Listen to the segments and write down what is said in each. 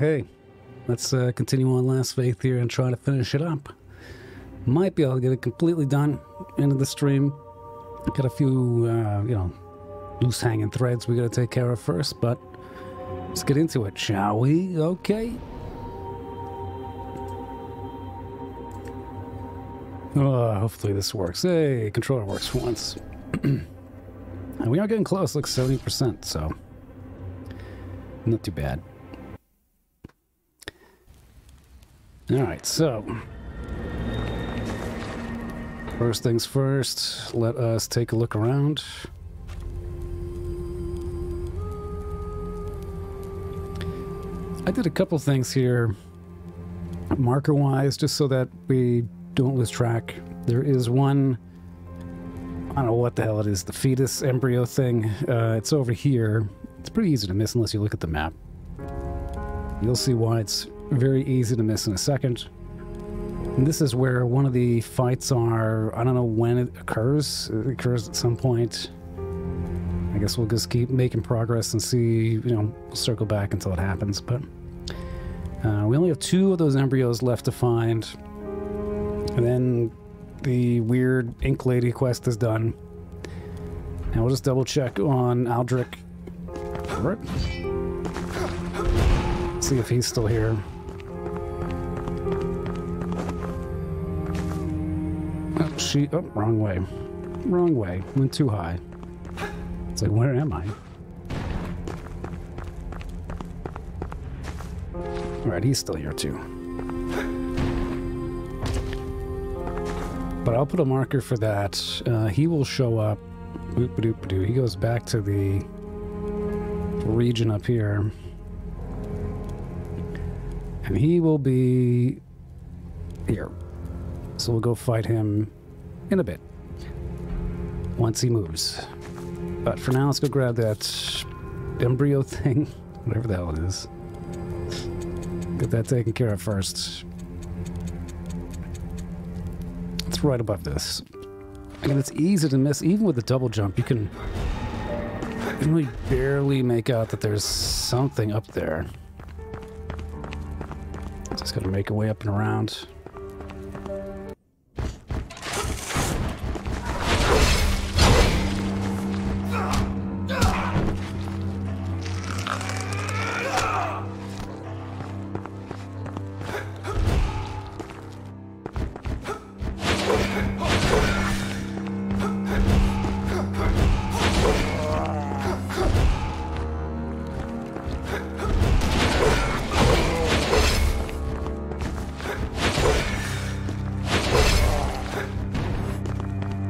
right, hey, let's continue on Last Faith here and try to finish it up. Might be able to get it completely done, end of the stream. Got a few, you know, loose hanging threads we gotta take care of first, but let's get into it, shall we? Okay. Oh, hopefully this works. Hey, controller works for once. And we are getting close, like 70%, so not too bad. Alright, so first things first, let us take a look around. I did a couple things here marker-wise, just so that we don't lose track. There is one, I don't know what the hell it is, the fetus embryo thing. It's over here. It's pretty easy to miss unless you look at the map. You'll see why it's very easy to miss in a second. And this is where one of the fights are. I don't know when it occurs. It occurs at some point. I guess we'll just keep making progress and see, you know, we'll circle back until it happens. But we only have 2 of those embryos left to find. And then the weird Ink Lady quest is done. And we'll just double check on Aldrich. See if he's still here. Oh, she, oh, wrong way. Wrong way. Went too high. It's like, where am I? Alright, he's still here too. But I'll put a marker for that. He will show up. He goes back to the region up here. And he will be here. So we'll go fight him in a bit. Once he moves. But for now, let's go grab that embryo thing. Whatever the hell it is. Get that taken care of first. It's right above this. And it's easy to miss. Even with the double jump, you can really barely make out that there's something up there. Just gotta make a way up and around.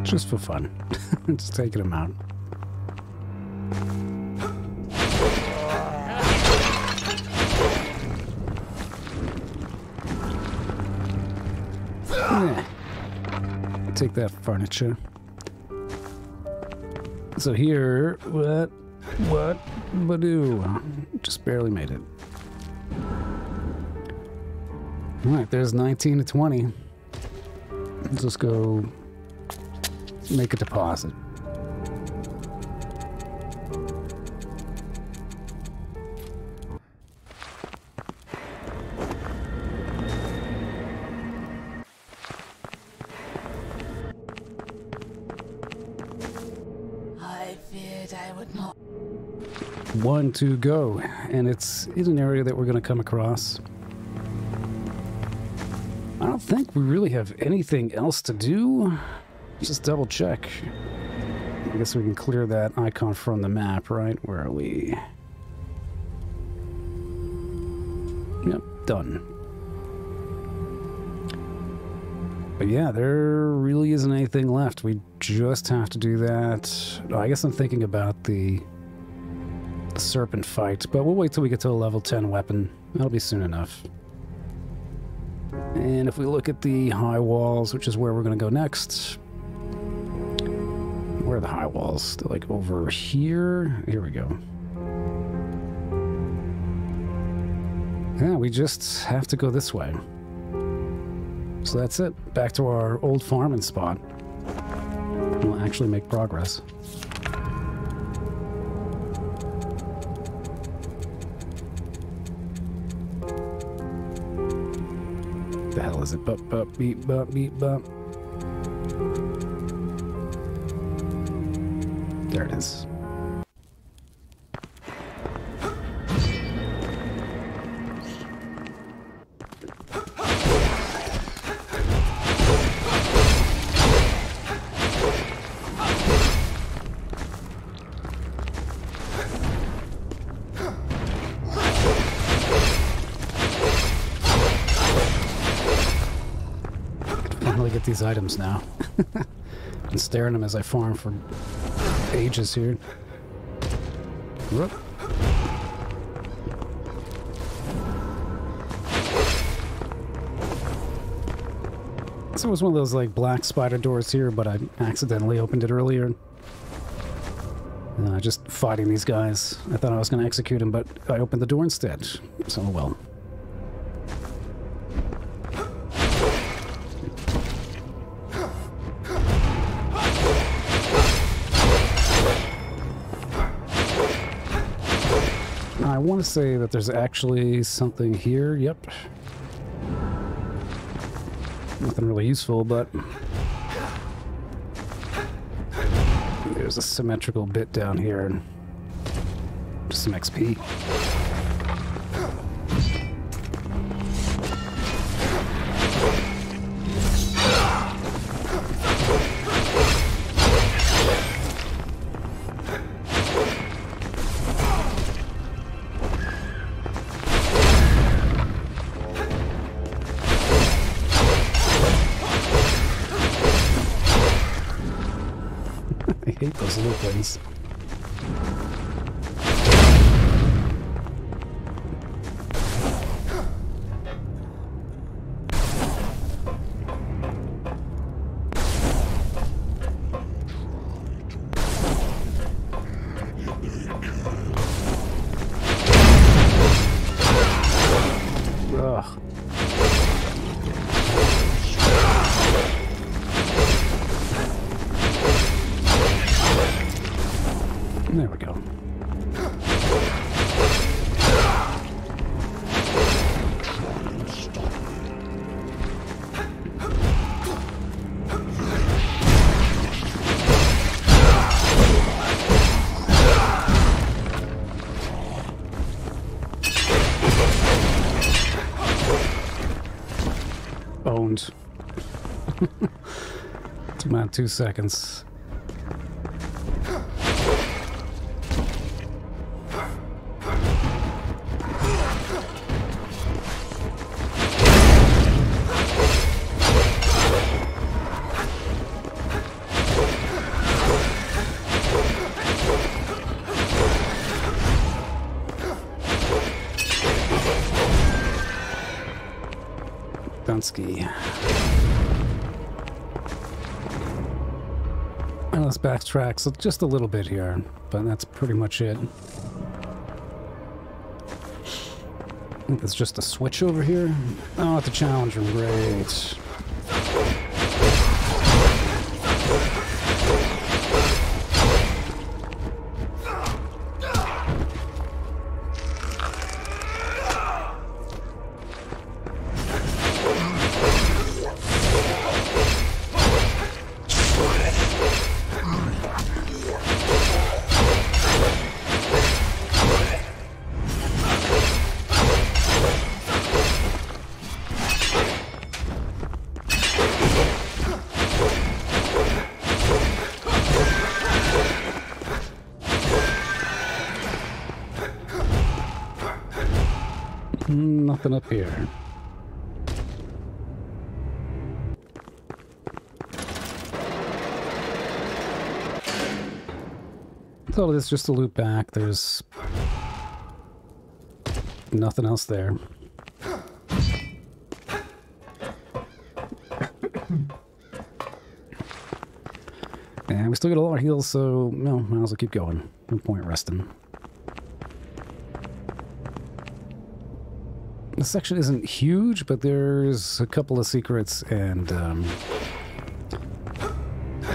Just for fun. Just taking him out. Yeah. Take that furniture. So here, what, badoo. Just barely made it. Alright, there's 19 to 20. Let's just go make a deposit. I feared I would not. 1 to go, and it's an area that we're going to come across. I don't think we really have anything else to do. Just double check. I guess we can clear that icon from the map, right? Where are we? Yep, done. But yeah, there really isn't anything left. We just have to do that. I guess I'm thinking about the serpent fight, but we'll wait till we get to a level 10 weapon. That'll be soon enough. And if we look at the high walls, which is where we're going to go next. Where are the high walls? They're like over here. Here we go. Yeah, we just have to go this way. So that's it. Back to our old farming spot. We'll actually make progress. wasn't. Bop, bop, beep, bop, beep, bop. There it is. These items now. Been staring at them as I farm for ages here. Whoop. So it was one of those like black spider doors here, but I accidentally opened it earlier. Just fighting these guys. I thought I was going to execute them, but I opened the door instead. So well. I want to say that there's actually something here. Yep. Nothing really useful, but there's a symmetrical bit down here. Just some XP. Took about 2 seconds. Dunsky. Let's backtrack so just a little bit here, but that's pretty much it. I think there's just a switch over here. Oh, it's a challenge room. Great. Up here. So this is just a loop back. There's nothing else there. And we still get a lot of heals, so no, might as well keep going. No point resting. This section isn't huge, but there's a couple of secrets and a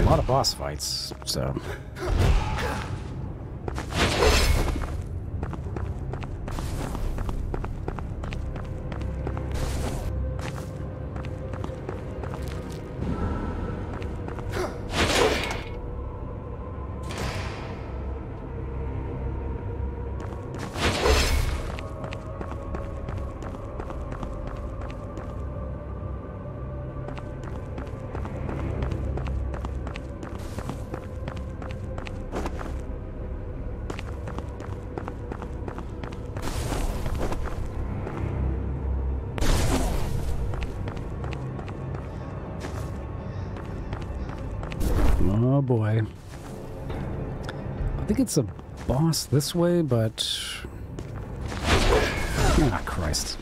lot of boss fights, so... Oh boy. I think it's a boss this way, but... Ah, Christ.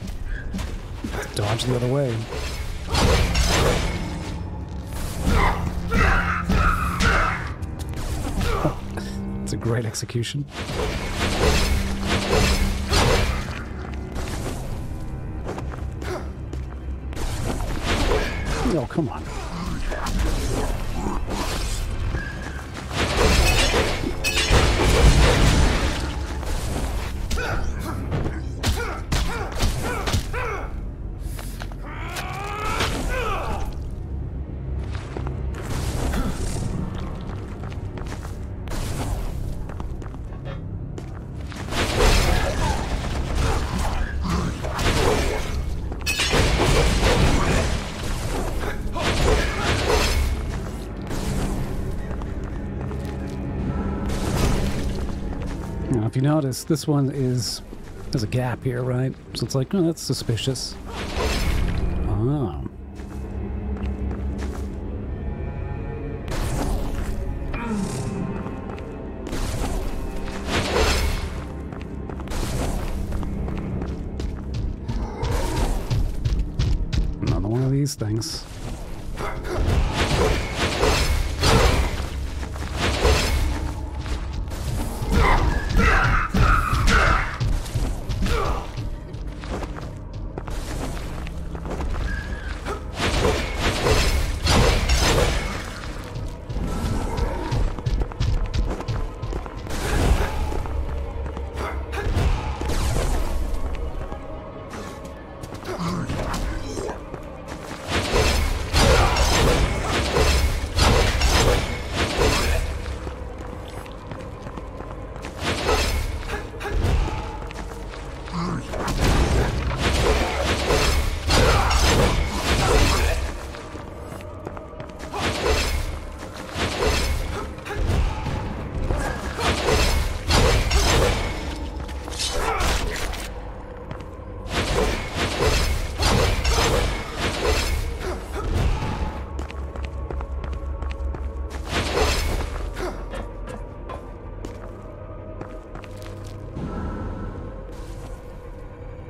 Let's dodge the other way. It's a great execution. Oh, come on. You notice this one is, there's a gap here, right? So it's like, oh, that's suspicious. Oh. Another one of these things.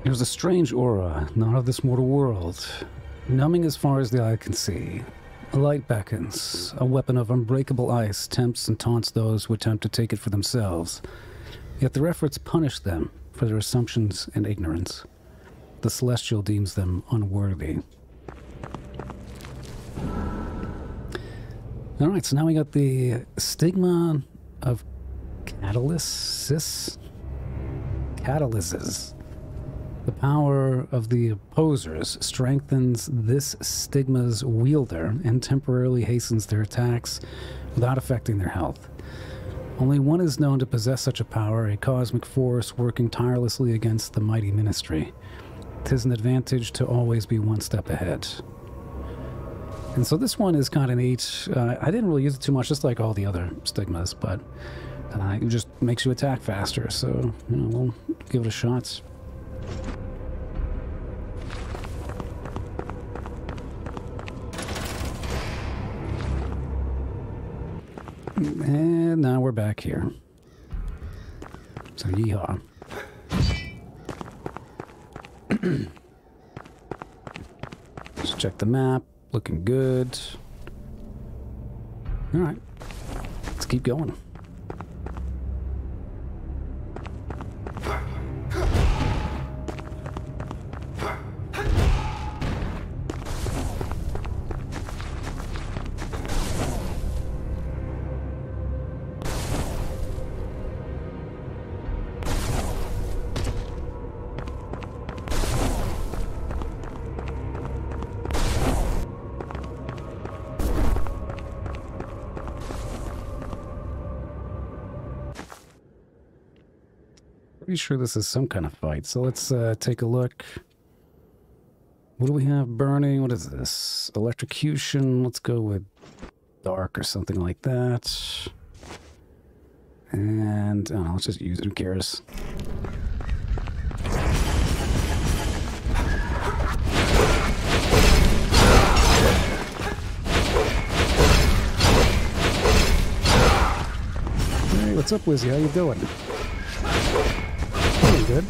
There's a strange aura, not of this mortal world, numbing as far as the eye can see. A light beckons, a weapon of unbreakable ice tempts and taunts those who attempt to take it for themselves, yet their efforts punish them for their assumptions and ignorance. The Celestial deems them unworthy. Alright, so now we got the stigma of catalysis? Catalysis. The power of the opposers strengthens this stigma's wielder and temporarily hastens their attacks without affecting their health. Only one is known to possess such a power, a cosmic force working tirelessly against the mighty ministry. 'Tis an advantage to always be one step ahead. And so this one is kind of neat. I didn't really use it too much, just like all the other stigmas, but it just makes you attack faster, so you know, we'll give it a shot. And now we're back here. So yeehaw. Just check the map. Looking good. All right. Let's keep going. Pretty sure this is some kind of fight, so let's take a look. What do we have burning? What is this? Electrocution. Let's go with dark or something like that. And I don't know, let's just use it. Who cares? What's up, Wizzy? How you doing? Pretty good.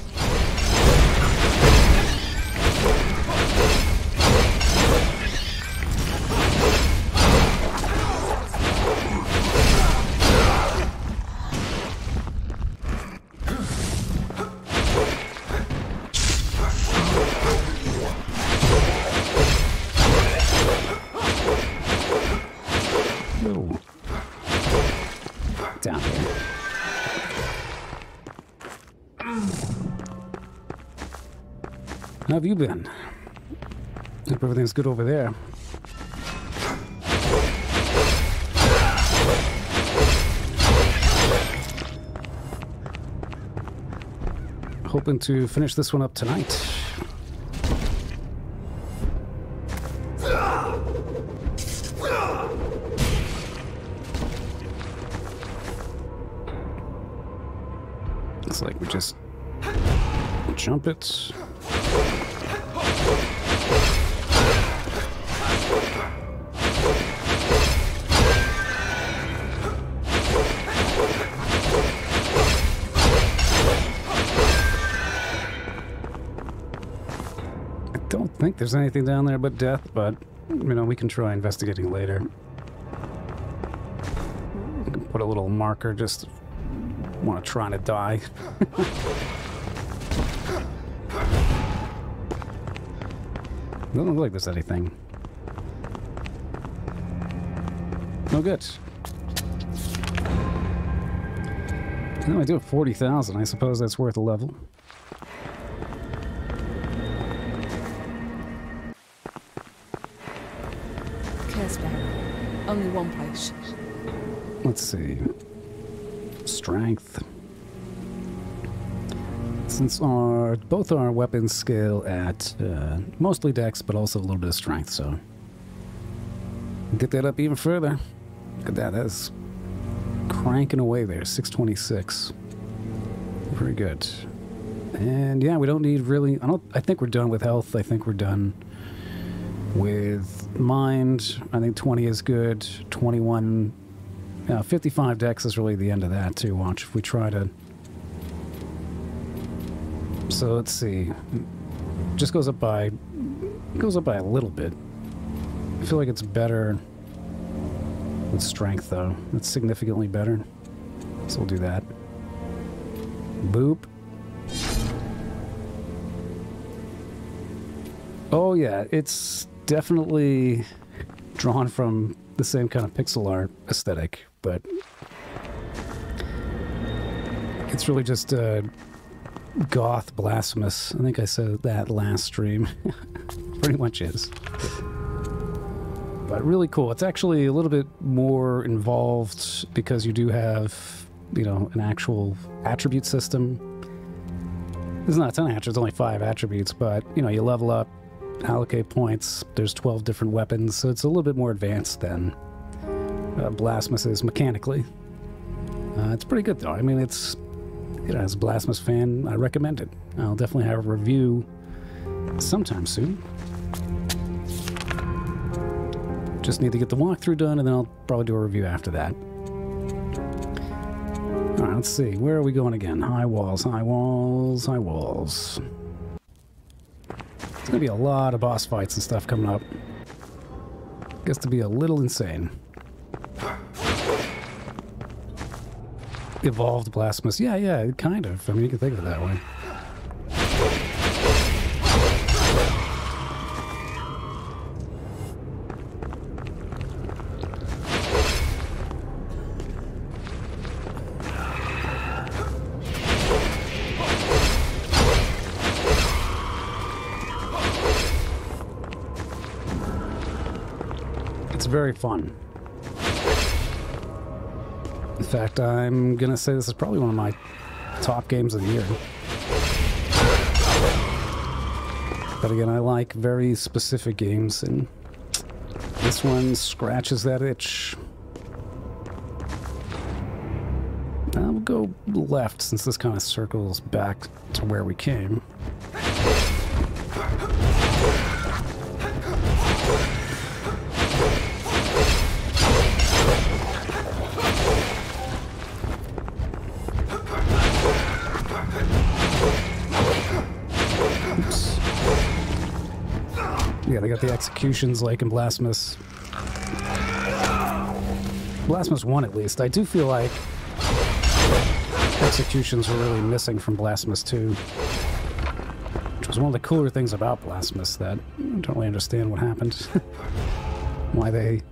Have you been? Hope everything's good over there. Hoping to finish this one up tonight. It's like we just jump it. I don't think there's anything down there but death, but, you know, we can try investigating later. We can put a little marker, just want to try to die. Doesn't look like there's anything. No good. No, I do have 40,000. I suppose that's worth a level. Only one place. Let's see. Strength. Since both our weapons scale at mostly dex, but also a little bit of strength, so get that up even further. Look at that. That is cranking away there. 626. Very good. And yeah, we don't need really. I think we're done with health. I think we're done with mind. I think 20 is good. 21, 55 dex is really the end of that too. Watch if we try to. So let's see. Just goes up by a little bit. I feel like it's better with strength though. It's significantly better. So we'll do that. Boop. Oh yeah, it's definitely drawn from the same kind of pixel art aesthetic, but it's really just goth blasphemous. I think I said that last stream. Pretty much is. But really cool. It's actually a little bit more involved because you do have, you know, an actual attribute system. There's not a ton of attributes, only 5 attributes, but, you know, you level up, allocate points. There's 12 different weapons, so it's a little bit more advanced than Blasphemous is mechanically. It's pretty good though. I mean, it's, you know, as a Blasphemous fan, I recommend it. I'll definitely have a review sometime soon. Just need to get the walkthrough done, and then I'll probably do a review after that. All right, let's see. Where are we going again? High walls, high walls, high walls. There's gonna be a lot of boss fights and stuff coming up. Gets to be a little insane. Evolved Blasphemous. Yeah, yeah, kind of. I mean, you can think of it that way. Very fun. In fact, I'm gonna say this is probably one of my top games of the year. But again, I like very specific games, and this one scratches that itch. I'll go left since this kind of circles back to where we came. again. I got the executions like in Blasphemous 1, at least. I do feel like executions were really missing from Blasphemous 2, which was one of the cooler things about Blasphemous, that I don't really understand what happened. Why they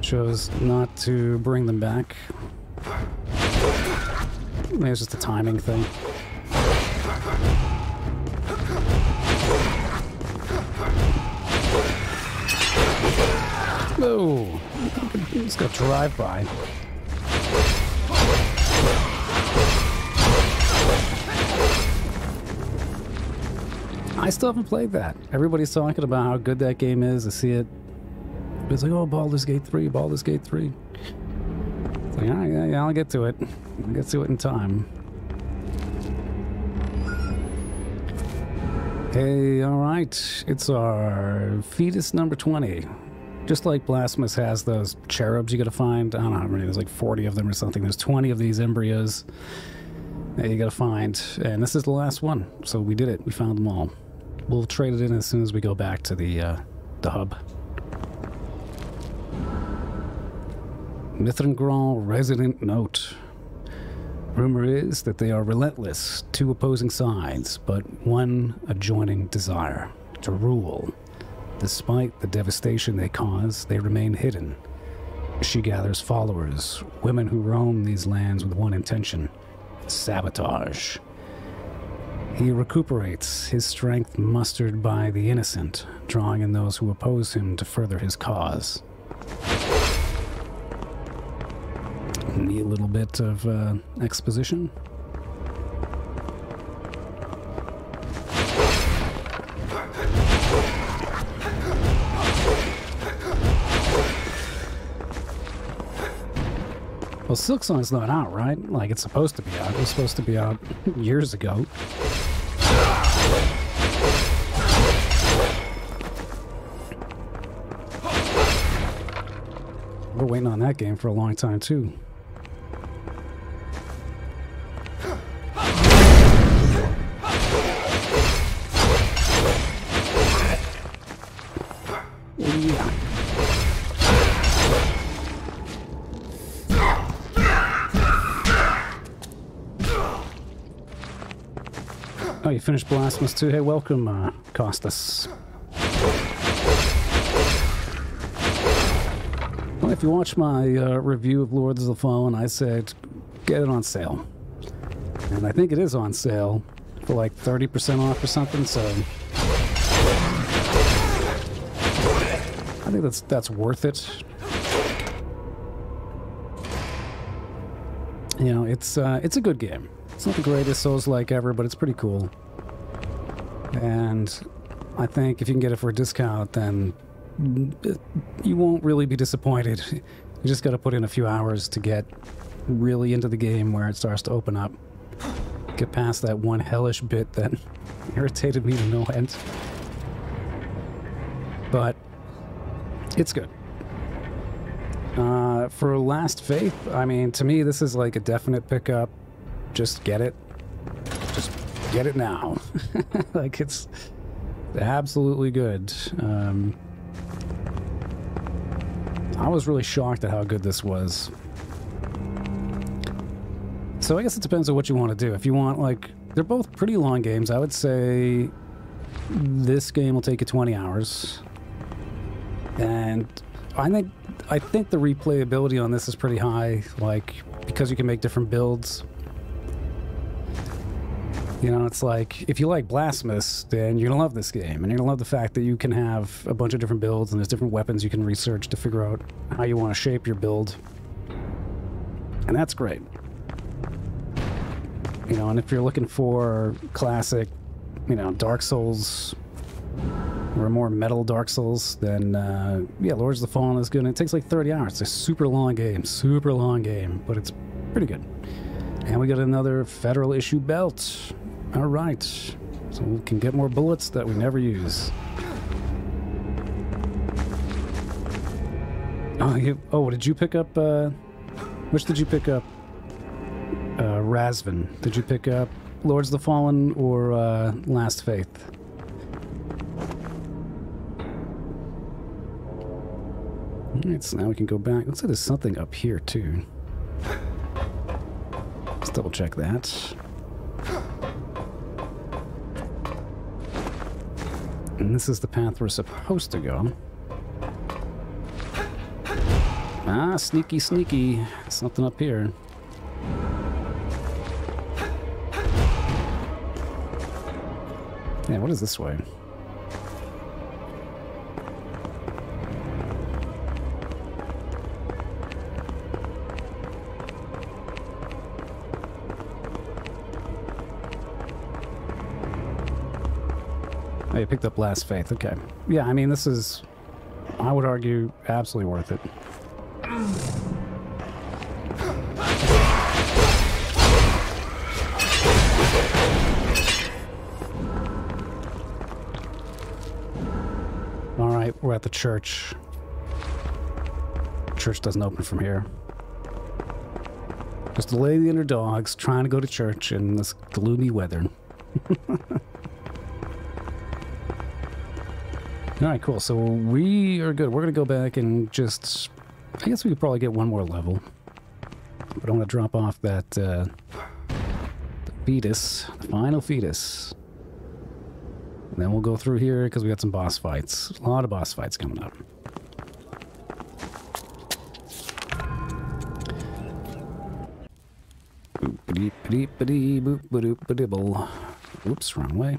chose not to bring them back. Maybe it's just a timing thing. Whoa! Let's go drive by. I still haven't played that. Everybody's talking about how good that game is. I see it. But it's like, oh, Baldur's Gate 3, Baldur's Gate 3. It's like, alright, yeah, I'll get to it. I'll get to it in time. Hey, alright. It's our fetus number 20. Just like Blasphemous has those cherubs you gotta find. I don't know how many, there's like 40 of them or something. There's 20 of these embryos that you gotta find. And this is the last one. So we did it. We found them all. We'll trade it in as soon as we go back to the hub. Mithrangral resident note. Rumor is that they are relentless, two opposing sides, but one adjoining desire, to rule. Despite the devastation they cause, they remain hidden. She gathers followers, women who roam these lands with one intention, sabotage. He recuperates his strength mustered by the innocent, drawing in those who oppose him to further his cause. Need a little bit of exposition. Well, Silksong's not out, right? Like, it's supposed to be out. It was supposed to be out years ago. We're waiting on that game for a long time, too. Oh, you finished Blasphemous 2. Hey, welcome, Costas. Well, if you watch my review of Lords of the Fallen, I said, get it on sale. And I think it is on sale for like 30% off or something, so I think that's worth it. You know, it's a good game. It's not the greatest Souls-like ever, but it's pretty cool. And I think if you can get it for a discount, then you won't really be disappointed. You just got to put in a few hours to get really into the game where it starts to open up. Get past that one hellish bit that irritated me to no end. But it's good. For Last Faith, I mean, to me, this is like a definite pickup. Just get it. Just get it now. Like, it's absolutely good. I was really shocked at how good this was. So I guess it depends on what you want to do. If you want, like, they're both pretty long games. I would say this game will take you 20 hours. And I think the replayability on this is pretty high, like, because you can make different builds. You know, it's like, if you like Blasphemous, then you're going to love this game. And you're going to love the fact that you can have a bunch of different builds and there's different weapons you can research to figure out how you want to shape your build. And that's great. You know, and if you're looking for classic, you know, Dark Souls, or more metal Dark Souls, then, yeah, Lords of the Fallen is good. And it takes like 30 hours. It's a super long game, but it's pretty good. And we got another Federal Issue Belt. All right, so we can get more bullets that we never use. Oh, did you pick up? Which did you pick up? Razvan. Did you pick up Lords of the Fallen or Last Faith? Alright, so now we can go back. Looks like there's something up here, too. Let's double check that. And this is the path we're supposed to go. Ah, sneaky, sneaky. Something up here. Yeah, what is this way? Oh, you picked up Last Faith, okay. Yeah, I mean, this is, I would argue, absolutely worth it. We're at the church. Church doesn't open from here. Just a lady and her dogs trying to go to church in this gloomy weather. Alright, cool. So we are good. We're going to go back and just... I guess we could probably get one more level. But I want to drop off that the fetus. The final fetus. And then we'll go through here because we got some boss fights. A lot of boss fights coming up. Oops, wrong way.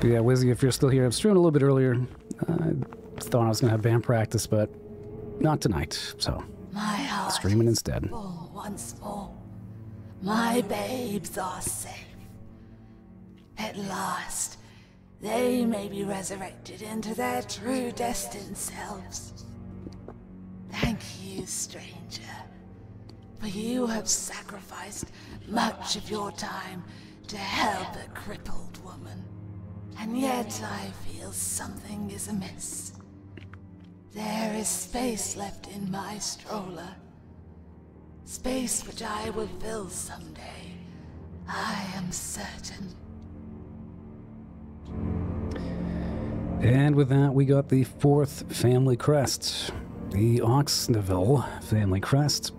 But yeah, Wizzy, if you're still here, I'm streaming a little bit earlier. I thought I was going to have band practice, but not tonight, so... Streaming instead. Once more, my babes are safe. At last, they may be resurrected into their true destined selves. Thank you, stranger, for you have sacrificed much of your time to help a crippled woman. And yet I feel something is amiss. There is space left in my stroller. Space which I will fill someday. I am certain. And with that, we got the fourth family crest. The Oxneville family crest.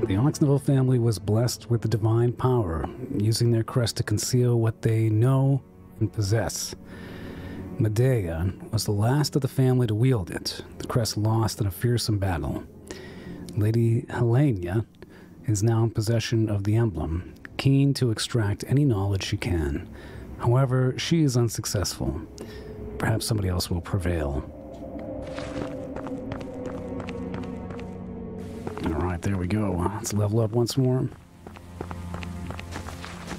The Oxneville family was blessed with the divine power, using their crest to conceal what they know and possess. Medea was the last of the family to wield it, the crest lost in a fearsome battle. Lady Helena is now in possession of the emblem, keen to extract any knowledge she can. However, she is unsuccessful. Perhaps somebody else will prevail. Alright, there we go. Let's level up once more.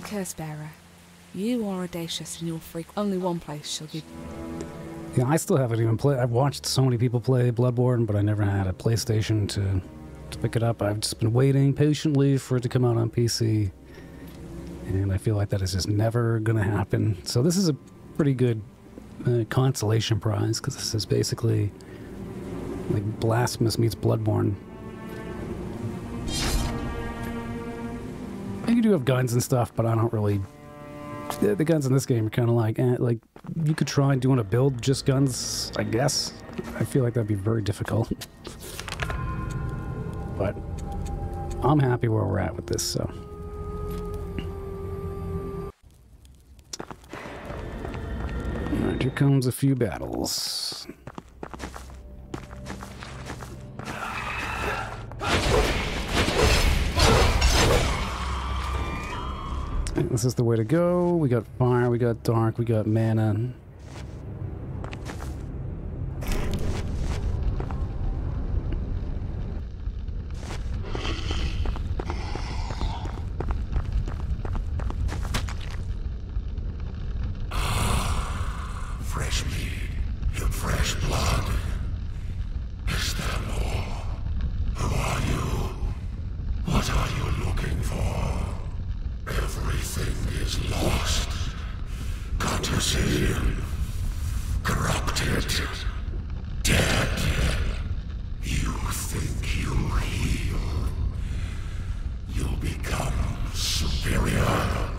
Cursebearer. You are audacious and you're freak. Only one place shall give. Yeah, I still haven't even played. I've watched so many people play Bloodborne, but I never had a PlayStation to pick it up. I've just been waiting patiently for it to come out on PC. And I feel like that is just never going to happen. So this is a pretty good consolation prize, because this is basically like Blasphemous meets Bloodborne. You do have guns and stuff, but I don't really... The guns in this game are kind of like, eh, like, you could try doing a build just guns, I guess. I feel like that'd be very difficult. But I'm happy where we're at with this, so. Alright, here comes a few battles. This is the way to go. We got fire, we got dark, we got mana. Fresh meat and fresh blood. Is there more? Who are you? What are you looking for? Everything is lost, consumed, corrupted, dead. You think you heal. You become superior.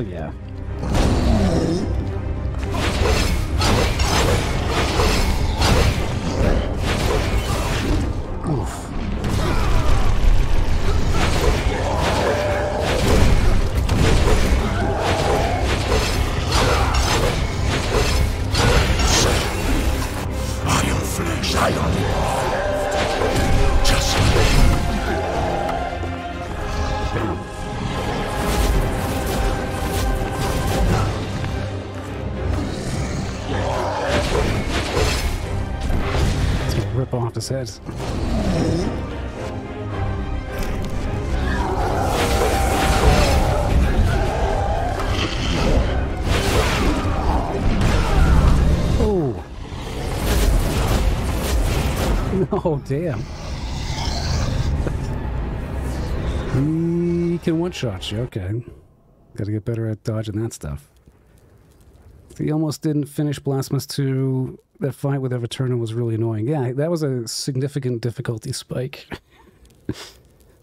Hell yeah. Head. Oh. Oh, damn. He can one-shot you, okay. Gotta get better at dodging that stuff. He almost didn't finish Blasphemous 2. That fight with Everturner was really annoying. Yeah, that was a significant difficulty spike. I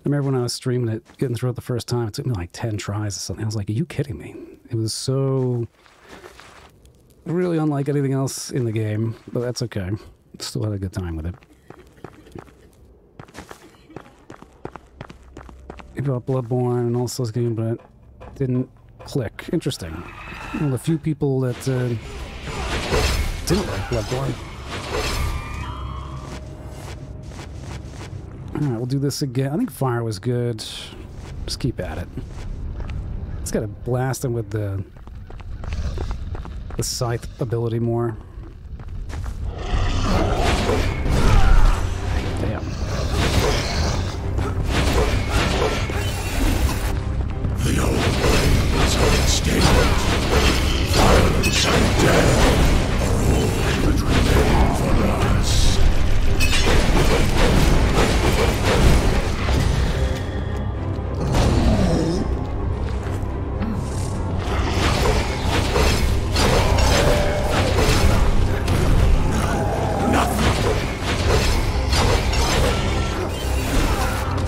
remember when I was streaming it, getting through it the first time, it took me like 10 tries or something. I was like, are you kidding me? It was so... really unlike anything else in the game, but that's okay. Still had a good time with it. It brought Bloodborne and all sorts of games, but it didn't click. Interesting. One of the few people that... didn't like Bloodborne. Alright, we'll do this again. I think fire was good. Just keep at it. It's gotta blast him with the scythe ability more. Damn. The old blade is unstable. Violence and death.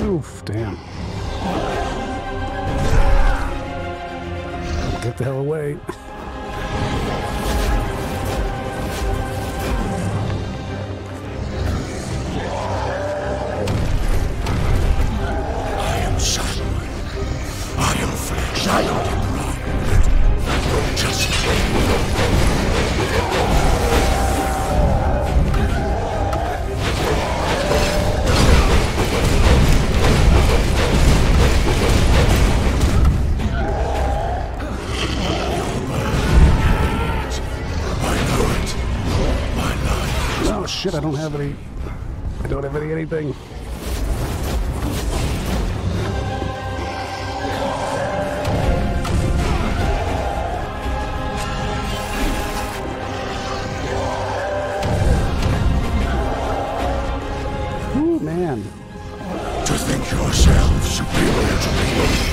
Oof, damn. Get the hell away. Shit, I don't have any anything. Ooh, man. To think yourself superior to me.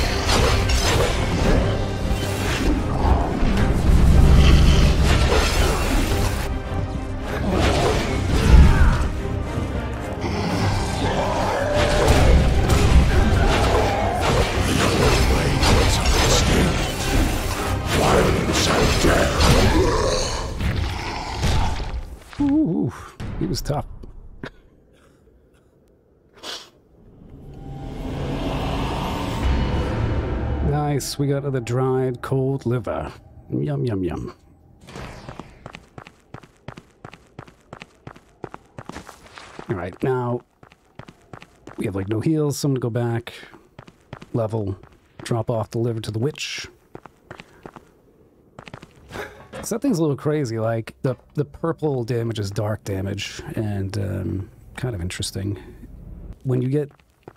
Ooh, he was tough. Nice, we got the dried cold liver. Yum, yum, yum. All right, now we have like no heals, so I'm gonna go back, level, drop off the liver to the witch. So that thing's a little crazy, like, the purple damage is dark damage, and kind of interesting. When you get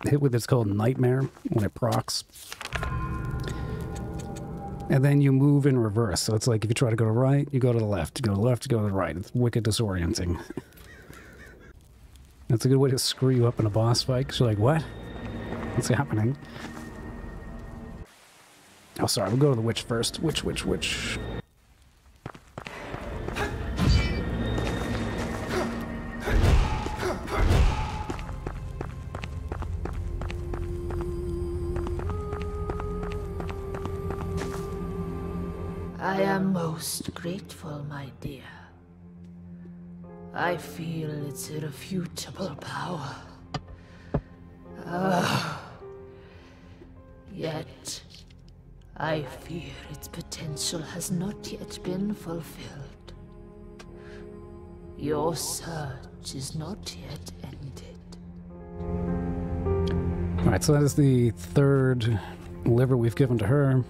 hit with it's called Nightmare, when it procs. And then you move in reverse, so it's like if you try to go to right, you go to the left, you go to the left, you go to the right. It's wicked disorienting. That's a good way to screw you up in a boss fight, because you're like, what? What's happening? Oh, sorry, we'll go to the witch first. Witch. I am most grateful, my dear. I feel its irrefutable power. Yet, I fear its potential has not yet been fulfilled. Your search is not yet ended. Alright, so that is the third liver we've given to her.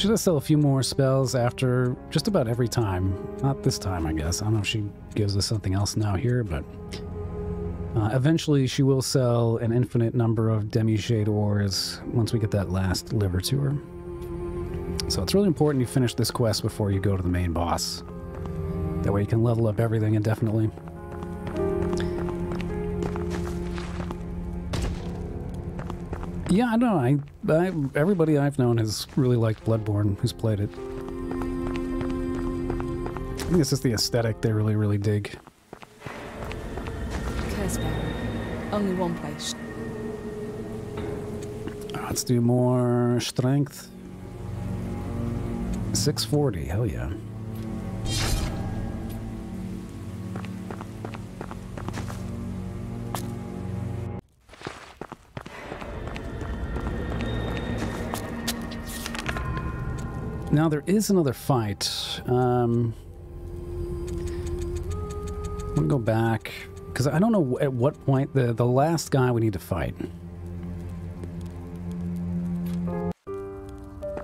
She does sell a few more spells after just about every time. Not this time, I guess. I don't know if she gives us something else now here, but... eventually, she will sell an infinite number of demi-shade ores once we get that last liver to her. So it's really important you finish this quest before you go to the main boss. That way you can level up everything indefinitely. Yeah, I know. Everybody I've known has really liked Bloodborne, who's played it. I think it's just the aesthetic they really, really dig. Curse Barrow. Only one place. Let's do more strength. 640. Hell yeah. Now, there is another fight. I'm gonna go back, because I don't know at what point the last guy we need to fight.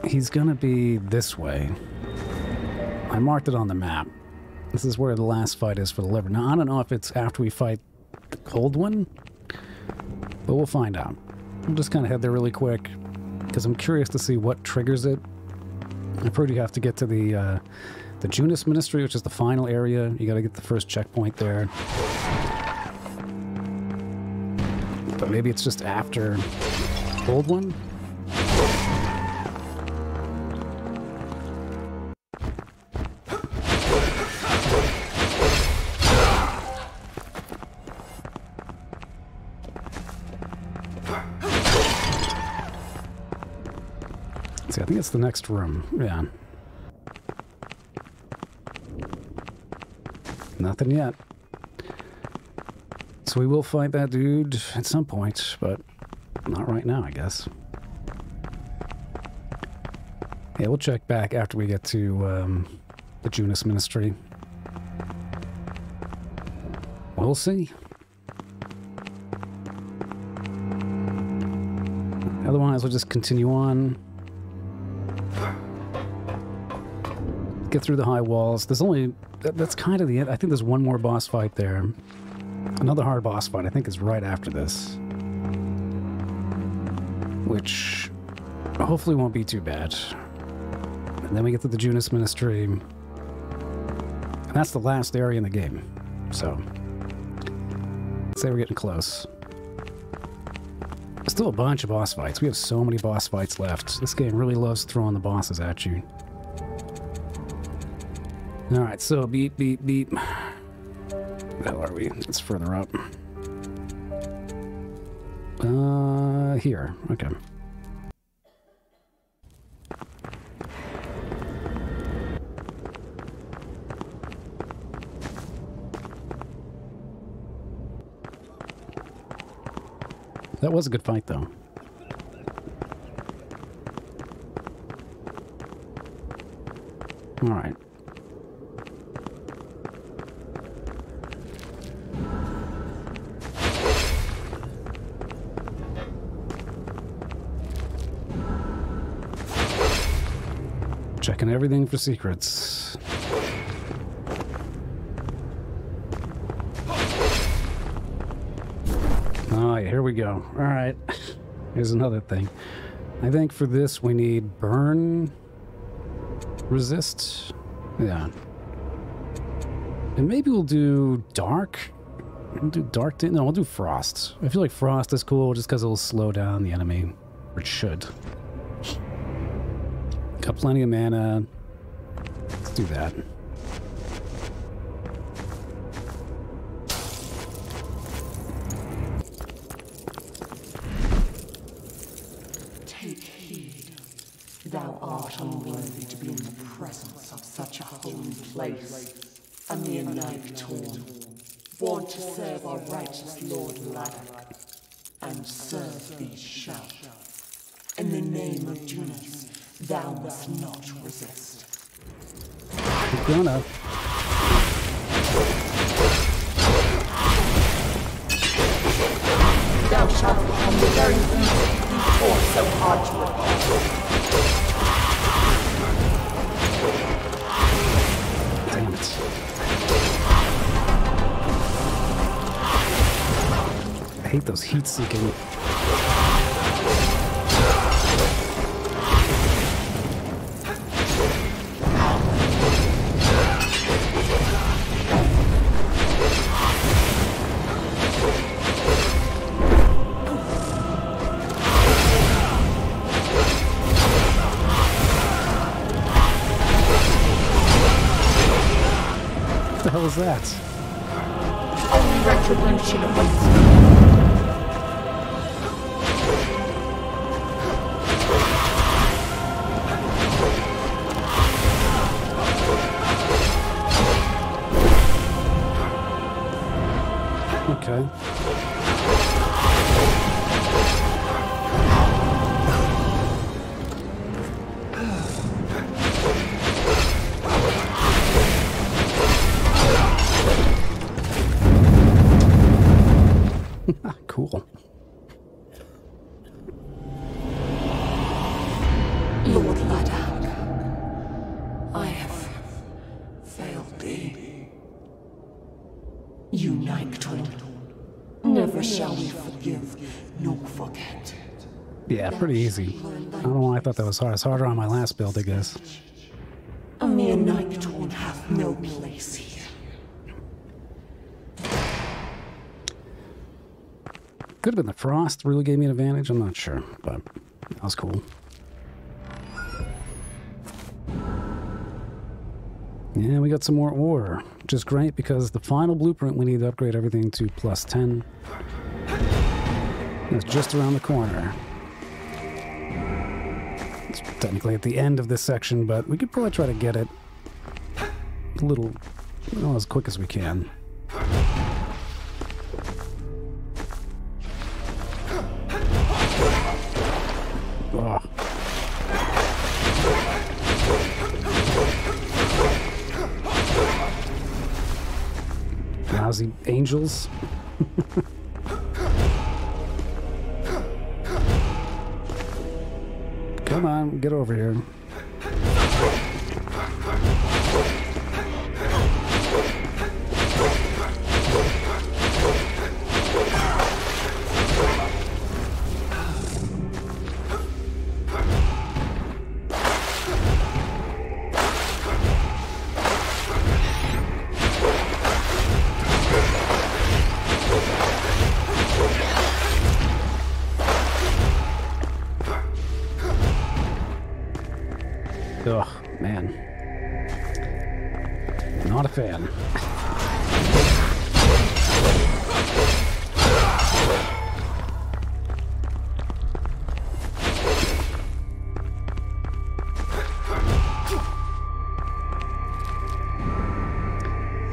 He's gonna be this way. I marked it on the map. This is where the last fight is for the liver. Now, I don't know if it's after we fight the cold one, but we'll find out. I'll just kind of head there really quick, because I'm curious to see what triggers it. I've heard you have to get to the Junas Ministry, which is the final area. You got to get the first checkpoint there. But maybe it's just after old one? I think it's the next room. Yeah. Nothing yet. So we will fight that dude at some point, but not right now, I guess. Yeah, we'll check back after we get to the Junas Ministry. We'll see. Otherwise, we'll just continue on. Get through the high walls. There's only... that's kind of the end. I think there's one more boss fight there. Another hard boss fight, I think, is right after this. Which hopefully won't be too bad. And then we get to the Junas Ministry. And that's the last area in the game. So... let's say we're getting close. There's still a bunch of boss fights. We have so many boss fights left. This game really loves throwing the bosses at you. Alright, so beep, beep, beep. Where the hell are we? It's further up. Here. Okay. That was a good fight, though. Alright. Checking everything for secrets. Oh, yeah, here we go. All right. Here's another thing. I think for this we need burn, resist. Yeah. And maybe we'll do dark. We'll do dark. No, we'll do frost. I feel like frost is cool just because it'll slow down the enemy. Or it should. Got plenty of mana. Let's do that. Take heed. Thou art not unworthy to be in the presence of such a holy place, a mere knife torn, born to serve our righteous Lord Laddock, and serve thee shall. In the name of Junas, thou must not resist. Thou shalt become the very beast thee fought so hard to repulse. Damn it. I hate those heat-seeking. What was that? Only retribution awaits me. Okay. Cool. Lord Laddock, I have failed thee. You Nighthorn, never shall we forgive nor forget. Yeah, pretty easy. I don't know why I thought that was hard. It's harder on my last build, I guess. A mere Nighthorn hath no place here. Could have been the frost really gave me an advantage, I'm not sure, but that was cool. Yeah, we got some more ore, which is great because the final blueprint, we need to upgrade everything to +10. That's just around the corner. It's technically at the end of this section, but we could probably try to get it a little, well, as quick as we can. Lousy angels. Come on, get over here. Fan.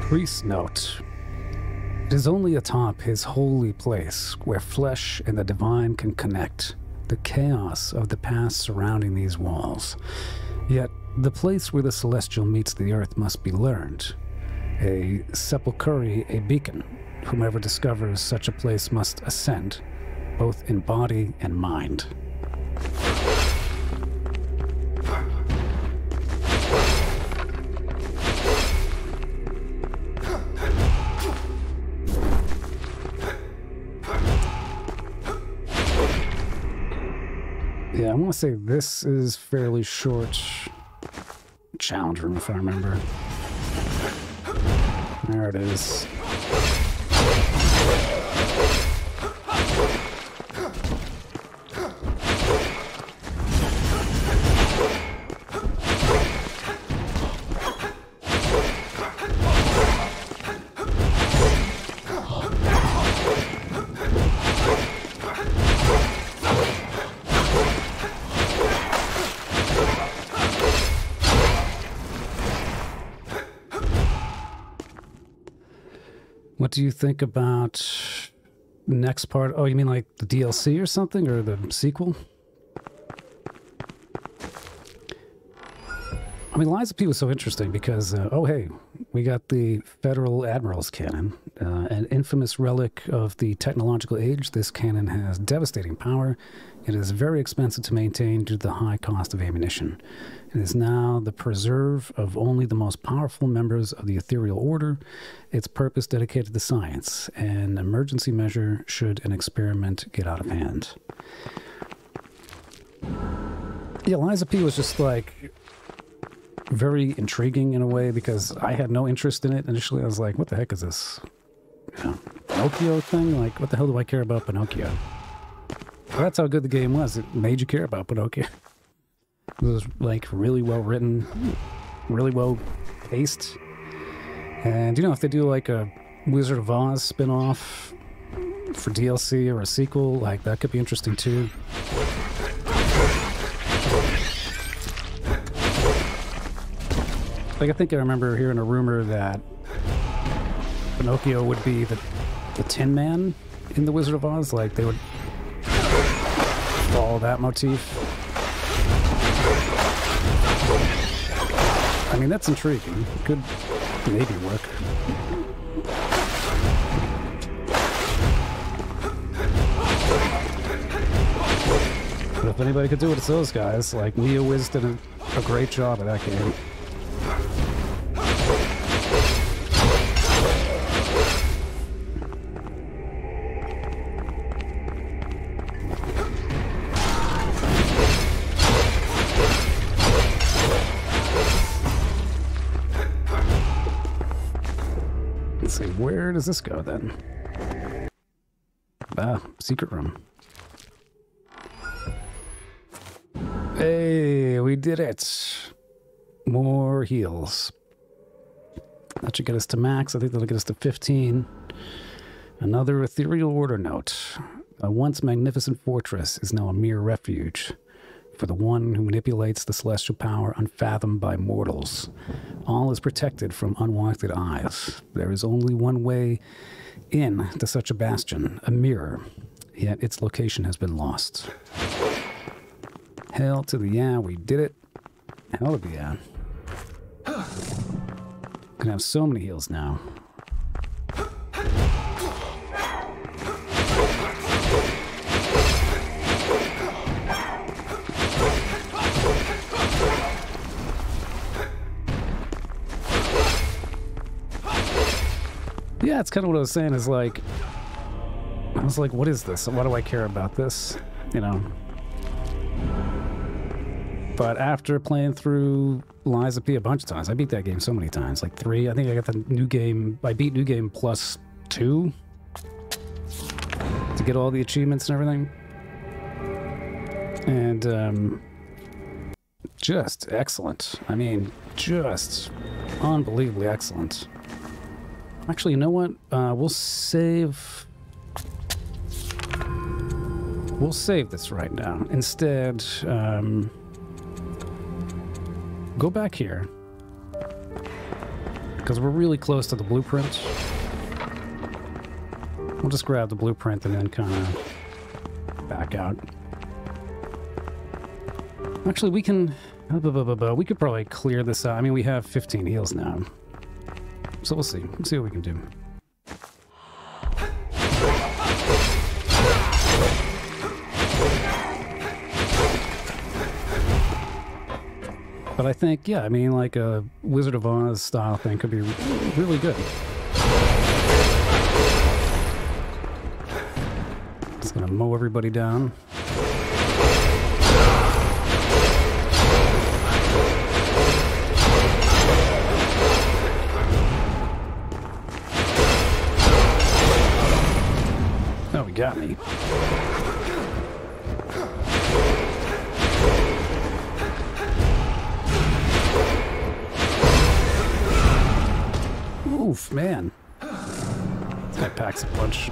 Priest note. It is only atop his holy place where flesh and the divine can connect, the chaos of the past surrounding these walls. Yet the place where the celestial meets the earth must be learned. A sepulchre, a beacon. Whomever discovers such a place must ascend, both in body and mind. Yeah, I want to say this is fairly short challenge room, if I remember. There it is. What do you think about next part? Oh, you mean like the DLC or something, or the sequel? I mean, Lies of P was so interesting because, oh, hey, we got the Federal Admiral's Cannon, an infamous relic of the technological age. This cannon has devastating power. It is very expensive to maintain due to the high cost of ammunition. It is now the preserve of only the most powerful members of the Ethereal Order. Its purpose dedicated to science, an emergency measure should an experiment get out of hand. Yeah, Lies of P was just like... very intriguing in a way, because I had no interest in it initially. I was like, what the heck is this, you know, Pinocchio thing? Like, what the hell do I care about Pinocchio? Well, that's how good the game was. It made you care about Pinocchio. It was like really well written, really well paced. And, you know, if they do like a Wizard of Oz spin-off for DLC or a sequel, like that could be interesting too. Like, I think I remember hearing a rumor that Pinocchio would be the Tin Man in The Wizard of Oz. Like, they would follow that motif. I mean, that's intriguing. Could maybe work. But if anybody could do it, it's those guys. Like, NeoWiz did a great job at that game. Where does this go, then? Ah, secret room. Hey, we did it. More heals. That should get us to max. I think that'll get us to 15. Another Ethereal Order note. A once magnificent fortress is now a mere refuge for the one who manipulates the celestial power unfathomed by mortals. All is protected from unwanted eyes. There is only one way in to such a bastion, a mirror, yet its location has been lost. Hell to the yeah, we did it. Hell to the yeah. Gonna have so many heals now. Yeah, it's kind of what I was saying, is like, I was like, what is this? Why do I care about this? You know? But after playing through Lies of P a bunch of times, I beat that game so many times, like 3. I think I got the new game, I beat new game plus 2 to get all the achievements and everything. And, just excellent. I mean, just unbelievably excellent. Actually, you know what? We'll save this right now. Instead, go back here, because we're really close to the blueprint. We'll just grab the blueprint and then kind of back out. Actually, we can... we could probably clear this out. I mean, we have 15 heals now. So we'll see. We'll see what we can do. But I think, yeah, I mean, like a Wizard of Oz style thing could be really good. Just gonna mow everybody down. Got me. Oof, man. This guy packs a punch.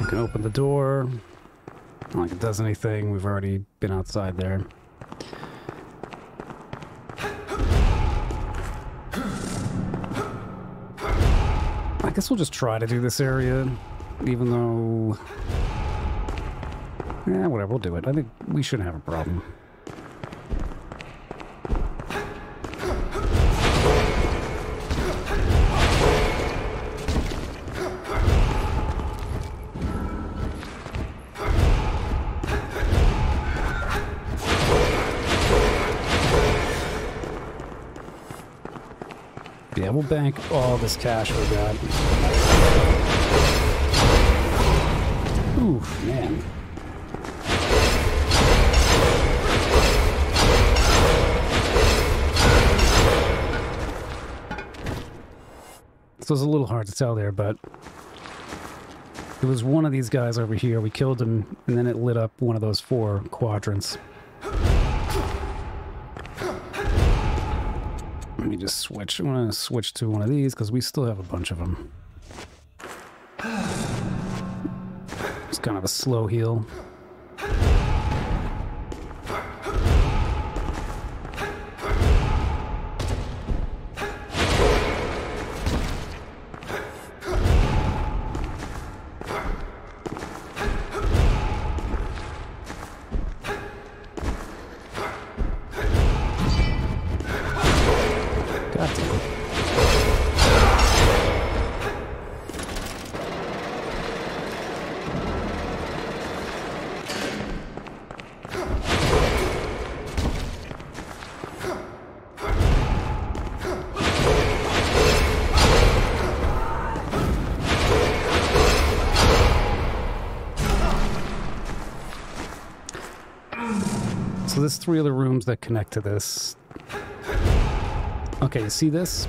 We can open the door. Not like it does anything. We've already been outside there. I guess we'll just try to do this area, even though... yeah, whatever, we'll do it. I think we shouldn't have a problem. Yeah, we'll bank all this cash we got. Ooh, man. So it's a little hard to tell there, but there was one of these guys over here. We killed him, and then it lit up one of those four quadrants. Let me just switch. I'm going to switch to one of these because we still have a bunch of them. It's kind of a slow heal. So there's three other rooms that connect to this. Okay, you see this?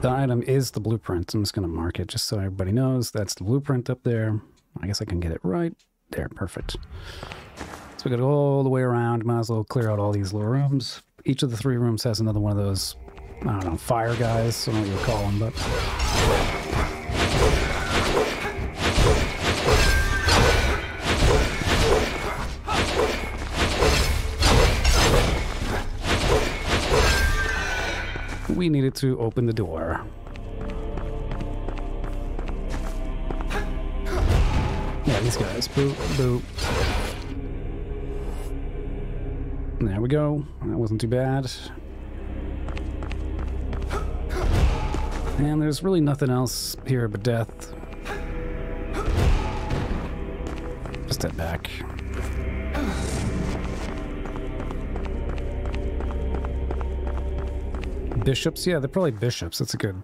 The item is the blueprint. I'm just going to mark it just so everybody knows. That's the blueprint up there. I guess I can get it right. There, perfect. So we got all the way around. Might as well clear out all these little rooms. Each of the three rooms has another one of those, I don't know, fire guys. I don't know what you call them, but... we needed to open the door. Yeah, these guys. Boop, boop. There we go. That wasn't too bad. And there's really nothing else here but death. Just head back. Bishops? Yeah, they're probably bishops. That's a good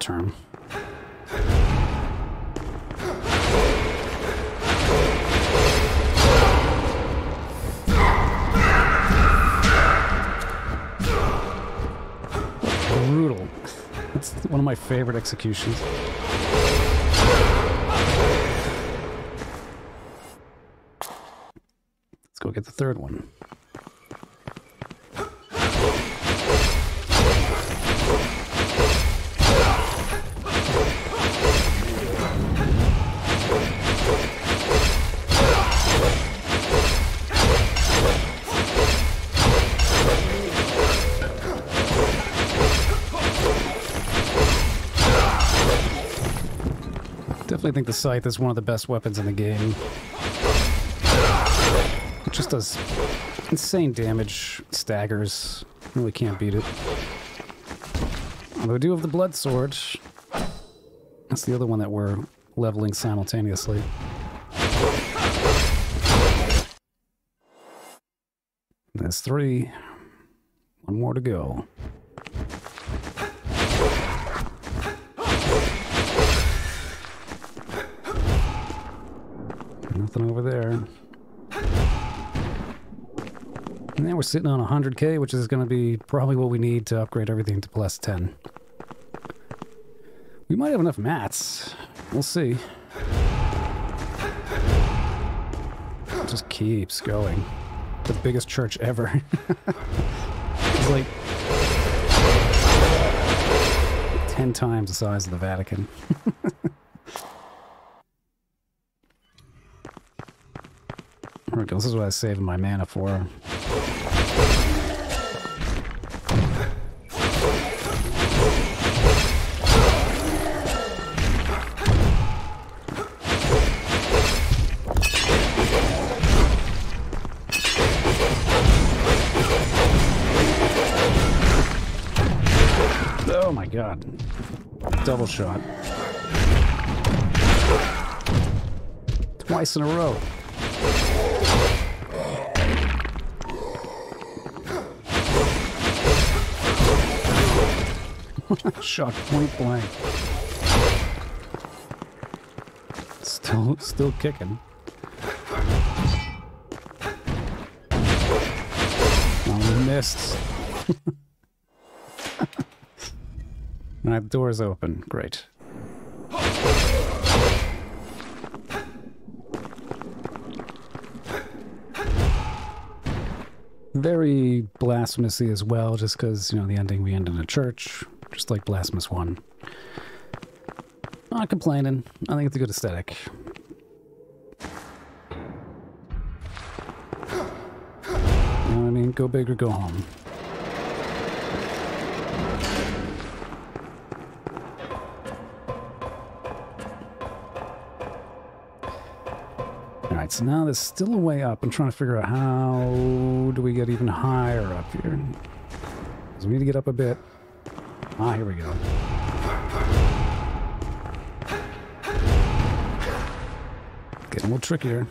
term. Brutal. That's one of my favorite executions. Let's go get the third one. I think the scythe is one of the best weapons in the game. It just does insane damage, staggers. Really can't beat it. Although we do have the blood sword. That's the other one that we're leveling simultaneously. That's three. One more to go. Nothing over there. And now we're sitting on 100k, which is going to be probably what we need to upgrade everything to plus 10. We might have enough mats. We'll see. It just keeps going. The biggest church ever. It's like 10 times the size of the Vatican. armor kills. This is what I was saving my mana for. Oh my god. Double shot. Twice in a row. Shot point blank. Still kicking. Oh, we missed. All right, the door's open. Great. Very Blasphemous as well, just because, you know, the ending, we end in a church, just like Blasphemous 1. Not complaining. I think it's a good aesthetic. You know what I mean? Go big or go home. So now there's still a way up. I'm trying to figure out how do we get even higher up here. So we need to get up a bit. Ah, here we go. Getting a little trickier.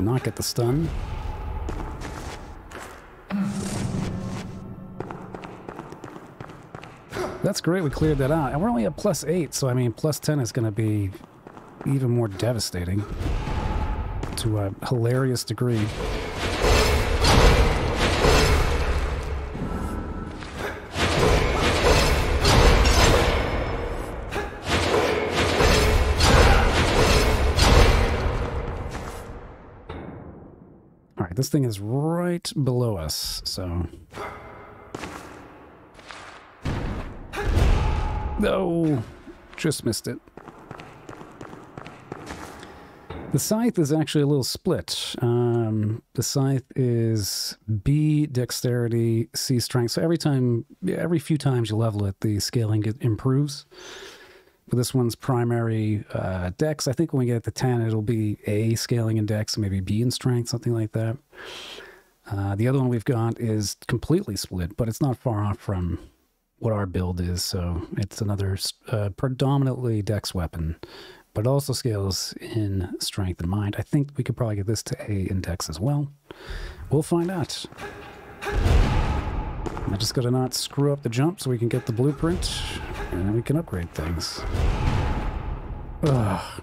Not get the stun. That's great, we cleared that out. And we're only at +8, so I mean, +10 is going to be even more devastating to a hilarious degree. This thing is right below us, so... No! Just missed it. The scythe is actually a little split. The scythe is B, dexterity, C, strength. So every few times you level it, the scaling improves. But this one's primary dex. I think when we get to 10, it'll be A, scaling in dex, maybe B in strength, something like that. The other one we've got is completely split, but it's not far off from what our build is. So it's another predominantly dex weapon, but it also scales in strength and mind. I think we could probably get this to A in dex as well. We'll find out. I just gotta not screw up the jump so we can get the blueprint. And then we can upgrade things. Ugh.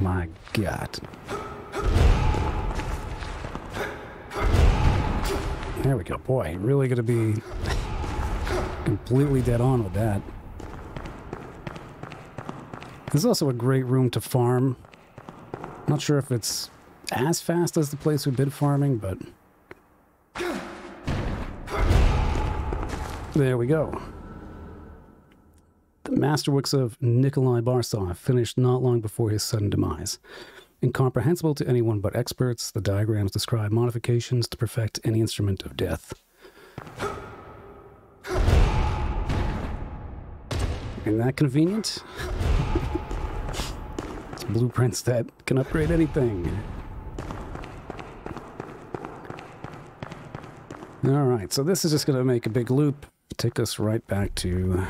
My god. There we go. Boy, really gonna be completely dead on with that. There's also a great room to farm. Not sure if it's as fast as the place we've been farming, but... There we go. The masterworks of Nikolai Barsov, finished not long before his sudden demise. Incomprehensible to anyone but experts, the diagrams describe modifications to perfect any instrument of death. Isn't that convenient? It's blueprints that can upgrade anything. All right, so this is just going to make a big loop. Take us right back to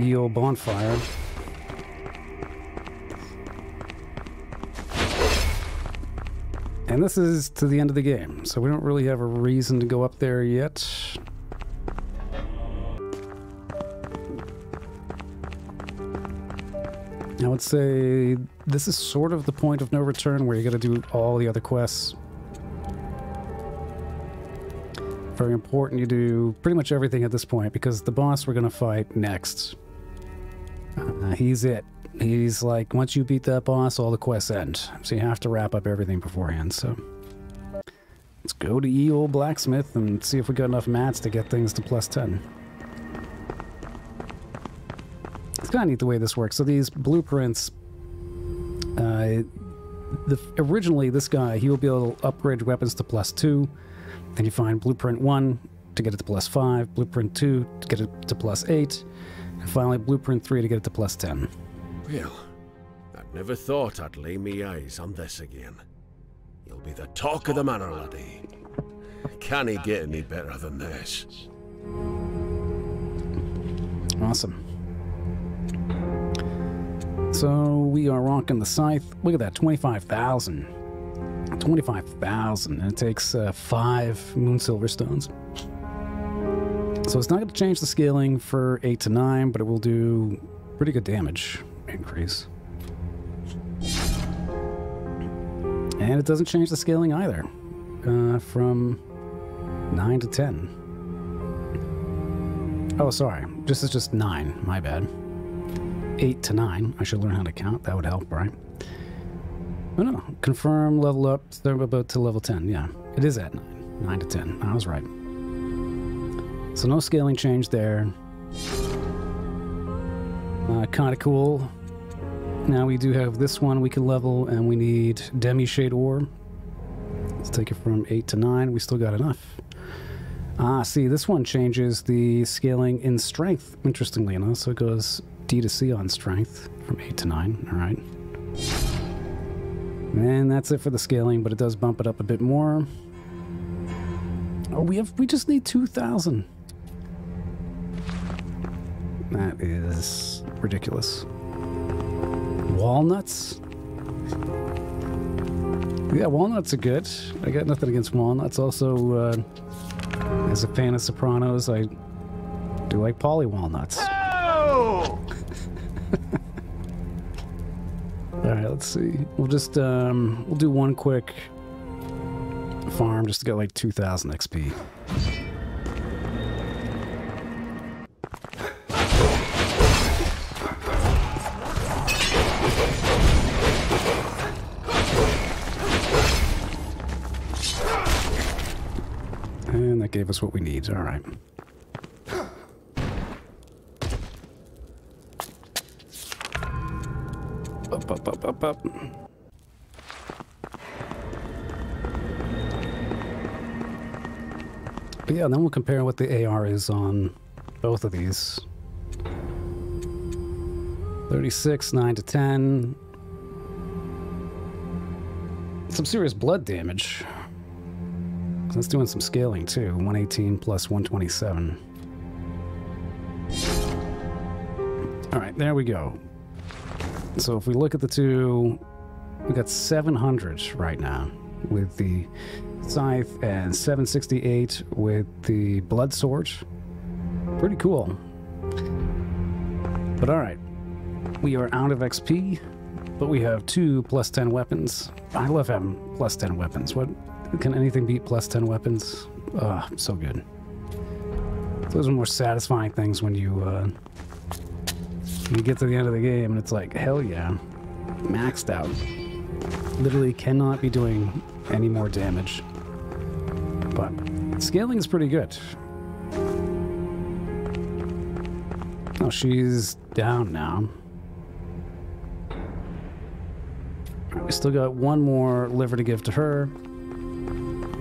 the old bonfire. And this is to the end of the game, so we don't really have a reason to go up there yet. I would say this is sort of the point of no return where you got to do all the other quests. Very important you do pretty much everything at this point because the boss we're going to fight next He's it. He's like, once you beat that boss, all the quests end. So you have to wrap up everything beforehand, so... Let's go to E. Old Blacksmith and see if we got enough mats to get things to +10. It's kind of neat the way this works. So these blueprints... originally, this guy, he will be able to upgrade weapons to +2. Then you find Blueprint 1 to get it to +5, Blueprint 2 to get it to +8, and finally Blueprint 3 to get it to +10. Well, I never thought I'd lay me eyes on this again. You'll be the talk of the manor, laddie. Can he get any better than this? Awesome. So we are rocking the scythe. Look at that, 25,000. 25,000, and it takes 5 moon silver stones. So it's not going to change the scaling for 8 to 9, but it will do pretty good damage increase. And it doesn't change the scaling either, from 9 to 10. Oh, sorry, this is just 9, my bad. 8 to 9, I should learn how to count, that would help, right? Oh no, confirm level up to level 10, yeah. It is at 9, 9 to 10, I was right. So no scaling change there. Kind of cool. Now we do have this one we can level, and we need Demi-Shade Orb. Let's take it from 8 to 9, we still got enough. Ah, see, this one changes the scaling in strength, interestingly enough, so it goes D to C on strength from 8 to 9, alright. And that's it for the scaling, but it does bump it up a bit more. Oh, we just need 2,000. That is ridiculous. Walnuts? Yeah, walnuts are good. I got nothing against walnuts. Also, as a fan of Sopranos, I do like poly walnuts. Oh! Alright, let's see. We'll just, we'll do one quick farm just to get like 2,000 XP. And that gave us what we need, alright. Up. But yeah, then we'll compare what the AR is on both of these. 36, 9 to 10. Some serious blood damage. So that's doing some scaling too. 118 plus 127. Alright, there we go. So if we look at the two, we got 700 right now with the scythe and 768 with the blood sword. Pretty cool. But all right, we are out of XP, but we have 2 +10 weapons. I love having +10 weapons. What can anything beat +10 weapons? Ah, so good. Those are more satisfying things when you get to the end of the game and it's like, hell yeah, maxed out. Literally cannot be doing any more damage. But scaling is pretty good. Oh, she's down now. We still got one more liver to give to her.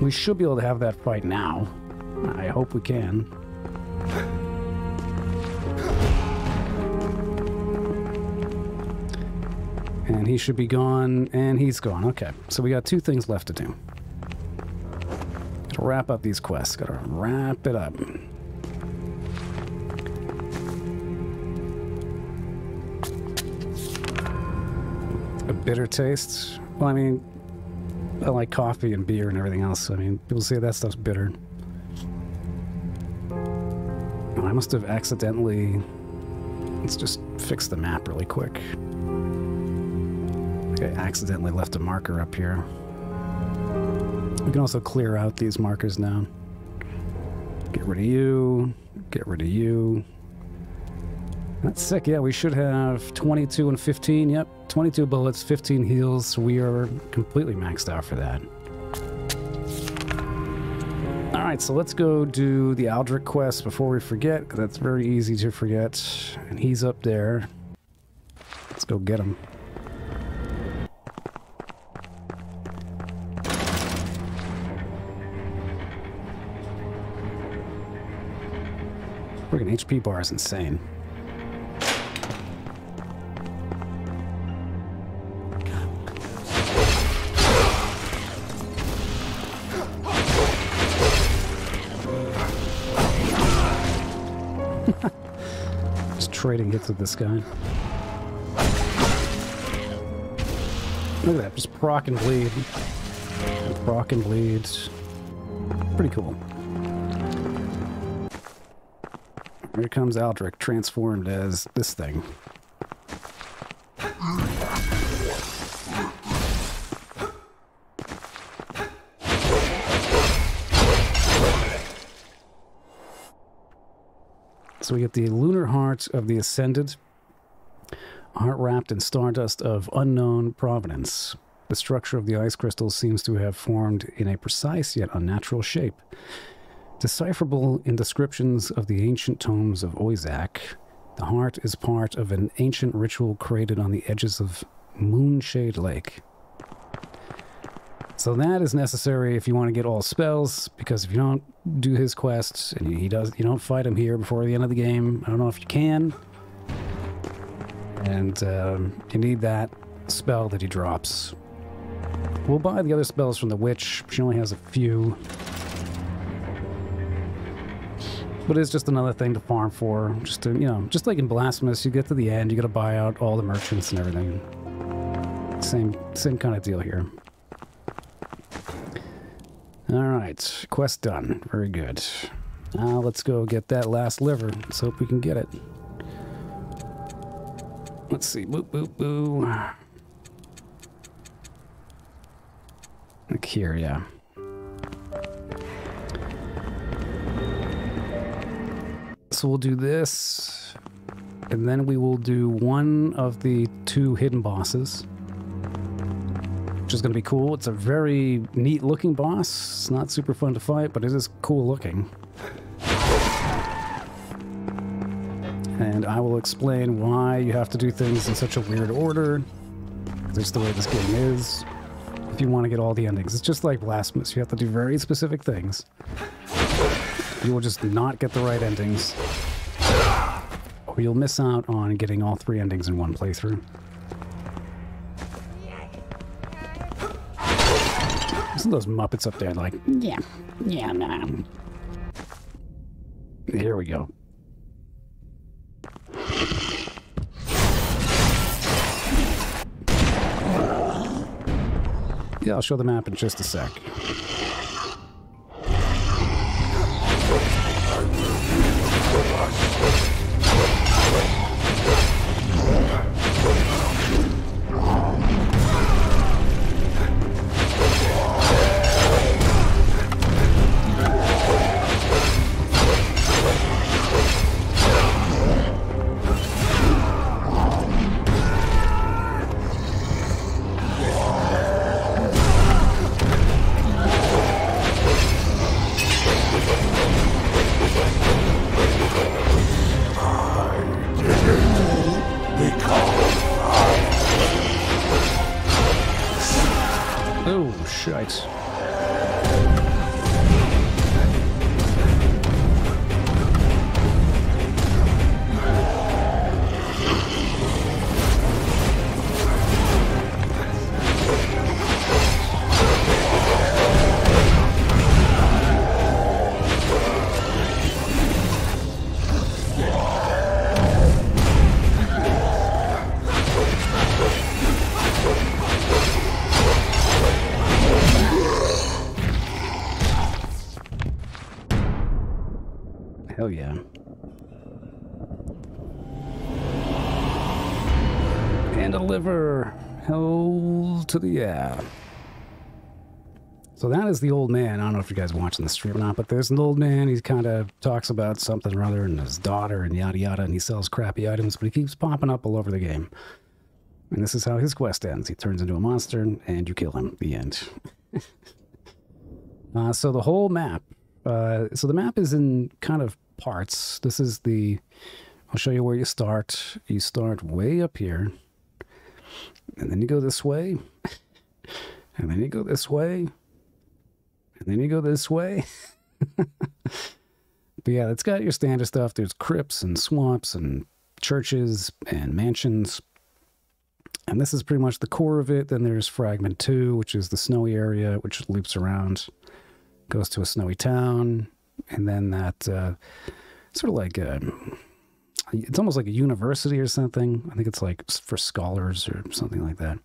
We should be able to have that fight now. I hope we can. And he should be gone, and he's gone. Okay, so we got 2 things left to do. Gotta wrap up these quests. Gotta wrap it up. A bitter taste? Well, I mean, I like coffee and beer and everything else. I mean, people say that stuff's bitter. I must have accidentally... Let's just fix the map really quick. I accidentally left a marker up here. We can also clear out these markers now. Get rid of you. Get rid of you. That's sick. Yeah, we should have 22 and 15. Yep, 22 bullets, 15 heals. We are completely maxed out for that. All right, so let's go do the Aldrich quest before we forget, because that's very easy to forget. And he's up there. Let's go get him. Freaking HP bar is insane. Just trading hits with this guy. Look at that, just proc and bleed. Proc and bleed. Pretty cool. Here comes Aldrich, transformed as this thing. So we get the Lunar Heart of the Ascended, a heart wrapped in stardust of unknown provenance. The structure of the ice crystal seems to have formed in a precise yet unnatural shape. Decipherable in descriptions of the ancient tomes of Oizak, the heart is part of an ancient ritual created on the edges of Moonshade Lake. So that is necessary if you want to get all spells, because if you don't do his quests and you don't fight him here before the end of the game, I don't know if you can. And you need that spell that he drops. We'll buy the other spells from the witch. She only has a few. But it's just another thing to farm for, just to, you know, just like in Blasphemous, you get to the end, you gotta buy out all the merchants and everything. Same kind of deal here. All right, quest done. Very good. Now let's go get that last liver. Let's hope we can get it. Let's see. Boop, boop, boo. Like here, yeah. So we'll do this, and then we will do one of the two hidden bosses, which is going to be cool. It's a very neat looking boss. It's not super fun to fight, but it is cool looking. And I will explain why you have to do things in such a weird order. That's the way this game is. If you want to get all the endings, it's just like Blasphemous. You have to do very specific things. You will just not get the right endings, or you'll miss out on getting all three endings in one playthrough. Some of those Muppets up there like, yeah, nah. Here we go. Yeah, I'll show the map in just a sec. Oh yeah. And a liver. Hell to the yeah. So that is the old man. I don't know if you guys are watching the stream or not, but there's an old man. He kind of talks about something or other and his daughter and yada yada, and he sells crappy items, but he keeps popping up all over the game. And this is how his quest ends. He turns into a monster, and you kill him at the end. So the whole map. So the map is in kind of parts. This is the... I'll show you where you start. You start way up here. And then you go this way. And then you go this way. And then you go this way. But yeah, it's got your standard stuff. There's crypts and swamps and churches and mansions. And this is pretty much the core of it. Then there's Fragment 2, which is the snowy area, which loops around, goes to a snowy town. And then that sort of like, it's almost like a university or something. I think it's like for scholars or something like that.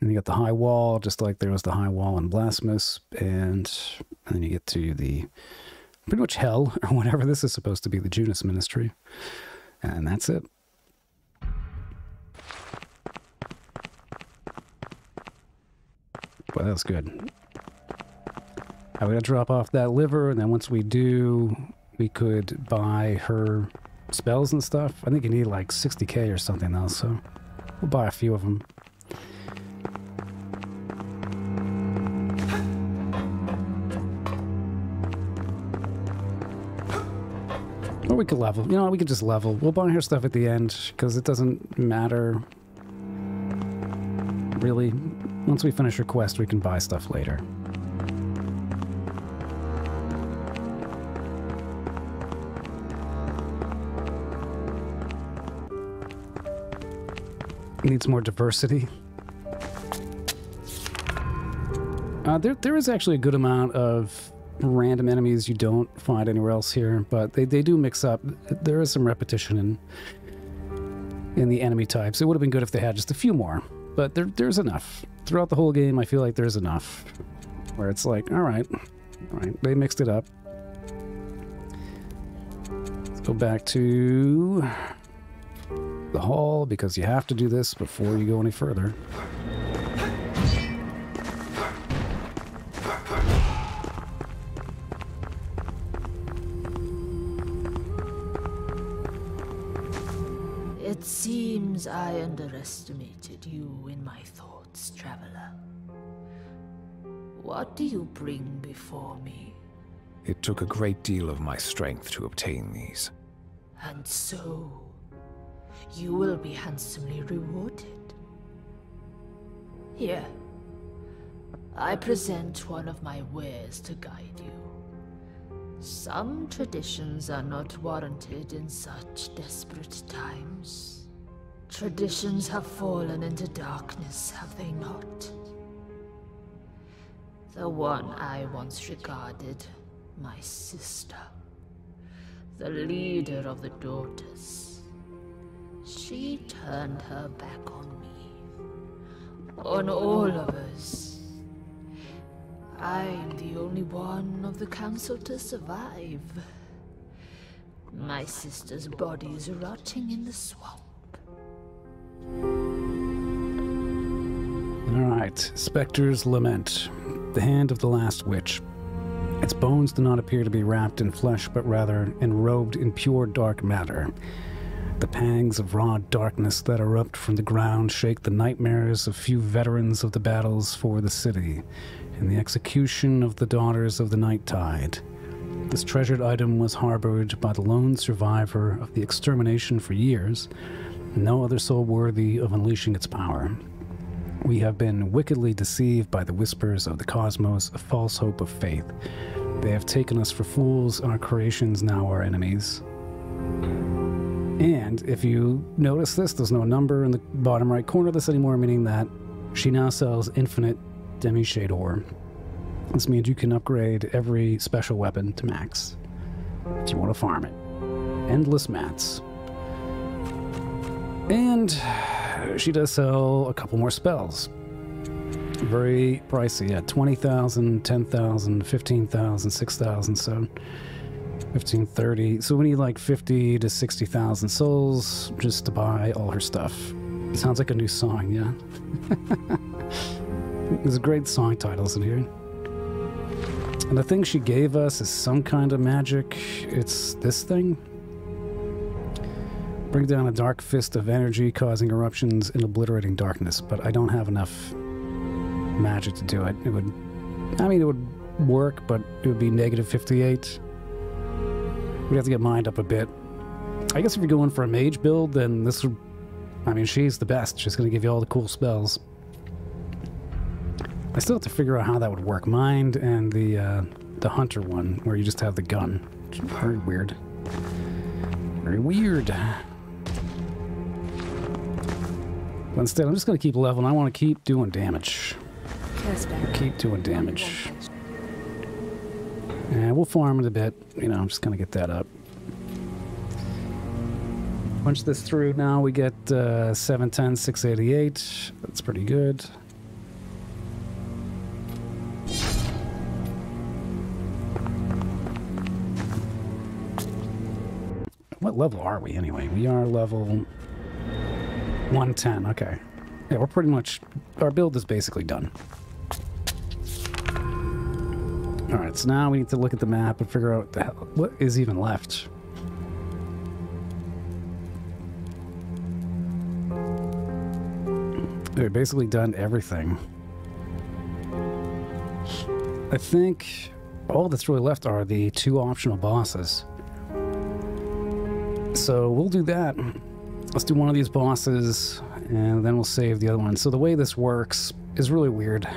And you got the high wall, just like there was the high wall in Blasphemous. And then you get to the pretty much hell or whatever. This is supposed to be the Junas Ministry. And that's it. Well, that's good. I'm going to drop off that liver. And then once we do, we could buy her spells and stuff. I think you need like 60K or something else. So we'll buy a few of them. Or we could level. You know, we could just level. We'll buy her stuff at the end, because it doesn't matter, really. Once we finish her quest, we can buy stuff later. Needs more diversity. There is actually a good amount of random enemies you don't find anywhere else here, but they do mix up. There is some repetition in the enemy types. It would have been good if they had just a few more, but there's enough. Throughout the whole game, I feel like there's enough where it's like, all right, they mixed it up. Let's go back to the hall, because you have to do this before you go any further. It seems I underestimated you in my thoughts, traveler. What do you bring before me? It took a great deal of my strength to obtain these. And so, you will be handsomely rewarded. Here, I present one of my wares to guide you. Some traditions are not warranted in such desperate times. Traditions have fallen into darkness, have they not? The one I once regarded, my sister, the leader of the daughters. She turned her back on me, on all of us. I'm the only one of the council to survive. My sister's body is rotting in the swamp. All right, Spectre's Lament, the hand of the last witch. Its bones do not appear to be wrapped in flesh, but rather enrobed in pure dark matter. The pangs of raw darkness that erupt from the ground shake the nightmares of few veterans of the battles for the city and the execution of the daughters of the night tide. This treasured item was harbored by the lone survivor of the extermination for years, no other soul worthy of unleashing its power. We have been wickedly deceived by the whispers of the cosmos, a false hope of faith. They have taken us for fools, our creations now our enemies. And if you notice this, there's no number in the bottom right corner of this anymore, meaning that she now sells infinite demi-shade ore. This means you can upgrade every special weapon to max if you want to farm it. Endless mats. And she does sell a couple more spells. Very pricey, yeah, 20,000, 10,000, 15,000, 6,000, so... 1530. So we need like 50 to 60,000 souls just to buy all her stuff. It sounds like a new song, yeah. There's great song titles in here. And the thing she gave us is some kind of magic. It's this thing. Bring down a dark fist of energy, causing eruptions and obliterating darkness. But I don't have enough magic to do it. It would, I mean, it would work, but it would be negative 58. We'd have to get mined up a bit. I guess if you're going for a mage build, then this would, I mean, she's the best. She's going to give you all the cool spells. I still have to figure out how that would work. Mind and the hunter one, where you just have the gun. Very weird. Very weird. But instead, I'm just going to keep leveling. I want to keep doing damage. Keep doing damage. And we'll farm it a bit. You know, I'm just going to get that up. Punch this through. Now we get 710, 688. That's pretty good. What level are we anyway? We are level 110. Okay. Yeah, we're pretty much, our build is basically done. All right, so now we need to look at the map and figure out what the hell, what is even left. We've basically done everything. I think all that's really left are the two optional bosses. So we'll do that. Let's do one of these bosses, and then we'll save the other one. So the way this works is really weird.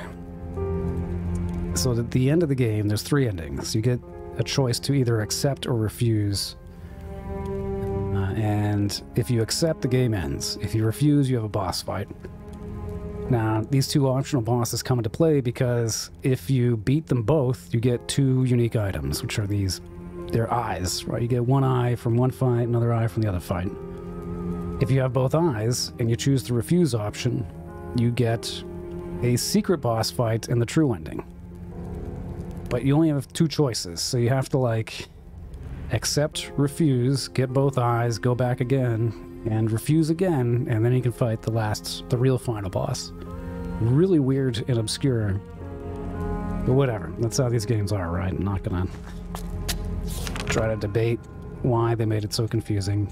So at the end of the game, there's three endings. You get a choice to either accept or refuse. And if you accept, the game ends. If you refuse, you have a boss fight. Now, these two optional bosses come into play because if you beat them both, you get two unique items, which are these... their eyes, right? You get one eye from one fight, another eye from the other fight. If you have both eyes and you choose the refuse option, you get a secret boss fight and the true ending. But you only have two choices, so you have to like accept, refuse, get both eyes, go back again, and refuse again, and then you can fight the last, the real final boss. Really weird and obscure, but whatever. That's how these games are, right? I'm not gonna try to debate why they made it so confusing.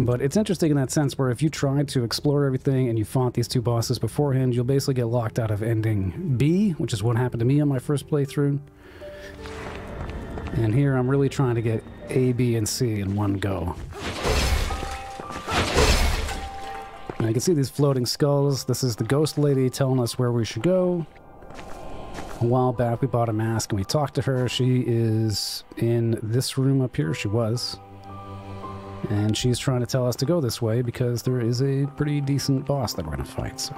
But it's interesting in that sense where if you tried to explore everything and you fought these two bosses beforehand, you'll basically get locked out of ending B, which is what happened to me on my first playthrough. And here I'm really trying to get A, B, and C in one go. Now you can see these floating skulls. This is the ghost lady telling us where we should go. A while back, we bought a mask and we talked to her. She is in this room up here. She was. And she's trying to tell us to go this way because there is a pretty decent boss that we're going to fight. So.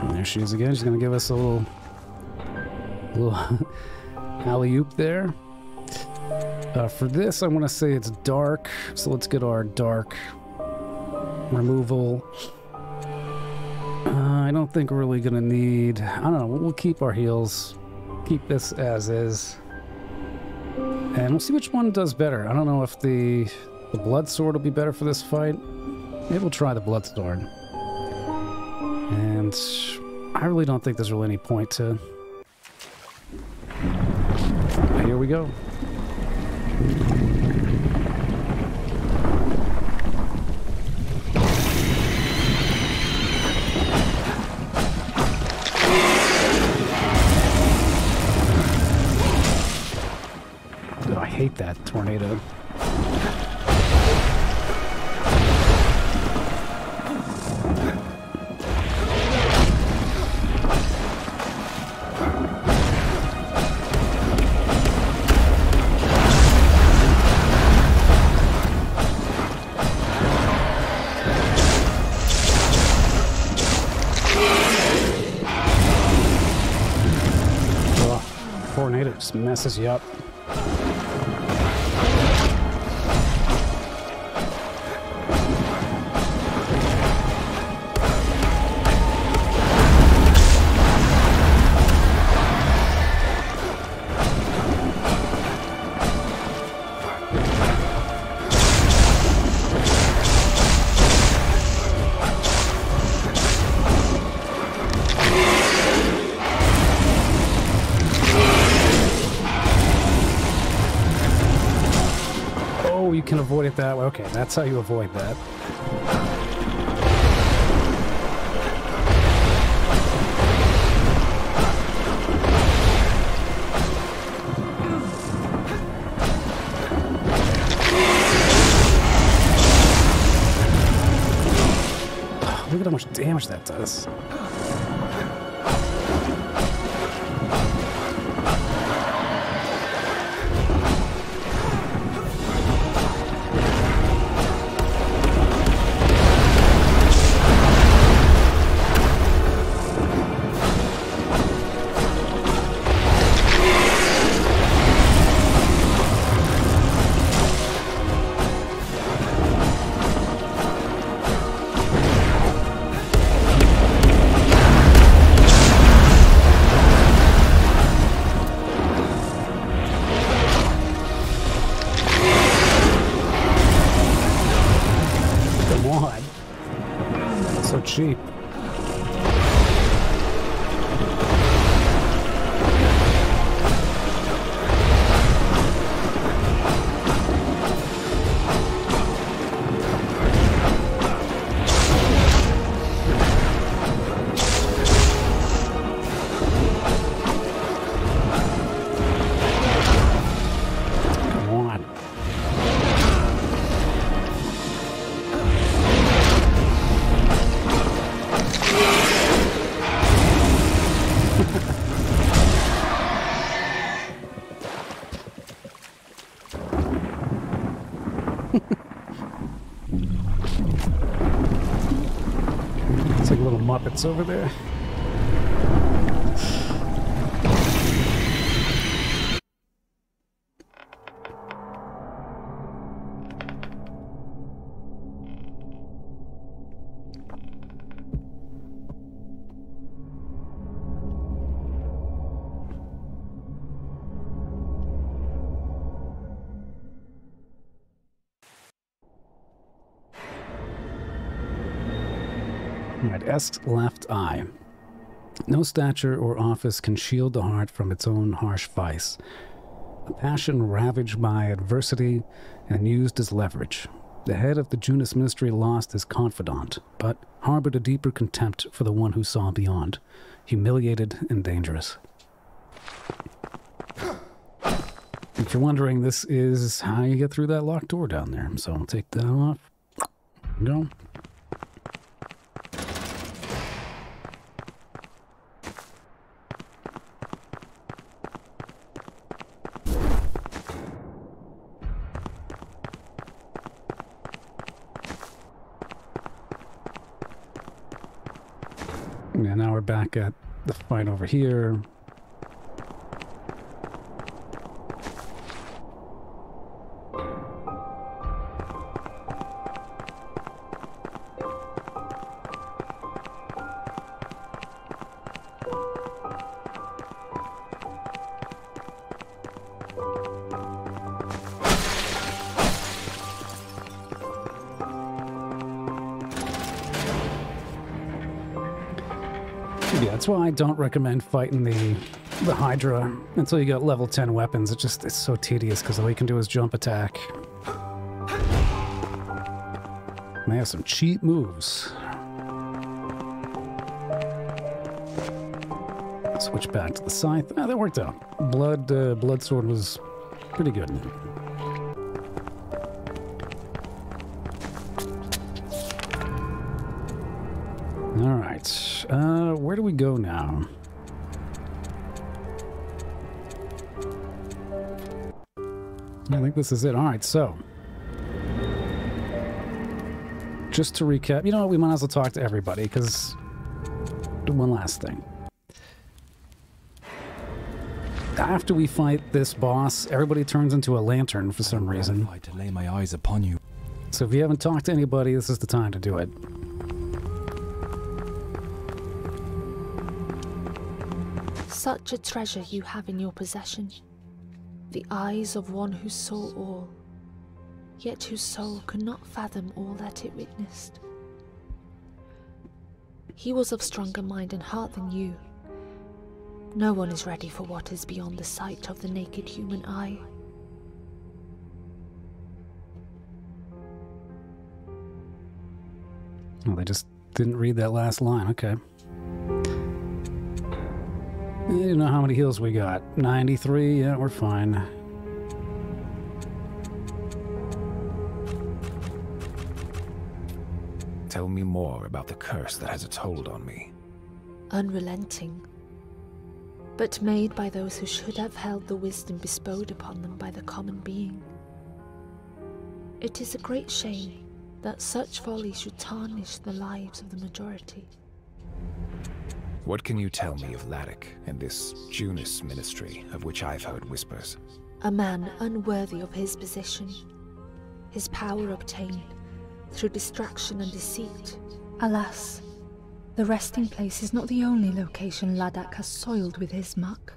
And there she is again. She's going to give us a little alley-oop there. For this, I want to say it's dark, so let's get our dark removal. I don't think we're really going to need... I don't know, we'll keep our heals. Keep this as is. And we'll see which one does better. I don't know if the blood sword will be better for this fight. Maybe we'll try the blood sword. And I really don't think there's really any point to... Here we go. Oh, I hate that tornado. Just messes you up. can avoid it that way. Okay, that's how you avoid that. Look at how much damage that does. Cheap. It's over there. Left eye. No stature or office can shield the heart from its own harsh vice. A passion ravaged by adversity and used as leverage. The head of the Junas Ministry lost his confidant, but harbored a deeper contempt for the one who saw beyond, humiliated and dangerous. If you're wondering, this is how you get through that locked door down there. So I'll take that off. Go. Back at the fight over here. That's why I don't recommend fighting the Hydra until you got level 10 weapons. It just, it's so tedious because all you can do is jump attack. And they have some cheap moves. Switch back to the scythe. Ah, that worked out. Blood sword was pretty good. All right. Where do we go now? I think this is it. All right, so just to recap, you know what? We might as well talk to everybody because one last thing. After we fight this boss, everybody turns into a lantern for some reason. I'd like to lay my eyes upon you. So if you haven't talked to anybody, this is the time to do it. Such a treasure you have in your possession, the eyes of one who saw all, yet whose soul could not fathom all that it witnessed. He was of stronger mind and heart than you. No one is ready for what is beyond the sight of the naked human eye. Oh, they just didn't read that last line. Okay. I don't know how many heals we got. 93? Yeah, we're fine. Tell me more about the curse that has its hold on me. Unrelenting, but made by those who should have held the wisdom bestowed upon them by the common being. It is a great shame that such folly should tarnish the lives of the majority. What can you tell me of Laddick and this Junas ministry of which I've heard whispers? A man unworthy of his position, his power obtained through distraction and deceit. Alas, the resting place is not the only location Laddick has soiled with his muck.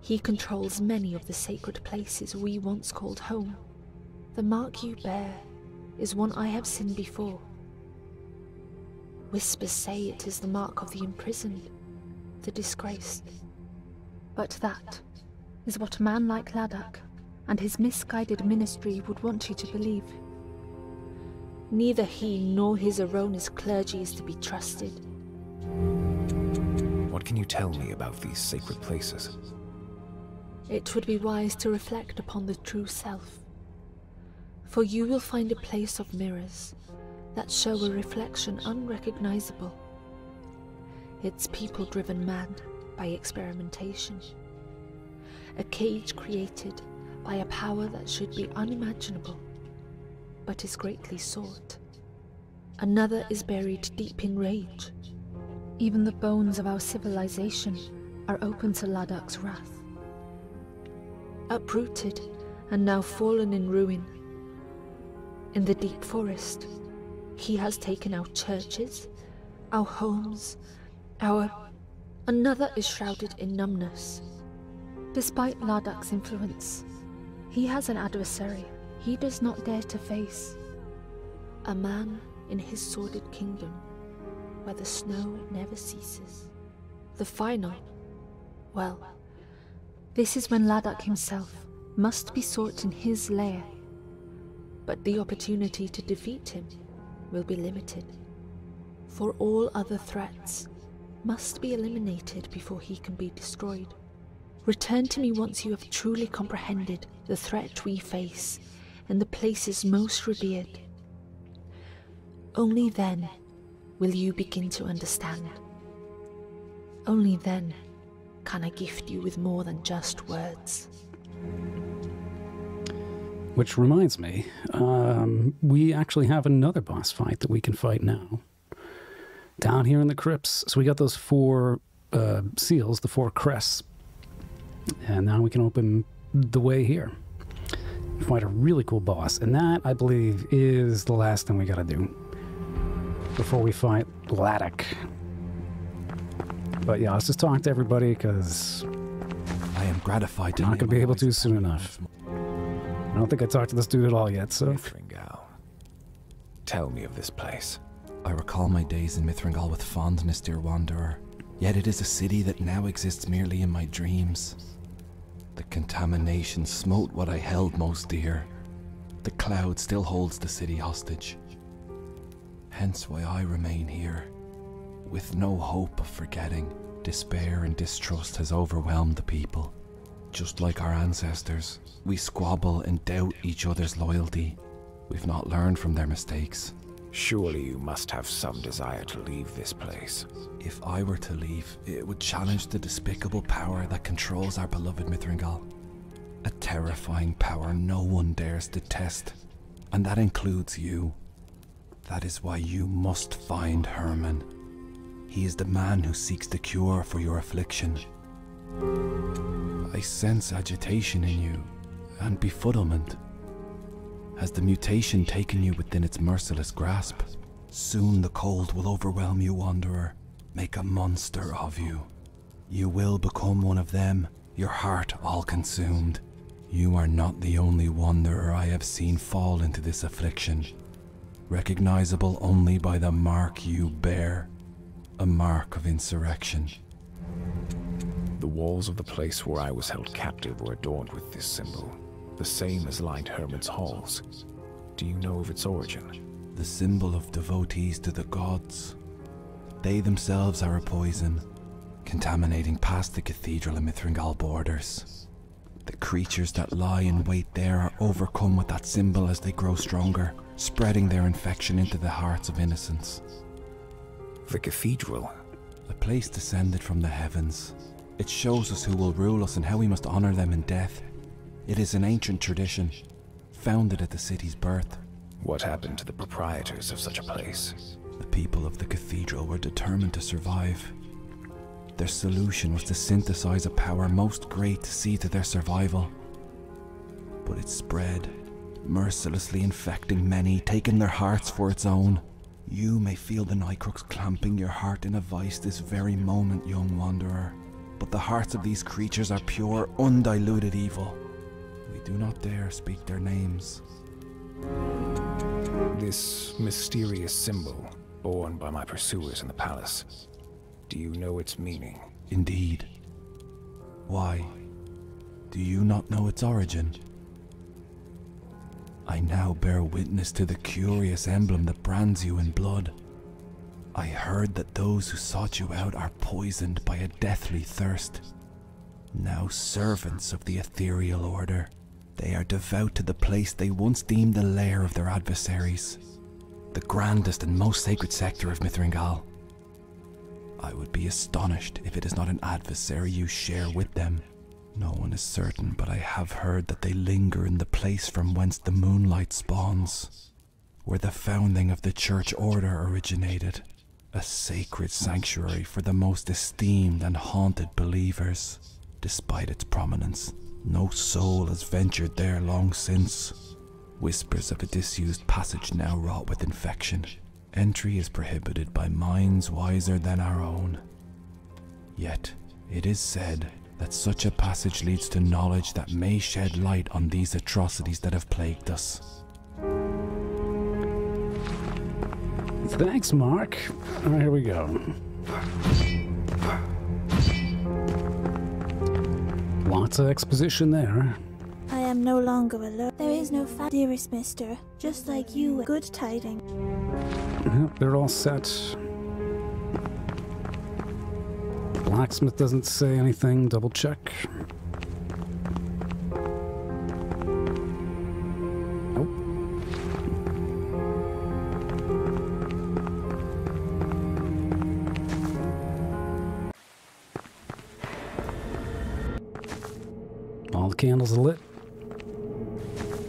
He controls many of the sacred places we once called home. The mark you bear is one I have seen before. Whispers say it is the mark of the imprisoned, the disgraced. But that is what a man like Laddick and his misguided ministry would want you to believe. Neither he nor his erroneous clergy is to be trusted. What can you tell me about these sacred places? It would be wise to reflect upon the true self, for you will find a place of mirrors that show a reflection unrecognizable. Its people driven mad by experimentation, a cage created by a power that should be unimaginable, but is greatly sought. Another is buried deep in rage. Even the bones of our civilization are open to Laddick's wrath. Uprooted and now fallen in ruin. In the deep forest, he has taken our churches, our homes, our... Another is shrouded in numbness. Despite Laddick's influence, he has an adversary he does not dare to face. A man in his sordid kingdom, where the snow never ceases. The final, well, this is when Laddick himself must be sought in his lair, but the opportunity to defeat him will be limited, for all other threats must be eliminated before he can be destroyed. Return to me once you have truly comprehended the threat we face and the places most revered. Only then will you begin to understand. Only then can I gift you with more than just words. Which reminds me, we actually have another boss fight that we can fight now, down here in the crypts. So we got those four seals, the four crests, and now we can open the way here. We fight a really cool boss, and that, I believe, is the last thing we gotta do before we fight Laddick. But yeah, let's just talk to everybody, because I am gratified to not gonna be able to soon enough. I don't think I talked to this dude at all yet, so... Mithringal. Tell me of this place. I recall my days in Mithringal with fondness, dear wanderer. Yet it is a city that now exists merely in my dreams. The contamination smote what I held most dear. The cloud still holds the city hostage. Hence why I remain here. With no hope of forgetting, despair and distrust has overwhelmed the people. Just like our ancestors, we squabble and doubt each other's loyalty. We've not learned from their mistakes. Surely you must have some desire to leave this place. If I were to leave, it would challenge the despicable power that controls our beloved Mithringal. A terrifying power no one dares to test, and that includes you. That is why you must find Herman. He is the man who seeks the cure for your affliction. I sense agitation in you, and befuddlement. Has the mutation taken you within its merciless grasp? Soon the cold will overwhelm you, wanderer, make a monster of you. You will become one of them, your heart all-consumed. You are not the only wanderer I have seen fall into this affliction, recognizable only by the mark you bear, a mark of insurrection. The walls of the place where I was held captive were adorned with this symbol, the same as lined Herman's halls. Do you know of its origin? the symbol of devotees to the gods. They themselves are a poison, contaminating past the cathedral and Mithrangal borders. The creatures that lie in wait there are overcome with that symbol as they grow stronger, spreading their infection into the hearts of innocents. The cathedral? A place descended from the heavens. It shows us who will rule us and how we must honor them in death. It is an ancient tradition, founded at the city's birth. What happened to the proprietors of such a place? The people of the cathedral were determined to survive. Their solution was to synthesize a power most great to see to their survival. But it spread, mercilessly infecting many, taking their hearts for its own. You may feel the Nykrox clamping your heart in a vice this very moment, young wanderer. But the hearts of these creatures are pure, undiluted evil. We do not dare speak their names. This mysterious symbol, borne by my pursuers in the palace. Do you know its meaning? Indeed. Why? Do you not know its origin? I now bear witness to the curious emblem that brands you in blood. I heard that those who sought you out are poisoned by a deathly thirst. Now servants of the ethereal order, they are devout to the place they once deemed the lair of their adversaries, the grandest and most sacred sector of Mithrangal. I would be astonished if it is not an adversary you share with them. No one is certain, but I have heard that they linger in the place from whence the moonlight spawns, where the founding of the church order originated, a sacred sanctuary for the most esteemed and haunted believers. Despite its prominence, no soul has ventured there long since. Whispers of a disused passage now wrought with infection. Entry is prohibited by minds wiser than our own. Yet, it is said that such a passage leads to knowledge that may shed light on these atrocities that have plagued us. Thanks, Mark. All right, here we go. Lots of exposition there. I am no longer alone. There is no fa- dearest mister. Just like you, good tidings. Yep, they're all set. Blacksmith doesn't say anything. Double check. Nope. All the candles are lit.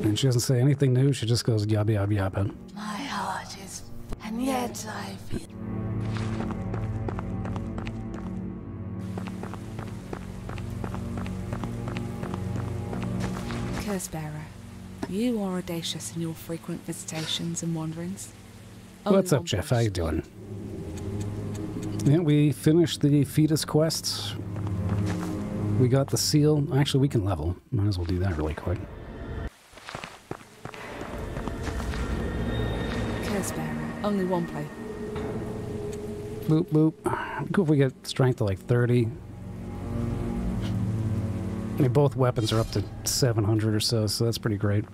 And she doesn't say anything new. She just goes yabba yabba yabba. My heart is... and yet I feel... Cursebearer, you are audacious in your frequent visitations and wanderings. What's up, Jeff? How you doing? Yeah, we finished the fetus quest. We got the seal. Actually, we can level. Might as well do that really quick. Cursebearer, only one play. Boop, boop. Cool if we get strength to like 30. I mean, both weapons are up to 700 or so, so that's pretty great.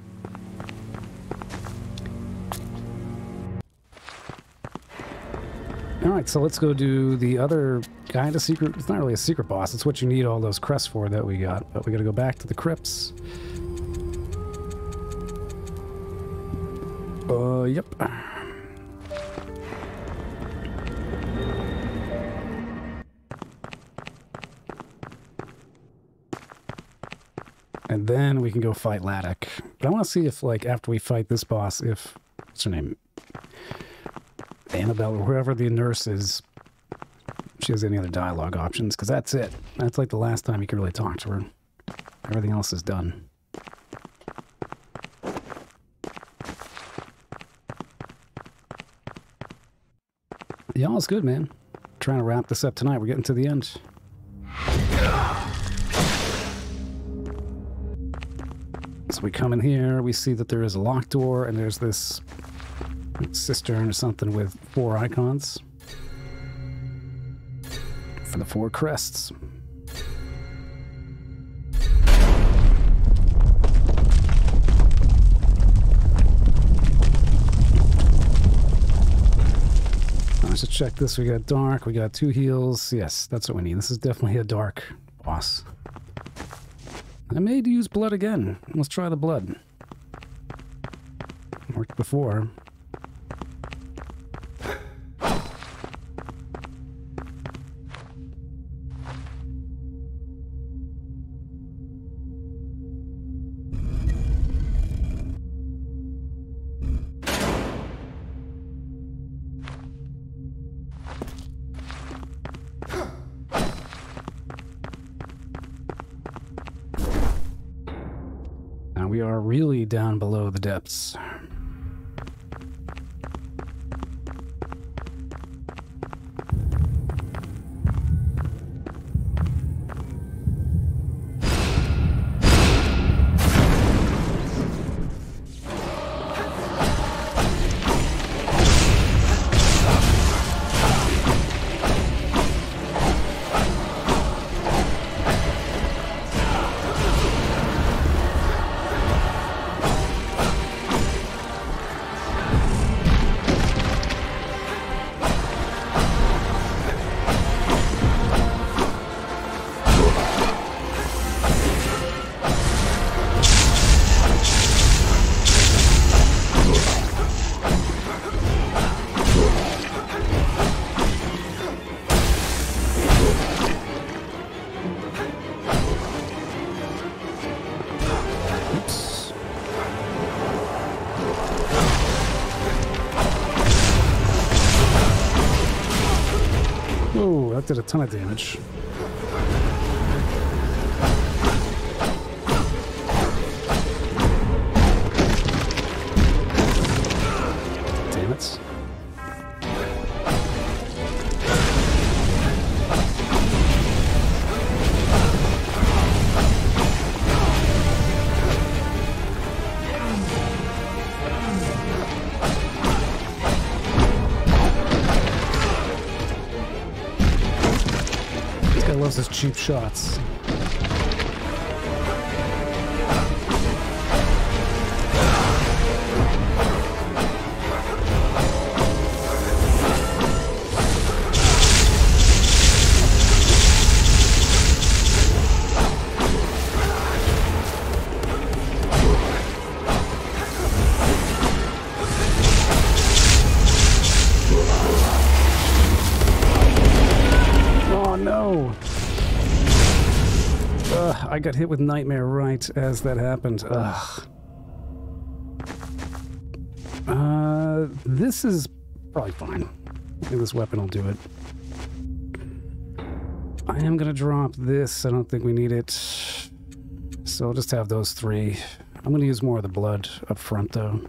Alright, so let's go do the other kind of secret. It's not really a secret boss, it's what you need all those crests for that we got. But we gotta go back to the crypts. Yep. And then we can go fight Laddock. But I want to see if, like, after we fight this boss, if... what's her name? Annabelle, or whoever the nurse is, if she has any other dialogue options, because that's it. That's, like, the last time you can really talk to her. Everything else is done. Y'all is good, man. Trying to wrap this up tonight. We're getting to the end. So we come in here, we see that there is a locked door, and there's this cistern or something with 4 icons for the 4 crests. to check this. We got dark, we got 2 heals. Yes, that's what we need. This is definitely a dark boss. I may use blood again. Let's try the blood. Worked before. We are really down below the depths. Did a ton of damage. Damn it. Those cheap shots. I got hit with Nightmare right as that happened. Ugh. This is probably fine. I think this weapon will do it. I am going to drop this. I don't think we need it. So I'll just have those 3. I'm going to use more of the blood up front, though.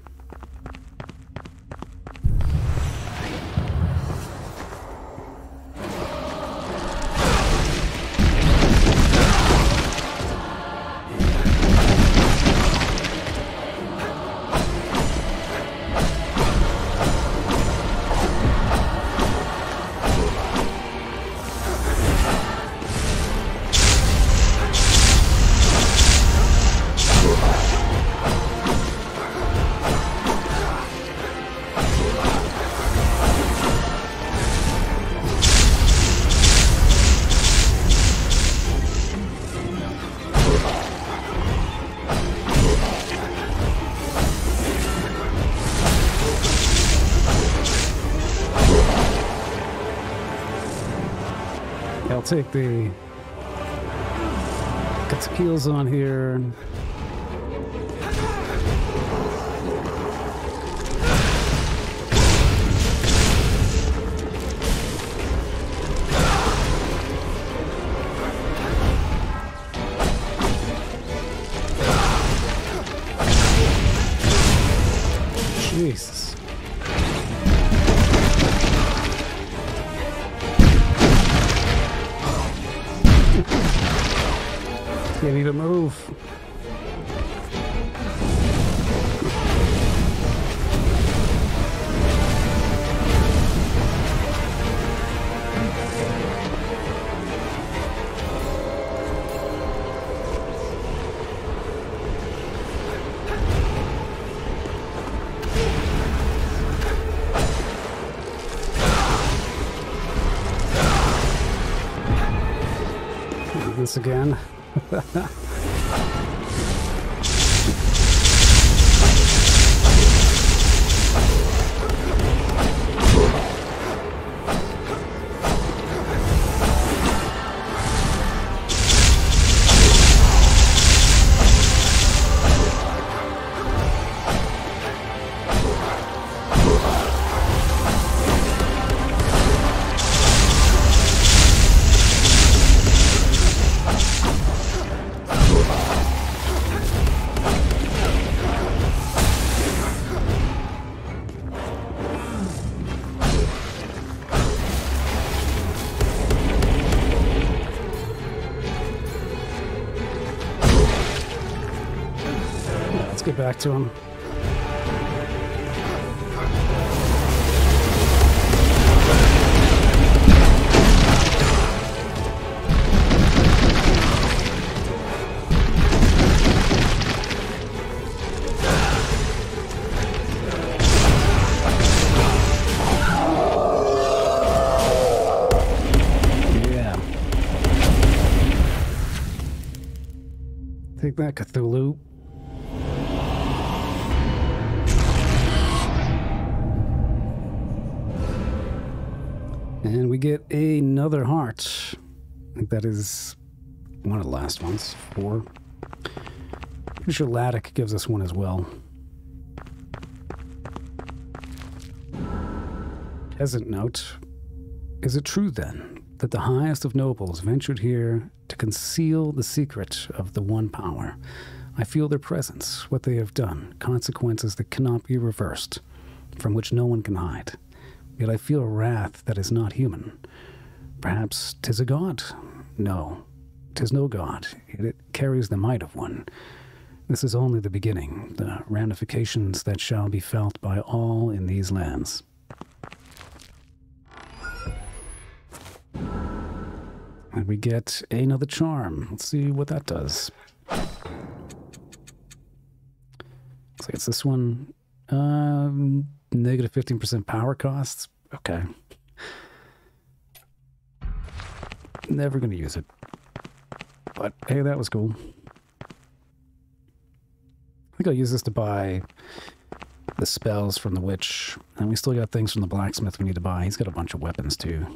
Take the... Got some heals on here. Jesus. You need to move. this again. Back to him. Yeah. Take that, Cthulhu. And we get another heart. I think that is one of the last ones. 4. Pretty sure Laddick gives us one as well. Peasant note. Is it true then that the highest of nobles ventured here to conceal the secret of the one power? I feel their presence, what they have done, consequences that cannot be reversed, from which no one can hide. Yet I feel a wrath that is not human. Perhaps 'tis a god? No, 'tis no god, yet it carries the might of one. This is only the beginning, the ramifications that shall be felt by all in these lands. And we get another charm. Let's see what that does. So it's this one. Negative 15% power costs. Okay. Never going to use it. But, hey, that was cool. I think I'll use this to buy the spells from the witch. And we still got things from the blacksmith we need to buy. He's got a bunch of weapons, too.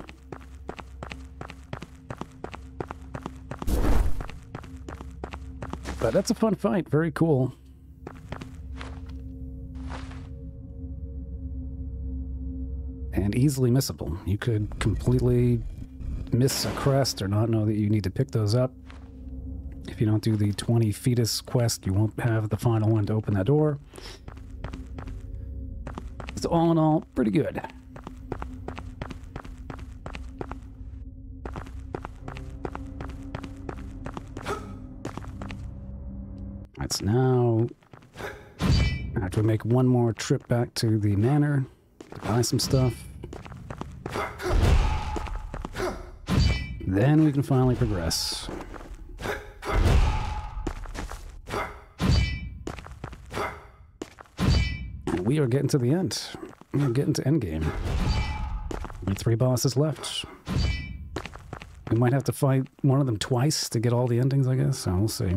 But that's a fun fight. Very cool. And easily missable. You could completely miss a crest or not know that you need to pick those up. If you don't do the 20 fetus quest, you won't have the final one to open that door. So all in all, pretty good. Alright, so now after we make one more trip back to the manor, buy some stuff. Then we can finally progress. And we are getting to the end. We're getting to endgame. Only 3 bosses left. We might have to fight one of them twice to get all the endings, I guess. So we'll see.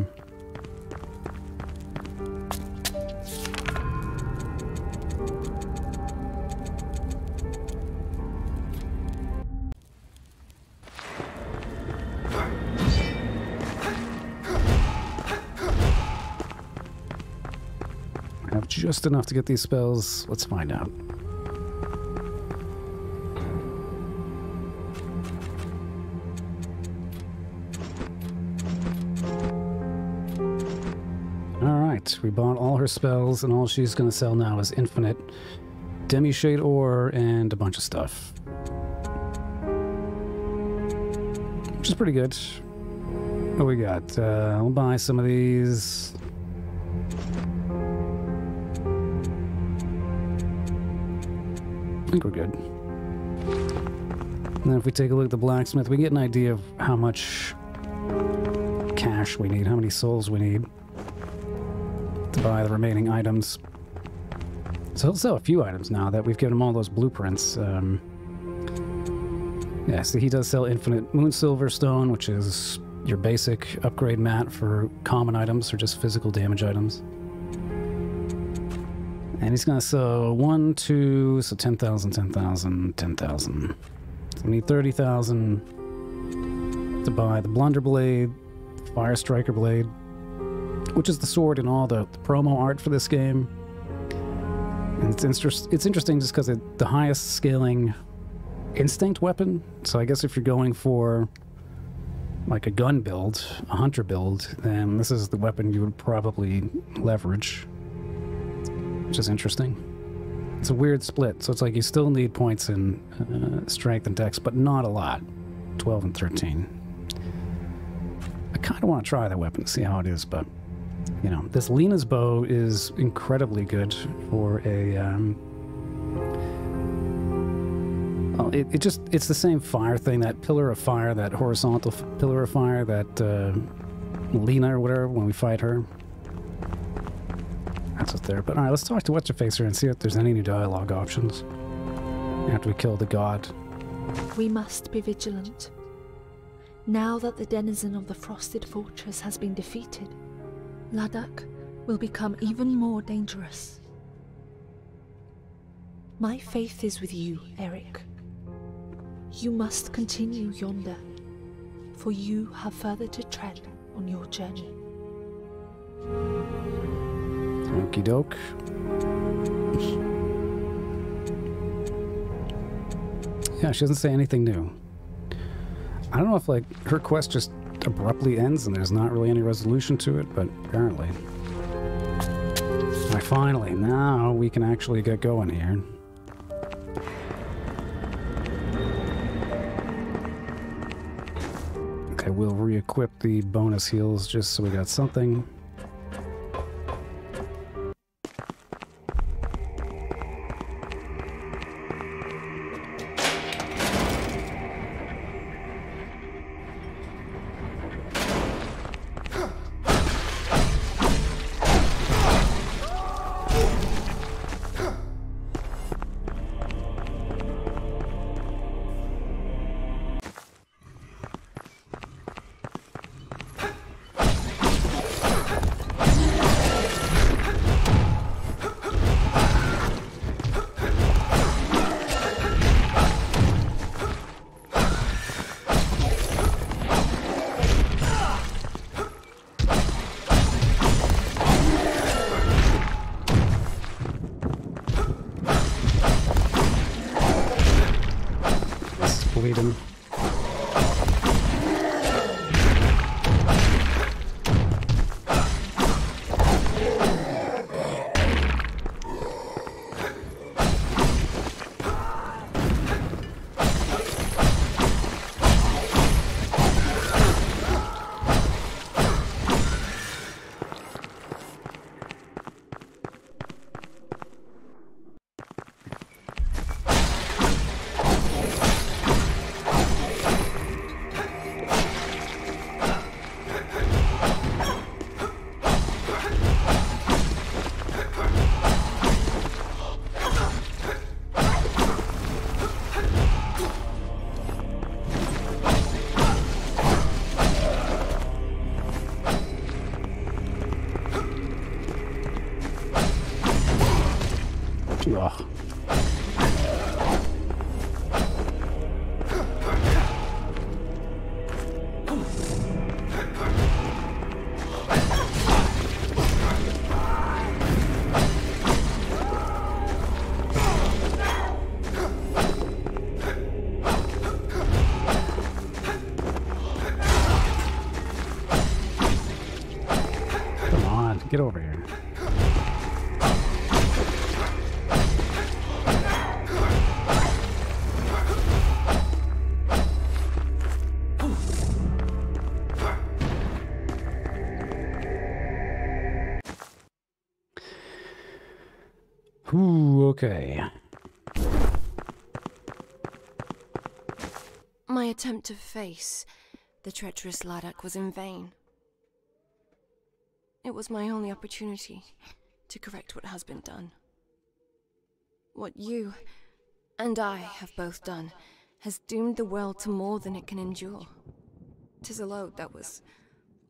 Just enough to get these spells. Let's find out. Alright, we bought all her spells, and all she's going to sell now is infinite demi-shade ore and a bunch of stuff. Which is pretty good. What we got? I'll buy some of these. I think we're good. And then if we take a look at the blacksmith, we get an idea of how much cash we need, how many souls we need to buy the remaining items. So he'll sell a few items now that we've given him all those blueprints. Yeah, see, he does sell infinite moonsilver stone, which is your basic upgrade mat for common items or just physical damage items. And he's gonna sew 1, 2, so 10,000, 10,000, 10,000. So we need 30,000 to buy the Blunder Blade, Fire Striker Blade, which is the sword in all the promo art for this game. And it's interesting just because it's the highest scaling instinct weapon. So I guess if you're going for like a gun build, a hunter build, then this is the weapon you would probably leverage, which is interesting. It's a weird split. So it's like you still need points in strength and dex, but not a lot. 12 and 13. I kind of want to try that weapon to see how it is, but you know, this Lena's bow is incredibly good for a, well, it just, it's the same fire thing, that pillar of fire, that horizontal pillar of fire, that Lena or whatever, when we fight her. That's what's there. But all right, let's talk to What's-Her-Face here and see if there's any new dialogue options after we kill the god. We must be vigilant. Now that the denizen of the Frosted Fortress has been defeated, Ladakh will become even more dangerous. My faith is with you, Eric. You must continue yonder, for you have further to tread on your journey. Okie doke. Yeah, she doesn't say anything new. I don't know if, like, her quest just abruptly ends and there's not really any resolution to it, but apparently. Like, finally, now we can actually get going here. Okay, we'll re-equip the bonus heals just so we got something. Get over here. Ooh, okay. My attempt to face the treacherous Ladakh was in vain. It was my only opportunity to correct what has been done. What you and I have both done has doomed the world to more than it can endure. 'Tis a load that was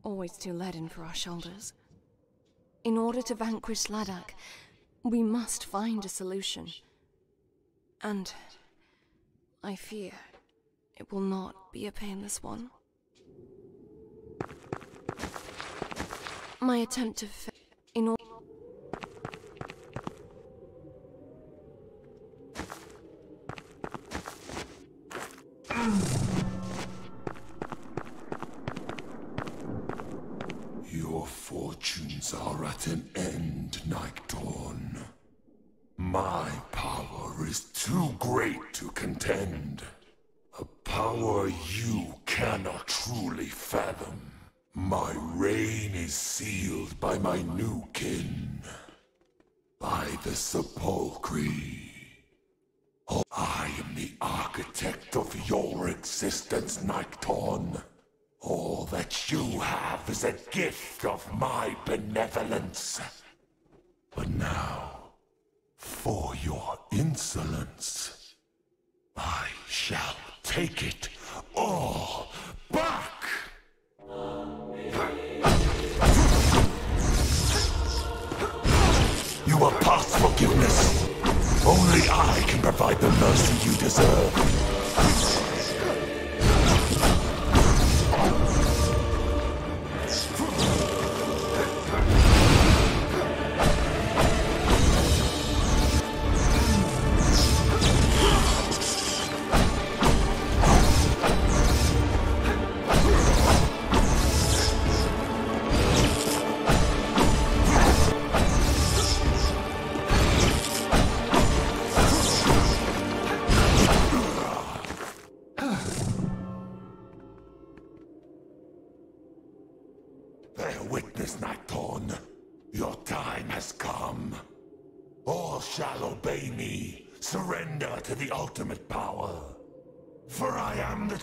always too leaden for our shoulders. In order to vanquish Sladak, we must find a solution. And I fear it will not be a painless one. My attempt to fail in order... Your fortunes are at an end, Nyktorn. My power is too great to contend. A power you cannot truly fathom. My reign is sealed by my new kin. By the Sepulchri. Oh, I am the architect of your existence, Nyktorn. All that you have is a gift of my benevolence. But now, for your insolence, I shall take it all back! You are past forgiveness. Only I can provide the mercy you deserve.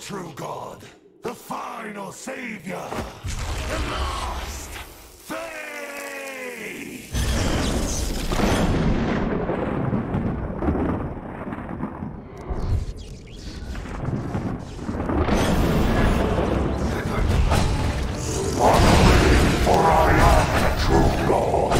True God, the final savior, the last faith! For I am the true Lord.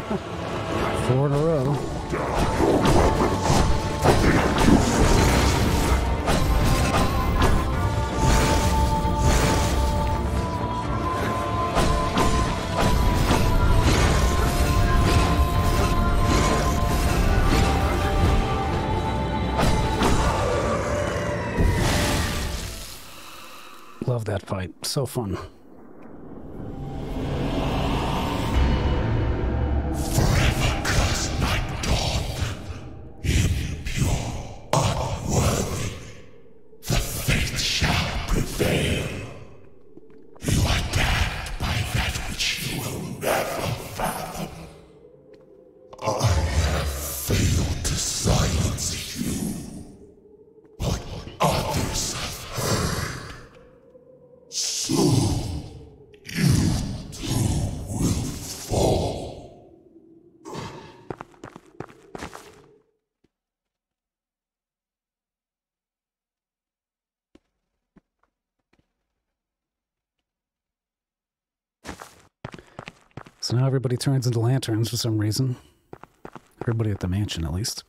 Four in a row. Love that fight. So fun. So now everybody turns into lanterns for some reason. Everybody at the mansion, at least.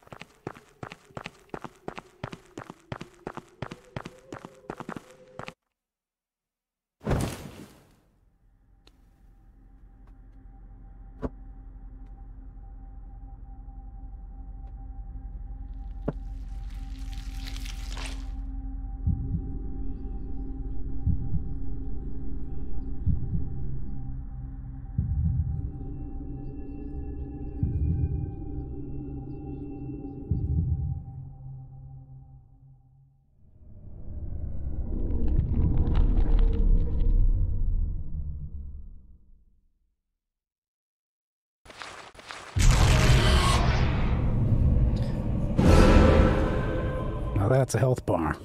That's a health bar.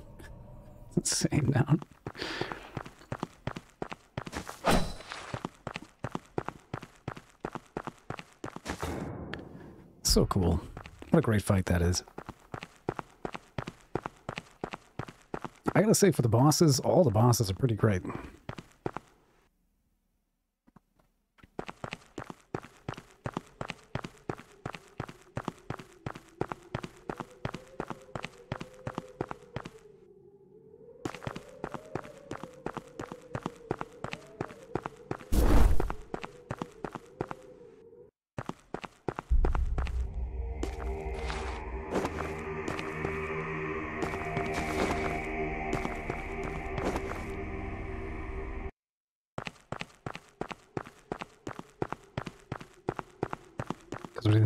Let's aim down. So cool. What a great fight that is. I gotta say, for the bosses, all the bosses are pretty great.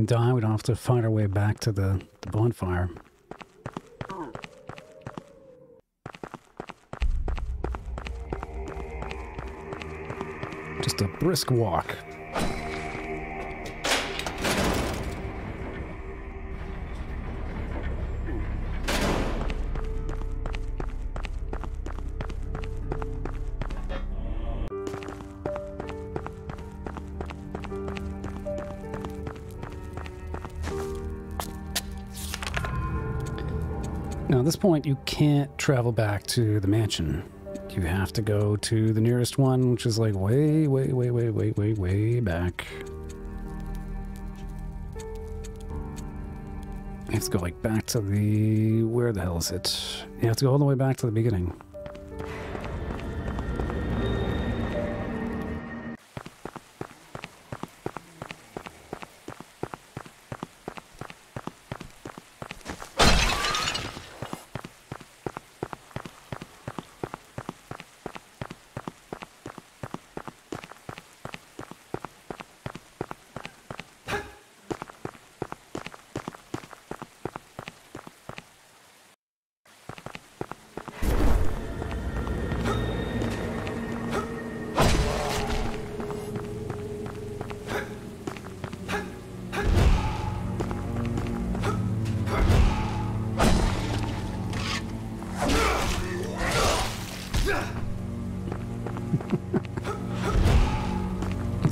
Die, we don't have to find our way back to the bonfire. Just a brisk walk. At this point, you can't travel back to the mansion. You have to go to the nearest one, which is like way back. You have to go like back to the... where the hell is it? You have to go all the way back to the beginning.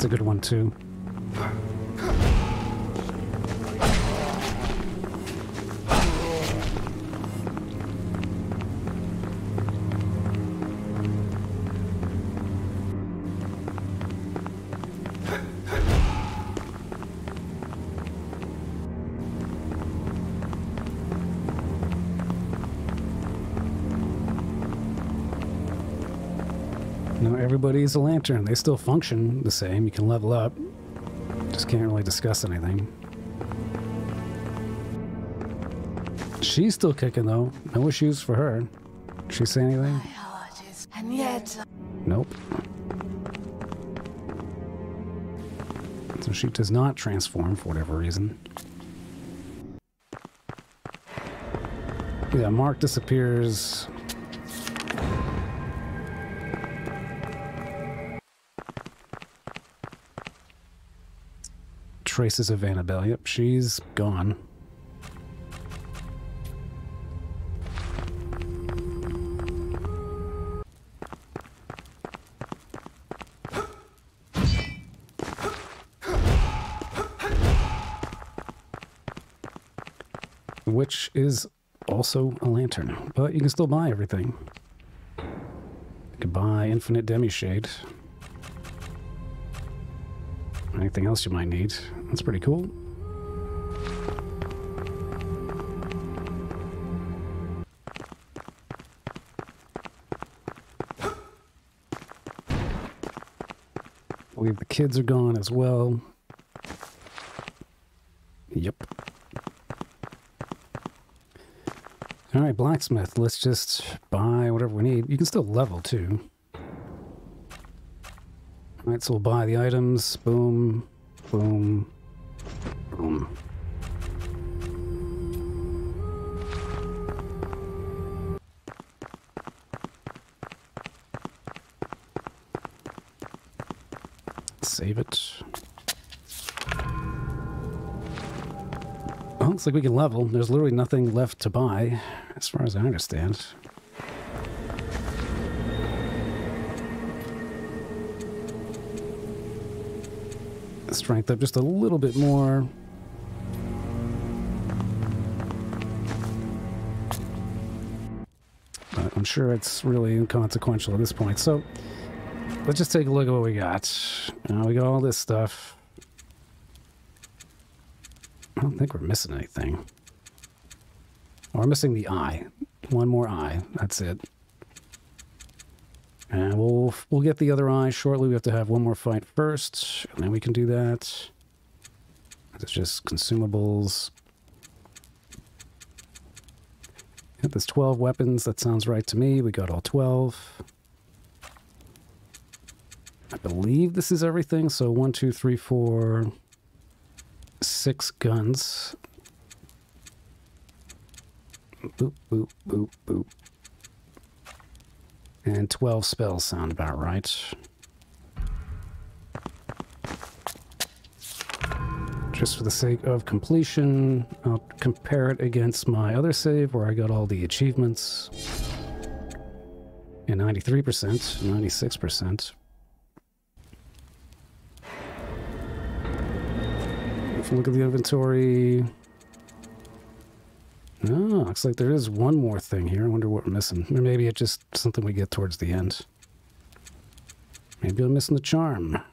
A good one too. everybody's a lantern. They still function the same. You can level up. Just can't really discuss anything. She's still kicking, though. No issues for her. She say anything? My heart is... and yet... Nope. So she does not transform for whatever reason. Yeah, Mark disappears. Traces of Annabelle. Yep, she's gone. Which is also a lantern, but you can still buy everything. You can buy infinite demi-shade. Anything else you might need. That's pretty cool. I believe the kids are gone as well. Yep. All right, blacksmith, let's just buy whatever we need. You can still level, too. All right, so we'll buy the items. Boom, boom, boom. Save it. Well, looks like we can level. There's literally nothing left to buy. As far as I understand. Strength up just a little bit more. But I'm sure it's really inconsequential at this point. So let's just take a look at what we got. We got all this stuff. I don't think we're missing anything. We're missing the eye. One more eye. That's it. And we'll get the other eye shortly. We have to have one more fight first, and then we can do that. It's just consumables. Yeah, there's 12 weapons. That sounds right to me. We got all 12. I believe this is everything. So 6 guns. Boop, boop, boop, boop. And 12 spells sound about right. Just for the sake of completion, I'll compare it against my other save where I got all the achievements. And 93%, 96%. If you look at the inventory... Oh, looks like there is one more thing here. I wonder what we're missing. Or maybe it's just something we get towards the end. Maybe I'm missing the charm. How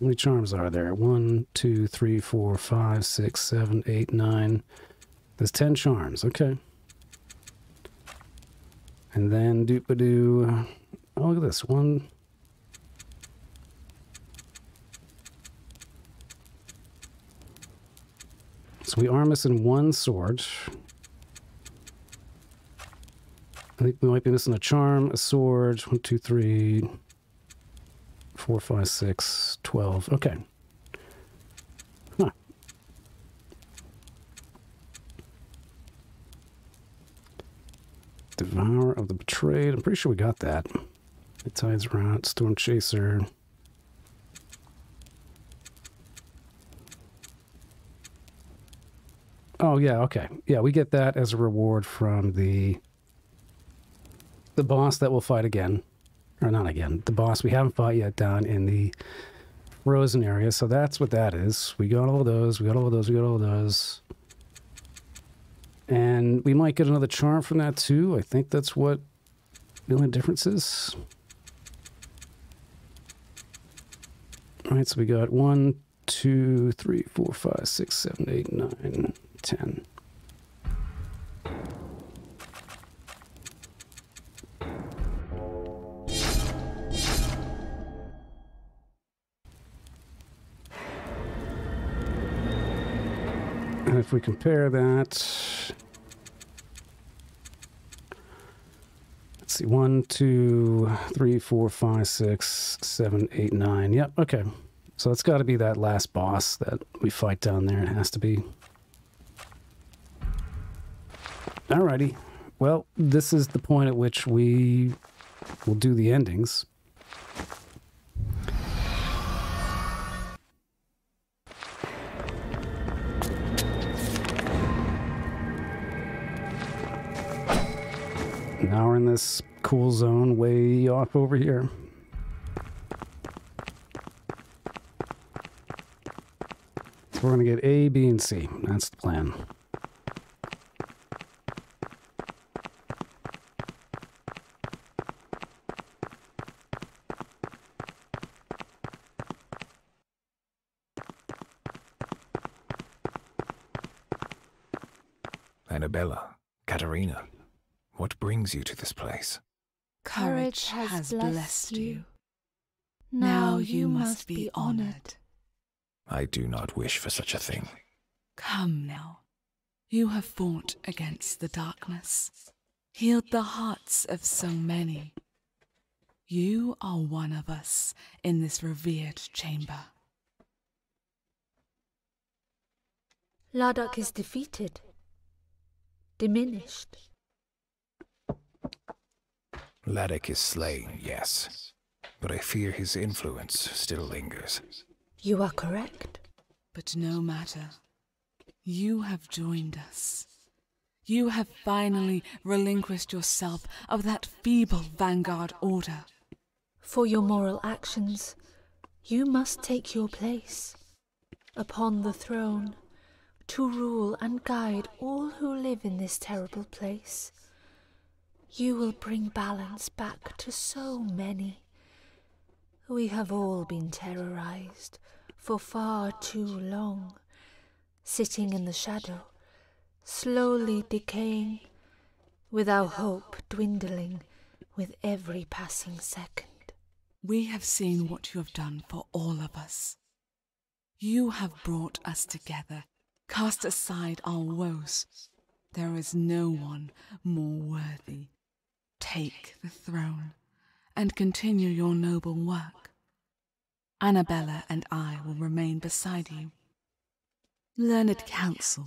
many charms are there? 1, 2, 3, 4, 5, 6, 7, 8, 9. There's 10 charms. Okay. And then doop-a-doo. Oh, look at this. 1. So we are missing 1 sword. I think we might be missing a charm, a sword, 1, 2, 3, 4, 5, 6, 12. Okay. Huh. Devourer of the Betrayed. I'm pretty sure we got that. The Tide's Rot, Storm Chaser. Oh, yeah, okay. Yeah, we get that as a reward from the boss that we'll fight again, or not again, the boss we haven't fought yet down in the frozen area. So that's what that is. We got all of those, we got all of those, we got all of those. And we might get another charm from that too. I think that's what the only difference is. All right, so we got 1, 2, 3, 4, 5, 6, 7, 8, 9, 10. And if we compare that, let's see, 1, 2, 3, 4, 5, 6, 7, 8, 9. Yep, okay. So it's got to be that last boss that we fight down there. It has to be. Alrighty. Well, this is the point at which we will do the endings. Now we're in this cool zone way off over here. So we're going to get A, B, and C. That's the plan. Annabella, Katerina. What brings you to this place? Courage has blessed you. Now you must be honored. I do not wish for such a thing. Come now. You have fought against the darkness, healed the hearts of so many. You are one of us in this revered chamber. Ladakh is defeated, diminished. Ladakh is slain, yes, but I fear his influence still lingers. You are correct. But no matter. You have joined us. You have finally relinquished yourself of that feeble vanguard order. For your moral actions, you must take your place upon the throne to rule and guide all who live in this terrible place. You will bring balance back to so many. We have all been terrorized for far too long, sitting in the shadow, slowly decaying, with our hope dwindling with every passing second. We have seen what you have done for all of us. You have brought us together, cast aside our woes. There is no one more worthy. Take the throne and continue your noble work. Annabella and I will remain beside you. Learned counsel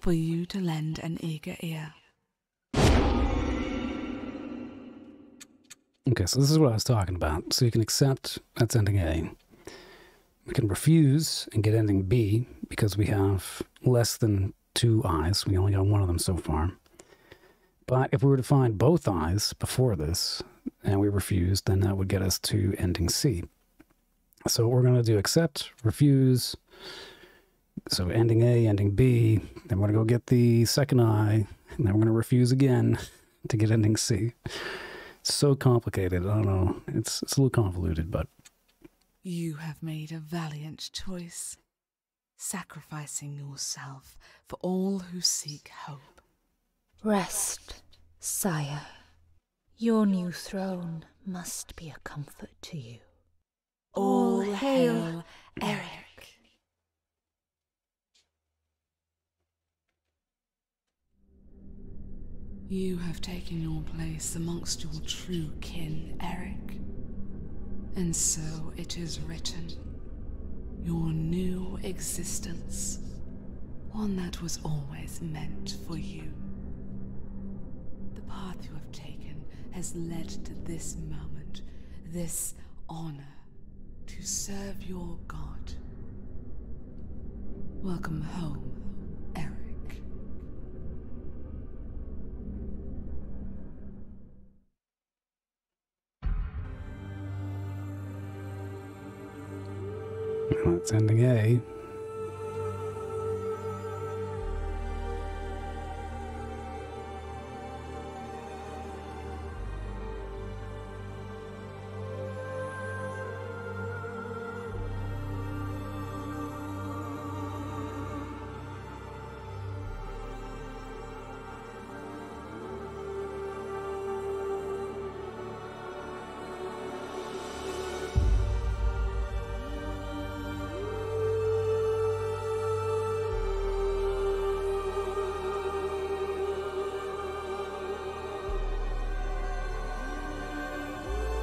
for you to lend an eager ear. Okay, so this is what I was talking about. So you can accept, that's ending A. We can refuse and get ending B because we have less than 2 eyes. We only got one of them so far. But if we were to find both eyes before this, and we refused, then that would get us to ending C. So what we're going to do, accept, refuse, so ending A, ending B, then we're going to go get the second eye, and then we're going to refuse again to get ending C. It's so complicated, I don't know, it's a little convoluted, but... You have made a valiant choice, sacrificing yourself for all who seek hope. Rest, sire. Your new throne must be a comfort to you. All hail, Eric. You have taken your place amongst your true kin, Eric. And so it is written. Your new existence. One that was always meant for you. The path you have taken has led to this moment, this honor, to serve your God. Welcome home, Eric. Well, it's ending A.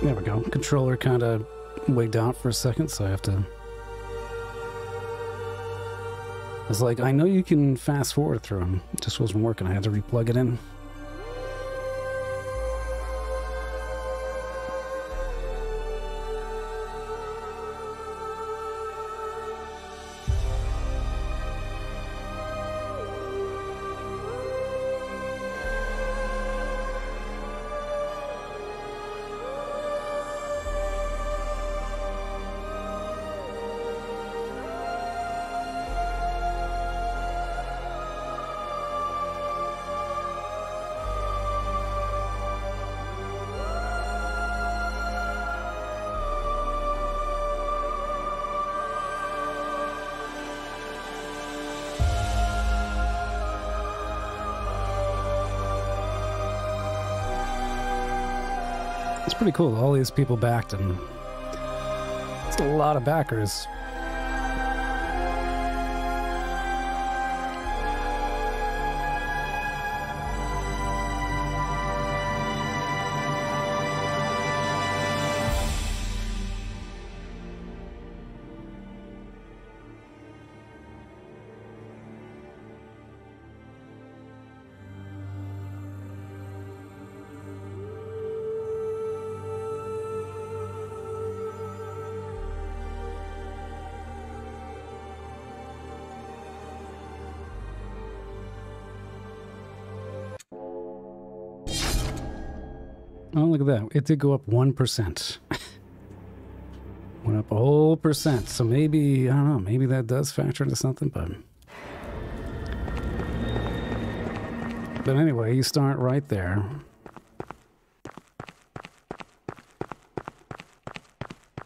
There we go. Controller kind of wigged out for a second, so I have to... I was like, I know you can fast forward through them. It just wasn't working. I had to replug it in. Pretty cool. All these people backed him. It's a lot of backers. That it did go up 1%. Went up a whole percent, so maybe, I don't know, maybe that does factor into something, but anyway, you start right there.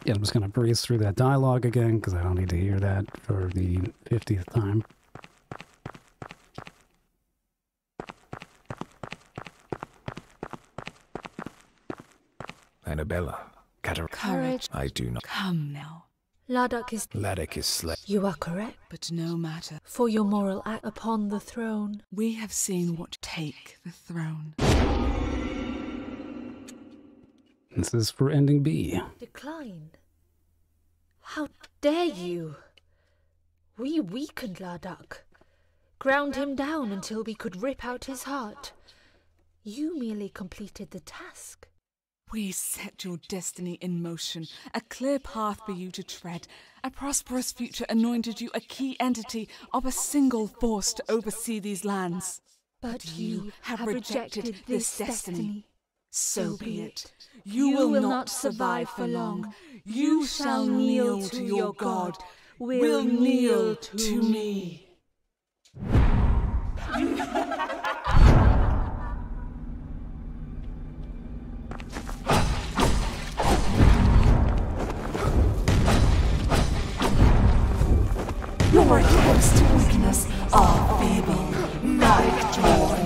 Yeah, I'm just gonna breeze through that dialogue again because I don't need to hear that for the 50th time. Courage. I do not. Come now. Laddock is slain. You are correct. But no matter. For your moral act upon the throne. We have seen what take the throne. This is for ending B. Decline. How dare you? We weakened Laddock. Ground him down until we could rip out his heart. You merely completed the task. We set your destiny in motion, a clear path for you to tread. A prosperous future anointed you a key entity of a single force to oversee these lands. But you have rejected this destiny. So be it. You will not survive for long. You shall kneel to your God. Will kneel to me. Your attempts to weaken us are feeble, like Dawn.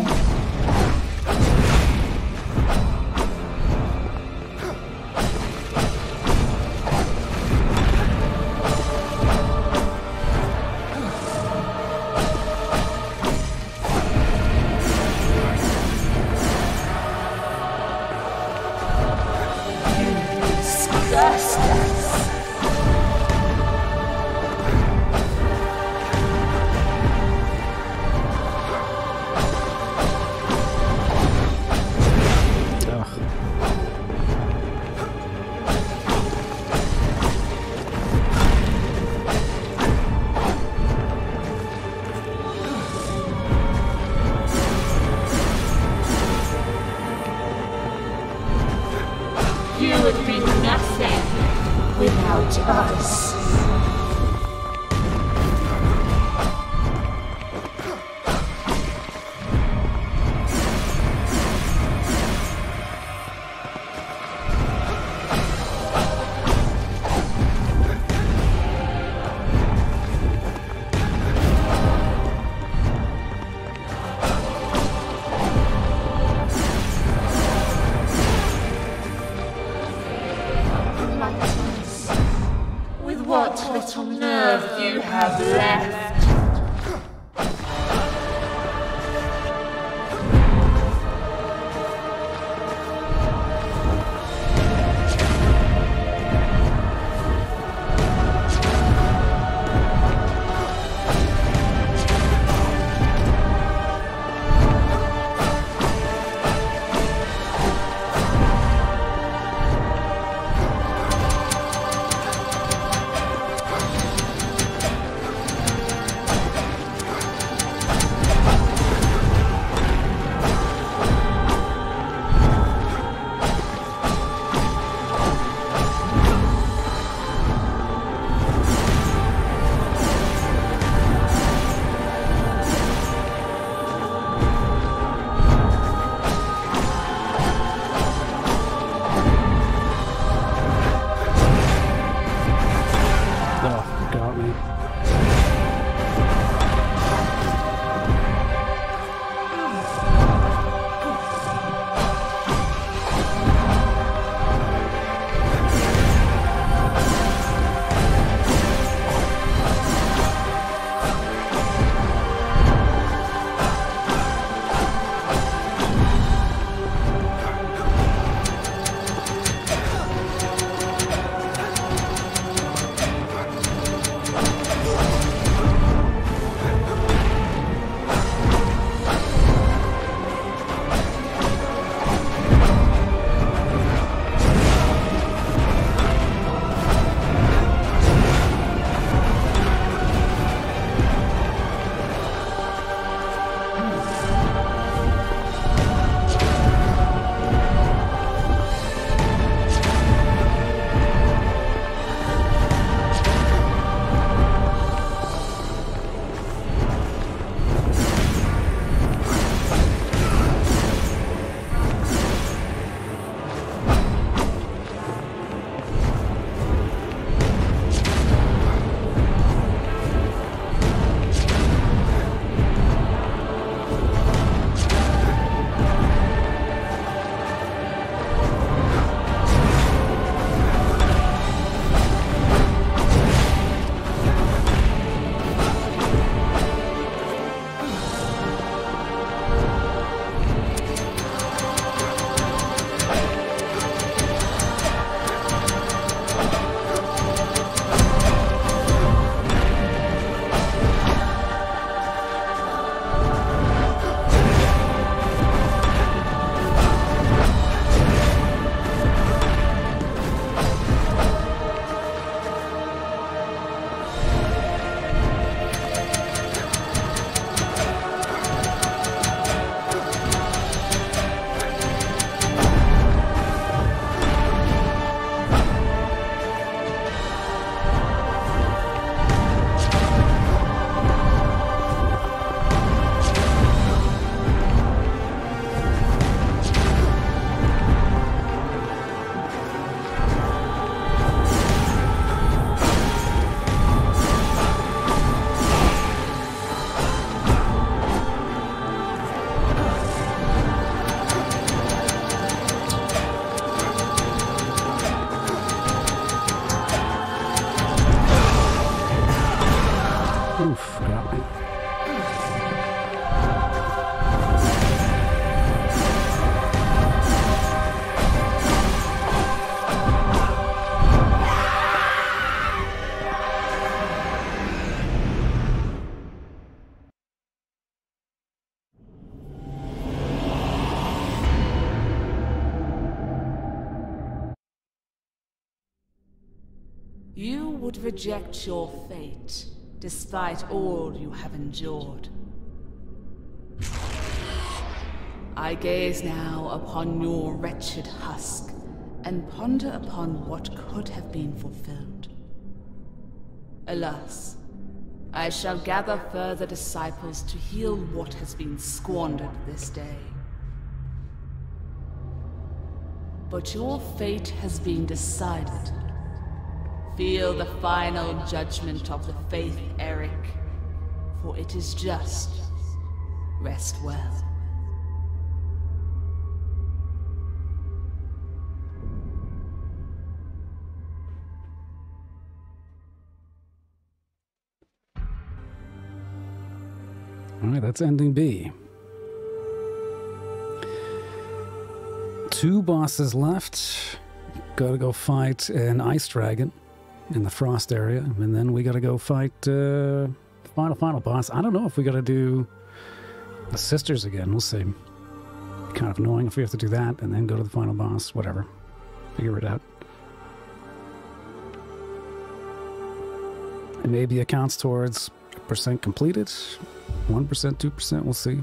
You disgust us. You would reject your fate, despite all you have endured. I gaze now upon your wretched husk, and ponder upon what could have been fulfilled. Alas, I shall gather further disciples to heal what has been squandered this day. But your fate has been decided. Feel the final judgment of the faith, Eric, for it is just. Rest well. All right, that's ending B. 2 bosses left. Gotta go fight an ice dragon in the frost area, and then we gotta go fight final boss. I don't know if we gotta do the sisters again. We'll see. Kind of annoying if we have to do that and then go to the final boss. Whatever, figure it out. It maybe it counts towards % completed, 1%, 2%. We'll see.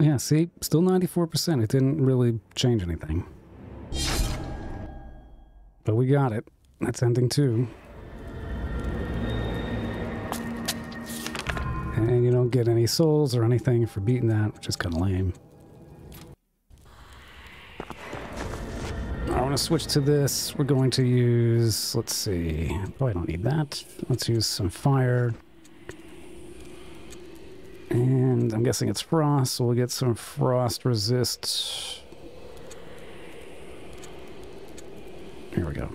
Yeah, see? Still 94%. It didn't really change anything. But we got it. That's ending 2. And you don't get any souls or anything for beating that, which is kind of lame. I want to switch to this. We're going to use... let's see. Oh, I don't need that. Let's use some fire. And I'm guessing it's frost, so we'll get some frost resist. Here we go.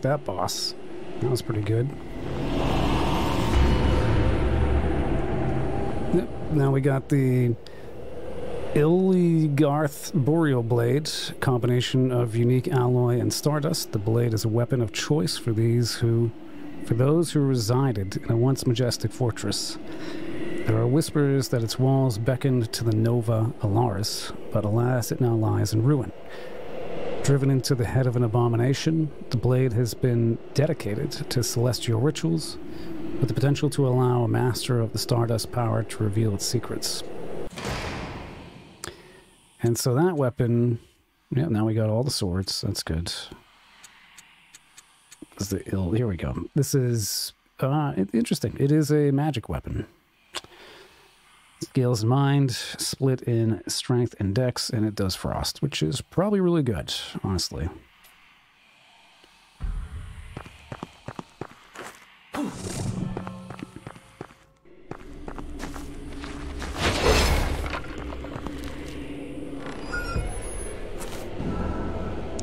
That boss. That was pretty good. Yep. Now we got the Illigarth Boreal Blade, combination of unique alloy and stardust. The blade is a weapon of choice for those who resided in a once majestic fortress. There are whispers that its walls beckoned to the Nova Alaris, but alas, it now lies in ruin. Driven into the head of an abomination, the blade has been dedicated to celestial rituals, with the potential to allow a master of the Stardust power to reveal its secrets. And so that weapon... yeah, now we got all the swords. That's good. This is the ill... here we go. This is... interesting. It is a magic weapon. Scales in mind, split in strength and dex, and it does frost, which is probably really good, honestly.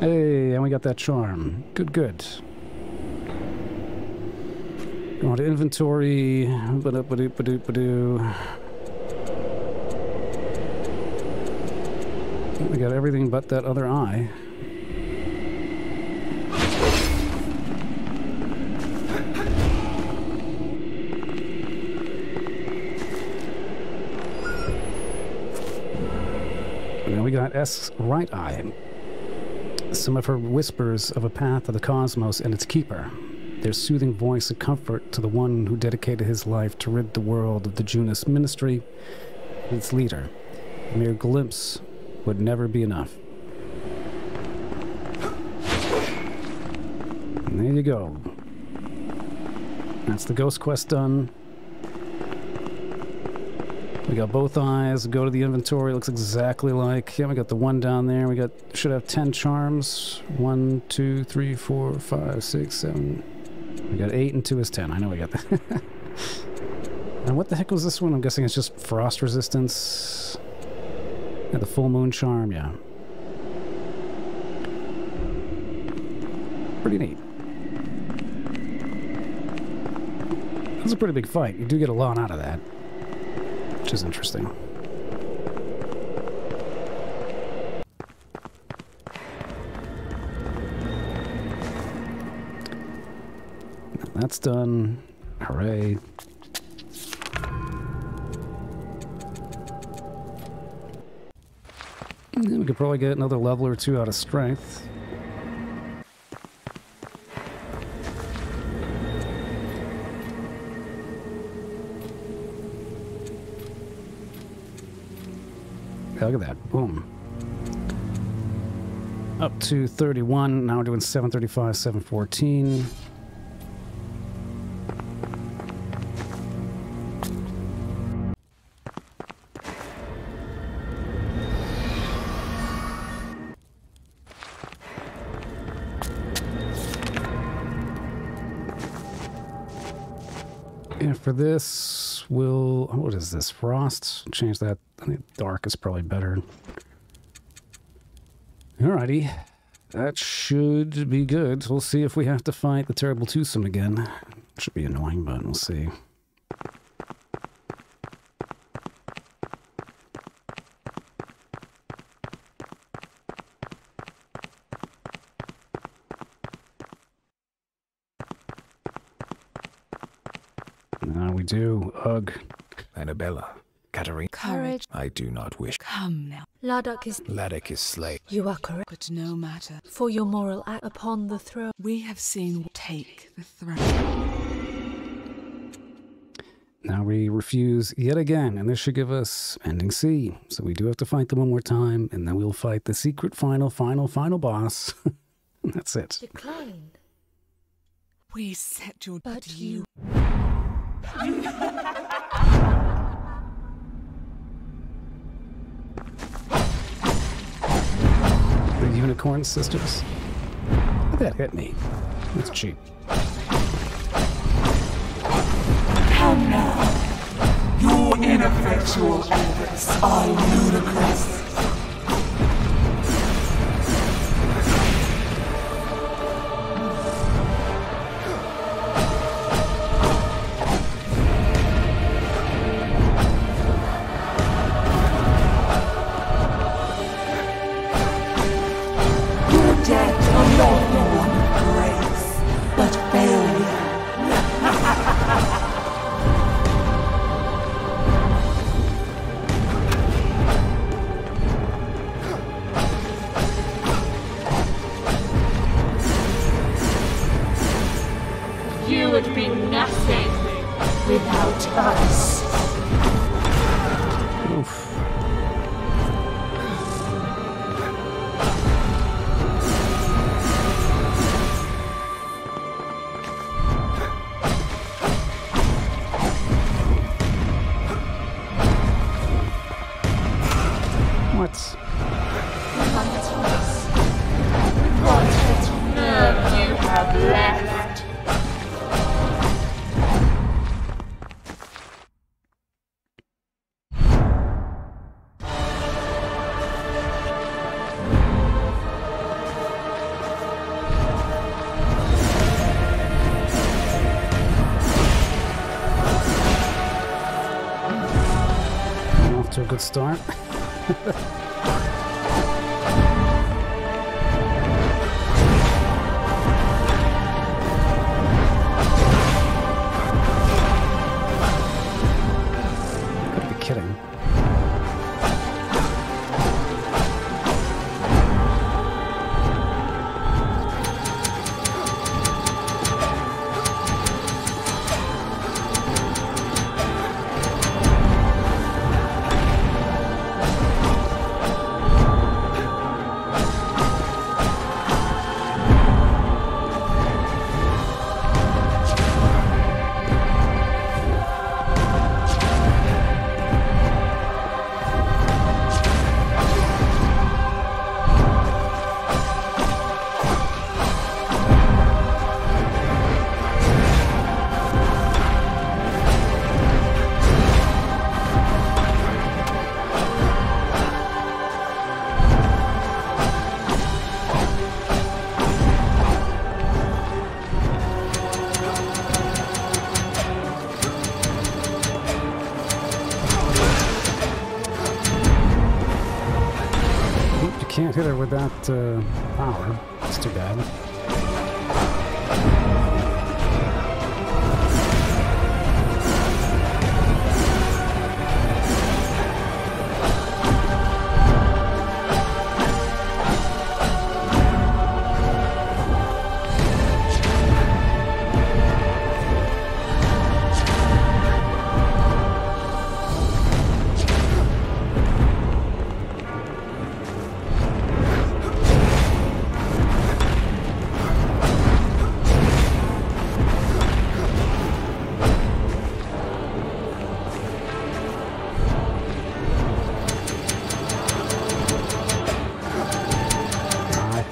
Hey, and we got that charm. Good, good. Going to inventory. Ba-do-ba-do-ba-do-ba-do. We got everything but that other eye. And then we got S's right eye. Some of her whispers of a path of the cosmos and its keeper. Their soothing voice of comfort to the one who dedicated his life to rid the world of the Junas Ministry and its leader. A mere glimpse would never be enough. And there you go. That's the ghost quest done. We got both eyes. Go to the inventory. Looks exactly like... yeah, we got the one down there. We got... should have 10 charms. 1, 2, 3, 4, 5, 6, 7... we got 8 and 2 is 10. I know we got that. And what the heck was this one? I'm guessing it's just frost resistance. Yeah, the full moon charm, yeah. Pretty neat. That's a pretty big fight. You do get a lot out of that, which is interesting. That's done. Hooray. We could probably get another level or two out of strength. Look at that. Boom. Up to 31. Now we're doing 735, 714. And for this, we'll... What is this? Frost? Change that. I think dark is probably better. Alrighty. That should be good. We'll see if we have to fight the terrible twosome again. Should be annoying, but we'll see. Do Ugh. Annabella. Katarina. Courage. I do not wish. Come now. Laddock is slain. You are correct. But no matter. For your moral act upon the throne. We have seen take the throne. Now we refuse yet again, and this should give us ending C. So we do have to fight them one more time, and then we'll fight the secret final boss. And that's it. Declined. We set your... But you... The Unicorn Sisters. That hit me. That's cheap. Come now. Your ineffectual efforts are ludicrous. Good start. Hit her with that power. That's too bad.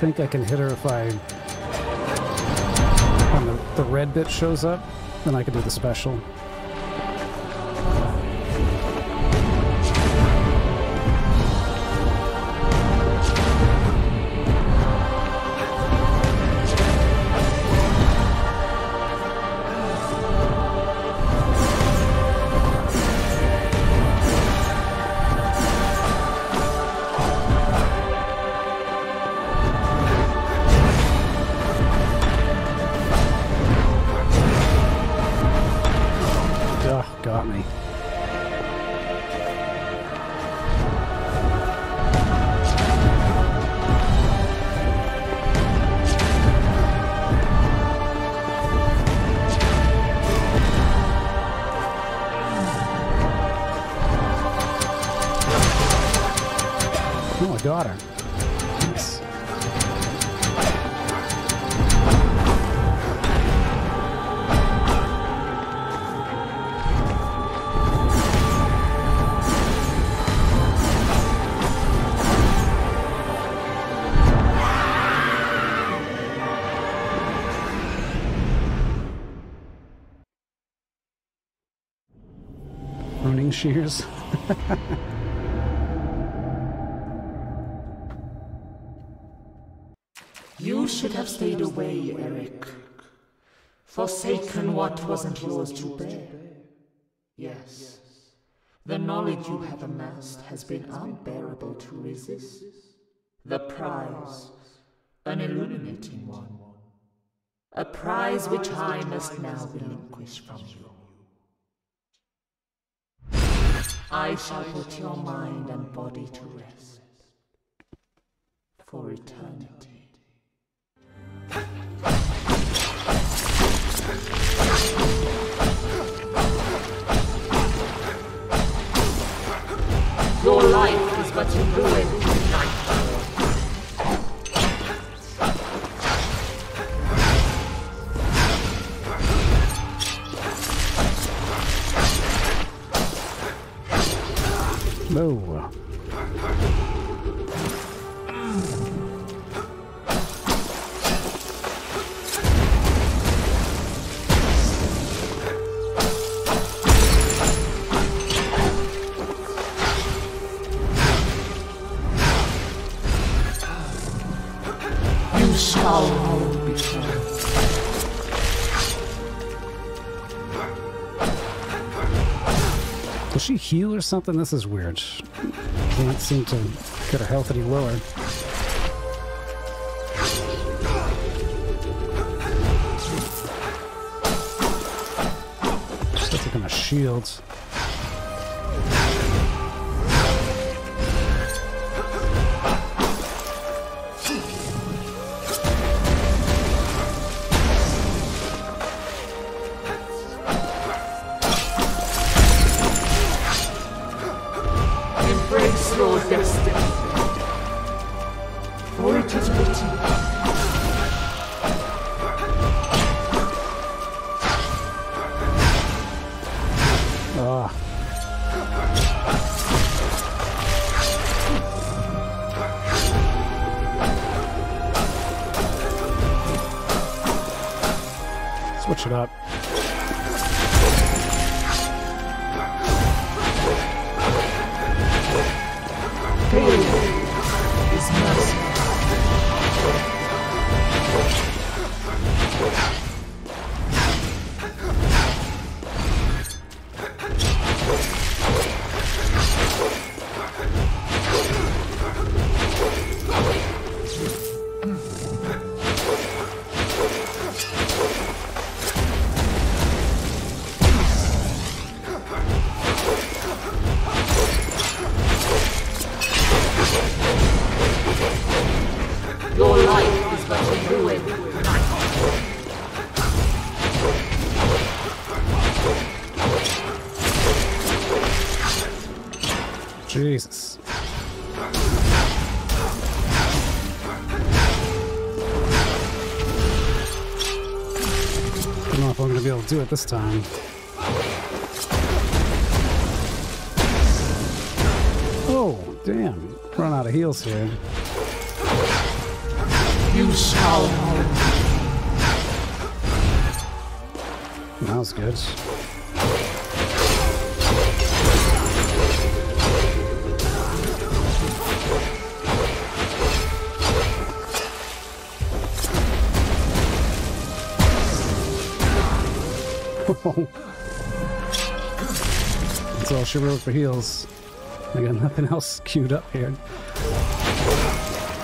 think I can hit her if I... When the red bit shows up, then I can do the special. Shears. You should have stayed away, Eric. Forsaken what wasn't yours to bear. Yes, the knowledge you have amassed has been unbearable to resist. The prize, an illuminating one. A prize which I must now relinquish from you. I shall put your mind and body to rest for eternity. Your life is but in ruin tonight. Oh. You shall hold before. Does she heal or something? This is weird. She can't seem to get her health any lower. She's got some kind of shields. Jesus. I don't know if I'm gonna be able to do it this time. Oh, damn. Run out of heals here. You sound. That was good. That's all she wrote for heals. I got nothing else queued up here.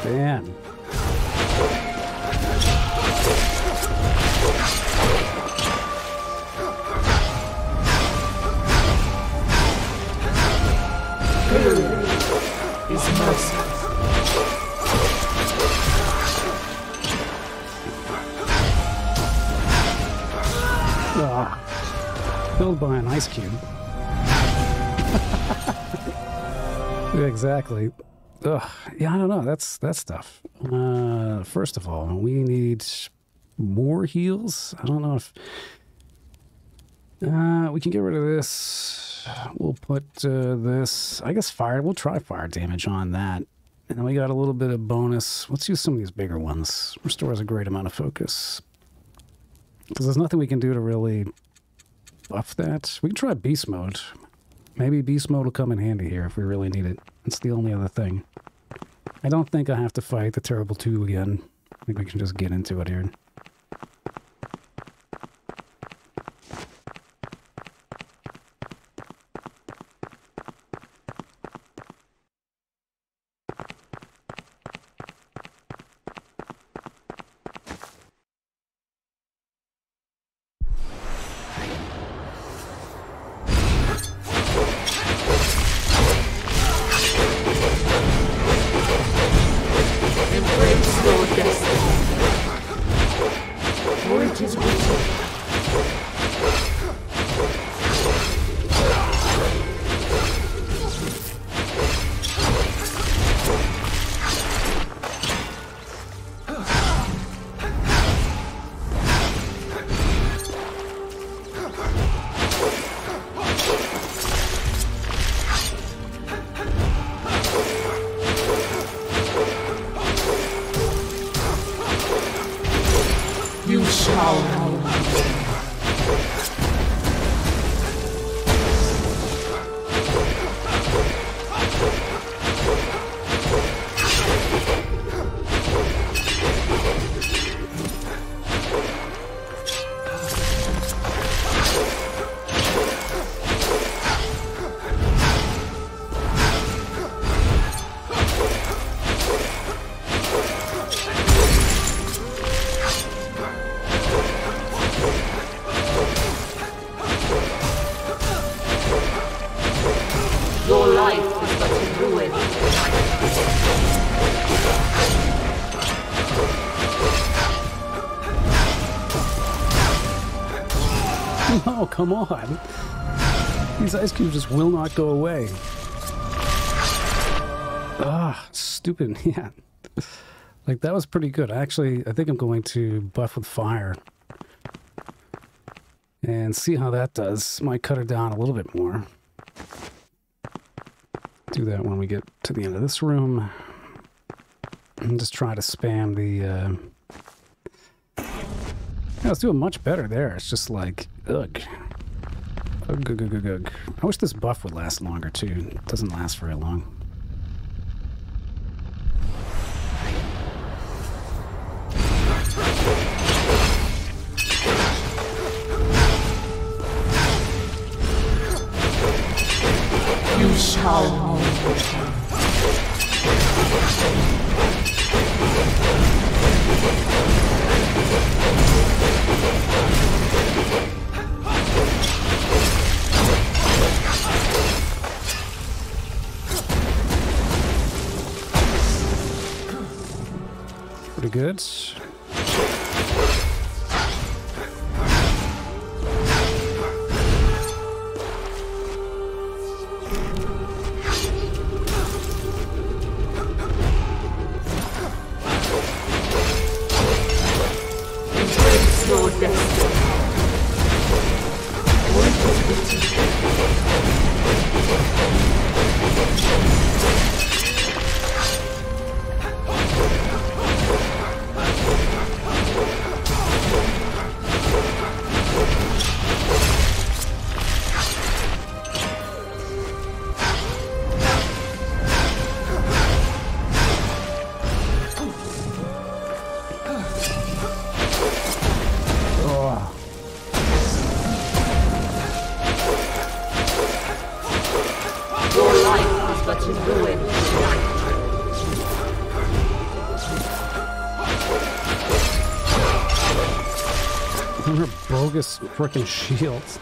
Man. Filled by an ice cube. Exactly. Ugh. Yeah, I don't know. That's tough. First of all, we need more heals. I don't know if we can get rid of this. We'll put this. I guess fire. We'll try fire damage on that. And then we got a little bit of bonus. Let's use some of these bigger ones. Restores a great amount of focus. Because there's nothing we can do to really buff that. We can try beast mode. Maybe beast mode will come in handy here if we really need it. It's the only other thing. I don't think I have to fight the Terrible 2 again. I think we can just get into it here. Come on. These ice cubes just will not go away. Ah, stupid. Yeah. Like, that was pretty good. Actually, I think I'm going to buff with fire. And see how that does. Might cut her down a little bit more. Do that when we get to the end of this room. And just try to spam the... Yeah, it's doing much better there. It's just like, ugh. Ugh, ugh, ugh, ugh, ugh. I wish this buff would last longer, too. It doesn't last very long. You shall good. but his ruin. These are bogus frickin' shields.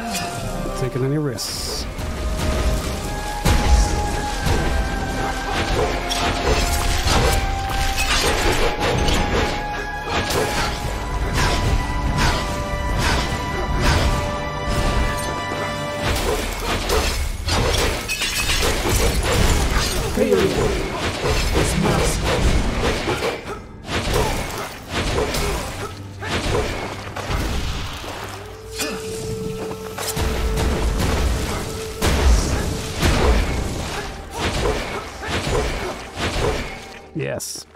Not taking any risks. Yes.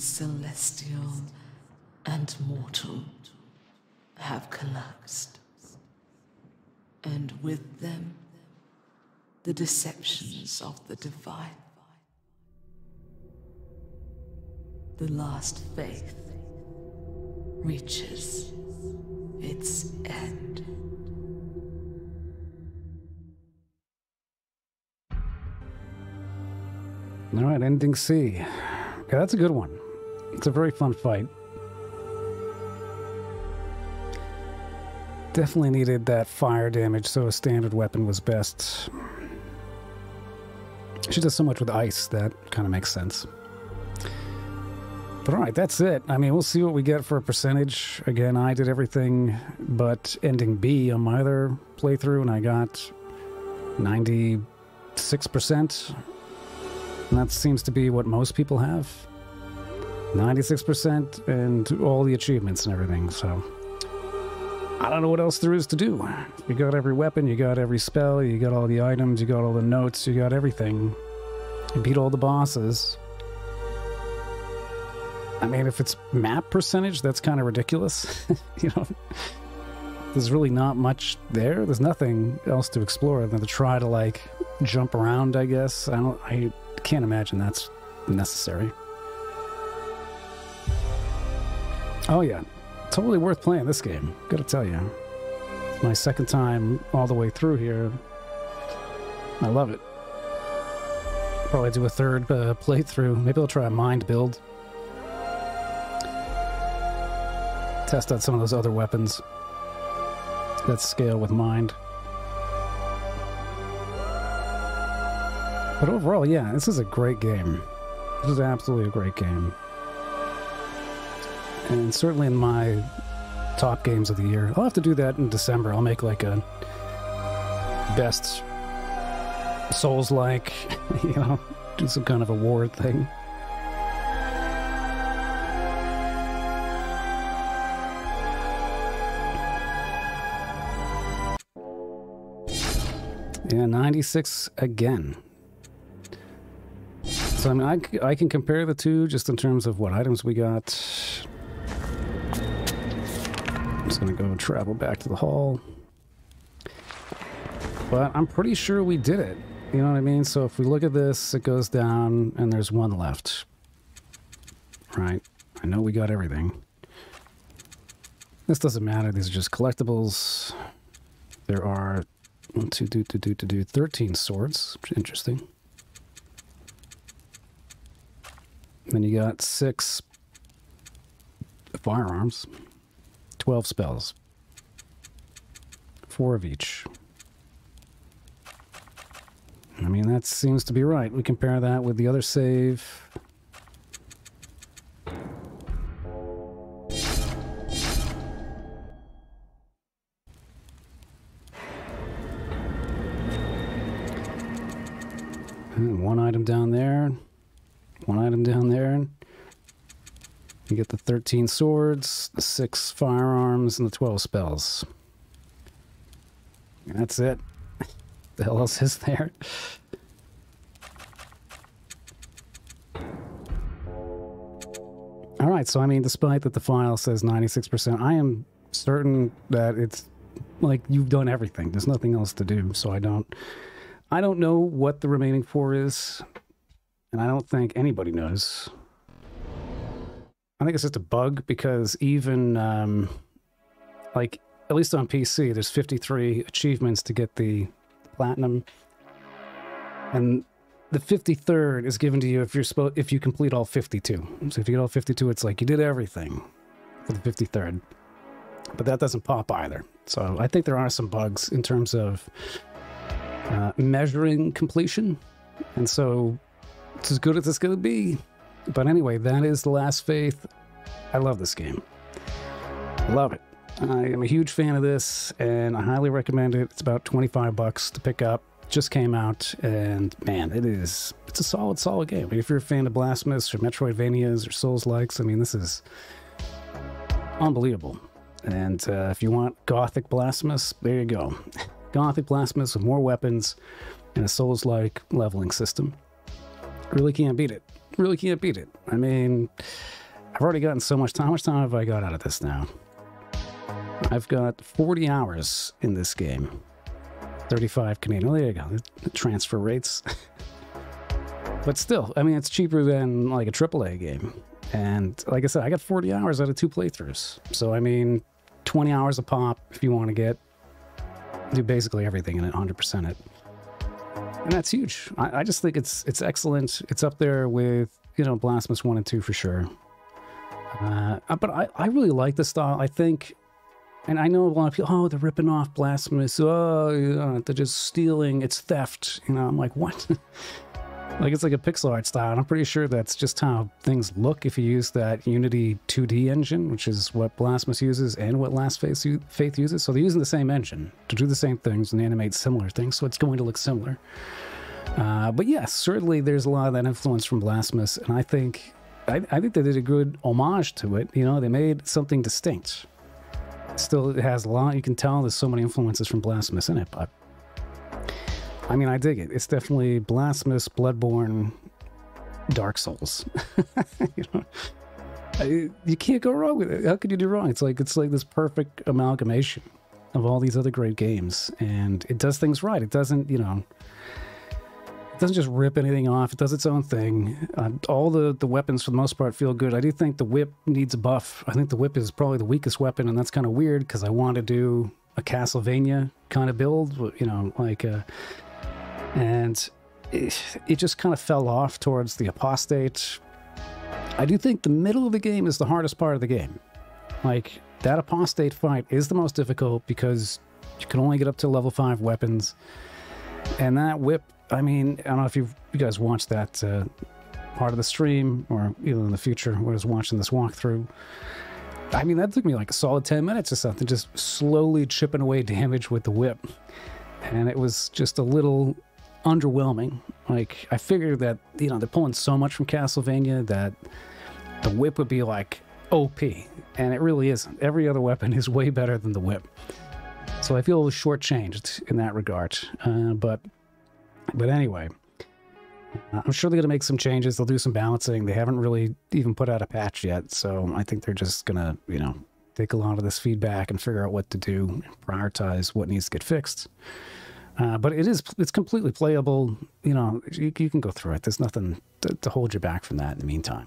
Celestial and mortal have collapsed, and with them the deceptions of the divine. The last faith reaches its end. All right, ending C. Okay, that's a good one. It's a very fun fight. Definitely needed that fire damage, so a standard weapon was best. She does so much with ice, that kind of makes sense. But all right, that's it. I mean, we'll see what we get for a percentage. Again, I did everything but ending B on my other playthrough, and I got 96%. And that seems to be what most people have. 96% and all the achievements and everything, so I don't know what else there is to do. You got every weapon, you got every spell, you got all the items, you got all the notes, you got everything. You beat all the bosses. I mean, if it's map percentage, that's kind of ridiculous. You know, there's really not much there. There's nothing else to explore than to try to, like, jump around, I guess. I can't imagine that's necessary. Oh yeah, totally worth playing this game, gotta tell you. It's my second time all the way through here. I love it. Probably do a third playthrough. Maybe I'll try a mind build. Test out some of those other weapons that scale with mind. But overall, yeah, this is a great game. This is absolutely a great game. And certainly in my top games of the year. I'll have to do that in December. I'll make like a best Souls-like, you know, do some kind of award thing. Yeah, 96 again. So I mean, I can compare the two just in terms of what items we got. I'm just going to go and travel back to the hall. But I'm pretty sure we did it. You know what I mean? So if we look at this, it goes down and there's one left. Right? I know we got everything. This doesn't matter. These are just collectibles. There are 13 swords. Interesting. Then you got 6 firearms. 12 spells. 4 of each. I mean, that seems to be right. We compare that with the other save. And one item down there. One item down there. You get the 13 swords, the 6 firearms, and the 12 spells. That's it. What the hell else is there? All right, so I mean, despite that the file says 96%, I am certain that it's like you've done everything. There's nothing else to do, so I don't know what the remaining 4 is, and I don't think anybody knows. I think it's just a bug, because even like at least on PC, there's 53 achievements to get the platinum, and the 53rd is given to you if you complete all 52. So if you get all 52, it's like you did everything for the 53rd. But that doesn't pop either. So I think there are some bugs in terms of measuring completion. And so it's as good as it's going to be. But anyway, that is The Last Faith. I love this game. I love it. I am a huge fan of this, and I highly recommend it. It's about 25 bucks to pick up. Just came out, and man, it's a solid game. I mean, if you're a fan of Blasphemous or Metroidvanias or Souls-likes, I mean, this is unbelievable. And if you want Gothic Blasphemous, there you go. Gothic Blasphemous with more weapons and a Souls-like leveling system. Really can't beat it. Really can't beat it. I mean, I've already gotten so much time. How much time have I got out of this now? I've got 40 hours in this game. 35 Canadian. Oh, there you go. The transfer rates. But still, I mean, it's cheaper than like a AAA game. And like I said, I got 40 hours out of 2 playthroughs. So, I mean, 20 hours a pop if you want to do basically everything in it, 100% it. And that's huge. I just think it's excellent. It's up there with, you know, Blasphemous 1 and 2 for sure. But I really like the style. I think... And I know a lot of people, oh, they're ripping off Blasphemous. Oh, you know, they're just stealing. It's theft. You know, I'm like, what? Like, it's like a pixel art style. And I'm pretty sure that's just how things look if you use that Unity 2D engine, which is what Blasphemous uses and what Last Faith uses. So they're using the same engine to do the same things and animate similar things. So it's going to look similar. But yes, yeah, certainly there's a lot of that influence from Blasphemous. And I think they did a good homage to it. You know, they made something distinct. Still, it has a lot. You can tell there's so many influences from Blasphemous in it, but I mean, I dig it. It's definitely Blasphemous, Bloodborne, Dark Souls. You know, you can't go wrong with it. How could you do wrong? It's like this perfect amalgamation of all these other great games, and it does things right. It doesn't, you know, it doesn't just rip anything off. It does its own thing. All the weapons, for the most part, feel good. I do think the whip needs a buff. I think the whip is probably the weakest weapon, and that's kind of weird because I want to do a Castlevania kind of build, you know, like... and it just kind of fell off towards the apostate. I do think the middle of the game is the hardest part of the game. Like, that apostate fight is the most difficult because you can only get up to level 5 weapons. And that whip... I mean, I don't know if you guys watched that part of the stream, or even in the future, where I was watching this walkthrough. I mean, that took me like a solid 10 minutes or something, just slowly chipping away damage with the whip. And it was just a little underwhelming. Like, I figured that, you know, they're pulling so much from Castlevania that the whip would be like OP. And it really isn't. Every other weapon is way better than the whip. So I feel shortchanged in that regard. But anyway, I'm sure they're going to make some changes. They'll do some balancing. They haven't really even put out a patch yet. So I think they're just going to, you know, take a lot of this feedback and figure out what to do, prioritize what needs to get fixed. But it's completely playable. You know, you can go through it. There's nothing to hold you back from that in the meantime.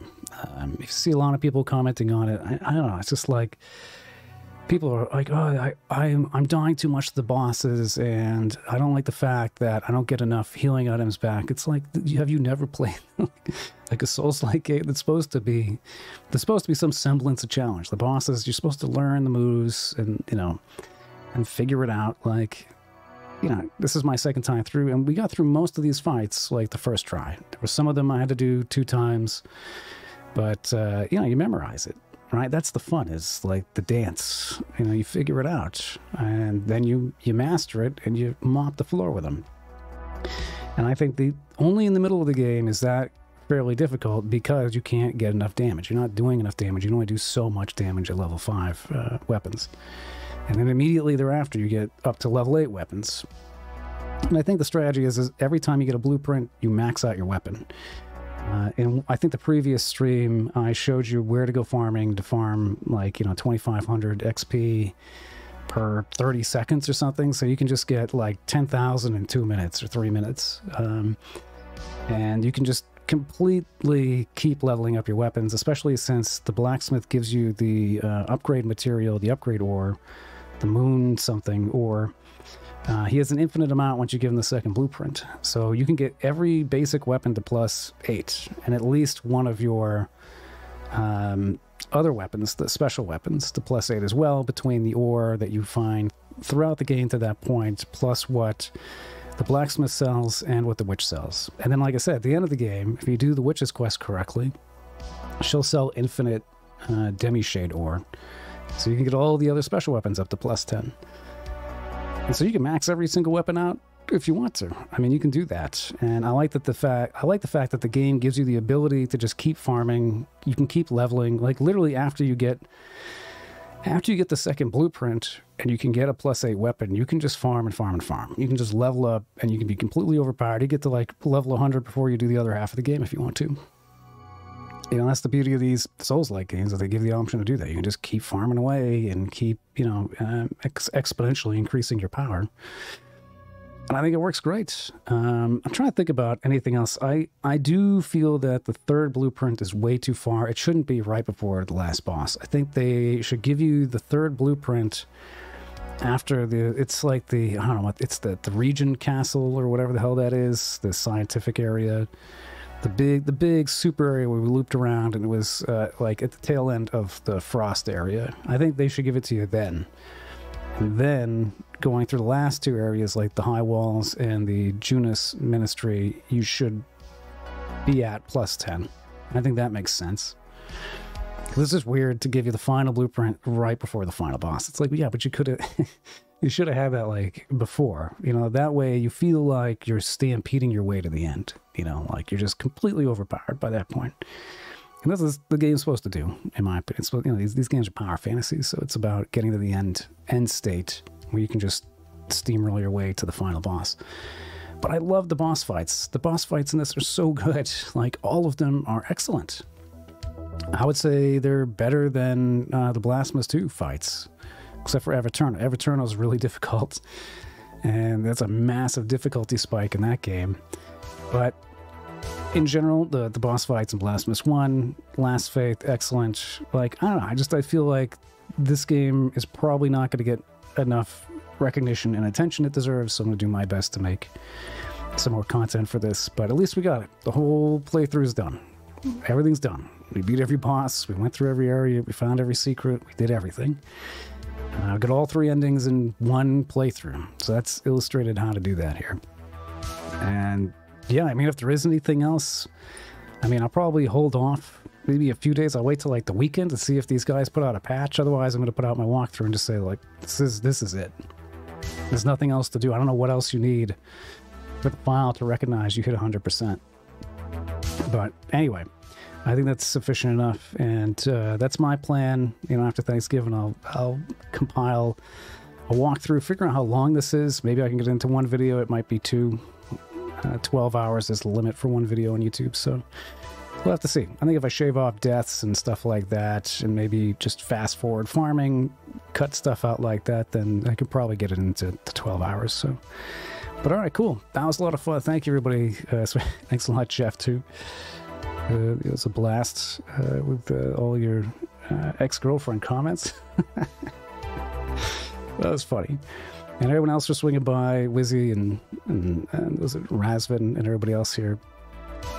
If you see a lot of people commenting on it, I don't know. It's just like... People are like, oh, I'm dying too much to the bosses, and I don't like the fact that I don't get enough healing items back. It's like, have you never played like a Souls-like game that's supposed to be, there's supposed to be some semblance of challenge. The bosses, you're supposed to learn the moves and, you know, and figure it out. Like, you know, this is my second time through, and we got through most of these fights like the first try. There were some of them I had to do 2 times, but, you know, you memorize it. Right, that's the fun, is like the dance. You know, you figure it out, and then you master it, and you mop the floor with them. And I think only in the middle of the game is that fairly difficult because you can't get enough damage. You're not doing enough damage. You can only do so much damage at level 5 weapons. And then immediately thereafter, you get up to level 8 weapons. And I think the strategy is every time you get a blueprint, you max out your weapon. And I think the previous stream, I showed you where to go farming to farm, like, you know, 2,500 XP per 30 seconds or something. So you can just get like 10,000 in 2 minutes or 3 minutes. And you can just completely keep leveling up your weapons, especially since the blacksmith gives you the upgrade material, the upgrade ore, the moon something ore. He has an infinite amount once you give him the second blueprint. So you can get every basic weapon to +8 and at least one of your other weapons, the special weapons, to +8 as well, between the ore that you find throughout the game to that point, plus what the blacksmith sells and what the witch sells. And then, like I said, at the end of the game, if you do the witch's quest correctly, she'll sell infinite demi-shade ore. So you can get all the other special weapons up to +10. And so you can max every single weapon out if you want to. I mean, you can do that. And I like the fact that the game gives you the ability to just keep farming. You can keep leveling. Like, literally after you get the second blueprint and you can get a +8 weapon, you can just farm and farm and farm. You can just level up and you can be completely overpowered. You get to like level 100 before you do the other half of the game if you want to. You know, that's the beauty of these Souls-like games, that they give you the option to do that. You can just keep farming away and keep, you know, exponentially increasing your power. And I think it works great. I'm trying to think about anything else. I do feel that the third blueprint is way too far. It shouldn't be right before the last boss. I think they should give you the third blueprint after the, it's like the, I don't know, it's the region castle or whatever the hell that is, the scientific area. The big super area where we looped around, and it was like at the tail end of the frost area. I think they should give it to you then. And then going through the last two areas, like the high walls and the Junas Ministry, you should be at +10. I think that makes sense. This is weird to give you the final blueprint right before the final boss. It's like, yeah, but you could have... You should have had that, like, before. You know, that way you feel like you're stampeding your way to the end. You know, like, you're just completely overpowered by that point. And this is the game's supposed to do, in my opinion. It's, you know, these games are power fantasies, so it's about getting to the end state where you can just steamroll your way to the final boss. But I love the boss fights. The boss fights in this are so good. Like, all of them are excellent. I would say they're better than the Blasphemous 2 fights. Except for Everturno. Everturno is really difficult, and that's a massive difficulty spike in that game. But in general, the boss fights in Blasphemous 1, Last Faith, excellent. Like, I don't know, I feel like this game is probably not going to get enough recognition and attention it deserves, so I'm going to do my best to make some more content for this. But at least we got it. The whole playthrough is done. Everything's done. We beat every boss, we went through every area, we found every secret, we did everything. I got all 3 endings in one playthrough, so that's illustrated how to do that here. And yeah, I mean, if there is anything else, I mean, I'll probably hold off maybe a few days. I'll wait till like the weekend to see if these guys put out a patch. Otherwise, I'm going to put out my walkthrough and just say, like, this is it. There's nothing else to do. I don't know what else you need for the file to recognize you hit 100%. But anyway, I think that's sufficient enough, and that's my plan. You know, after Thanksgiving, I'll compile a walkthrough, figure out how long this is. Maybe I can get into one video. It might be 2. 12 hours is the limit for one video on YouTube, so we'll have to see. I think if I shave off deaths and stuff like that, and maybe just fast-forward farming, cut stuff out like that, then I could probably get it into the 12 hours, so... But all right, cool. That was a lot of fun. Thank you, everybody. Thanks a lot, Jeff, too. It was a blast with all your ex-girlfriend comments. That was funny. And everyone else was swinging by, Wizzy and was it Razvin and everybody else here.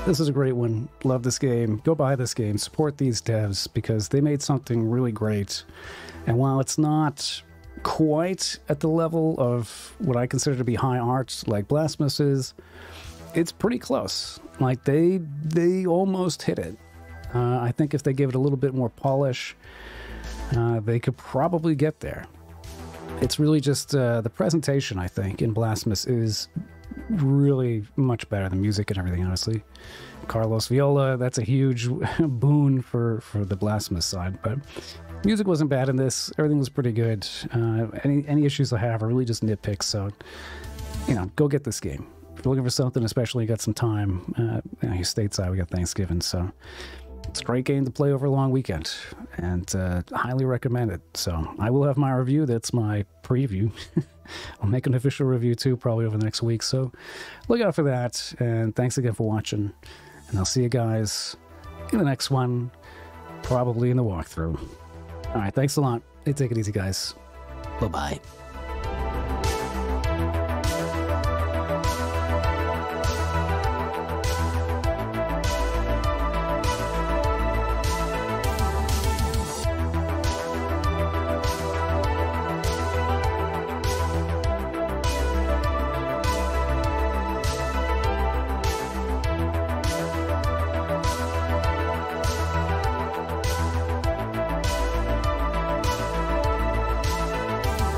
This is a great one. Love this game. Go buy this game. Support these devs because they made something really great. And while it's not quite at the level of what I consider to be high art like Blasphemous is, it's pretty close. Like, they almost hit it. I think if they give it a little bit more polish, they could probably get there. It's really just the presentation, I think, in Blasphemous is really much better, the music and everything, honestly. Carlos Viola, that's a huge boon for the Blasphemous side, but music wasn't bad in this. Everything was pretty good. Any issues I have are really just nitpicks, so, you know, go get this game. If you're looking for something, especially you got some time, you know, here stateside, we got Thanksgiving, so it's a great game to play over a long weekend, and highly recommend it. So I will have my review. That's my preview. I'll make an official review too, probably over the next week. So look out for that. And thanks again for watching. And I'll see you guys in the next one, probably in the walkthrough. All right. Thanks a lot. Hey, take it easy, guys. Bye-bye.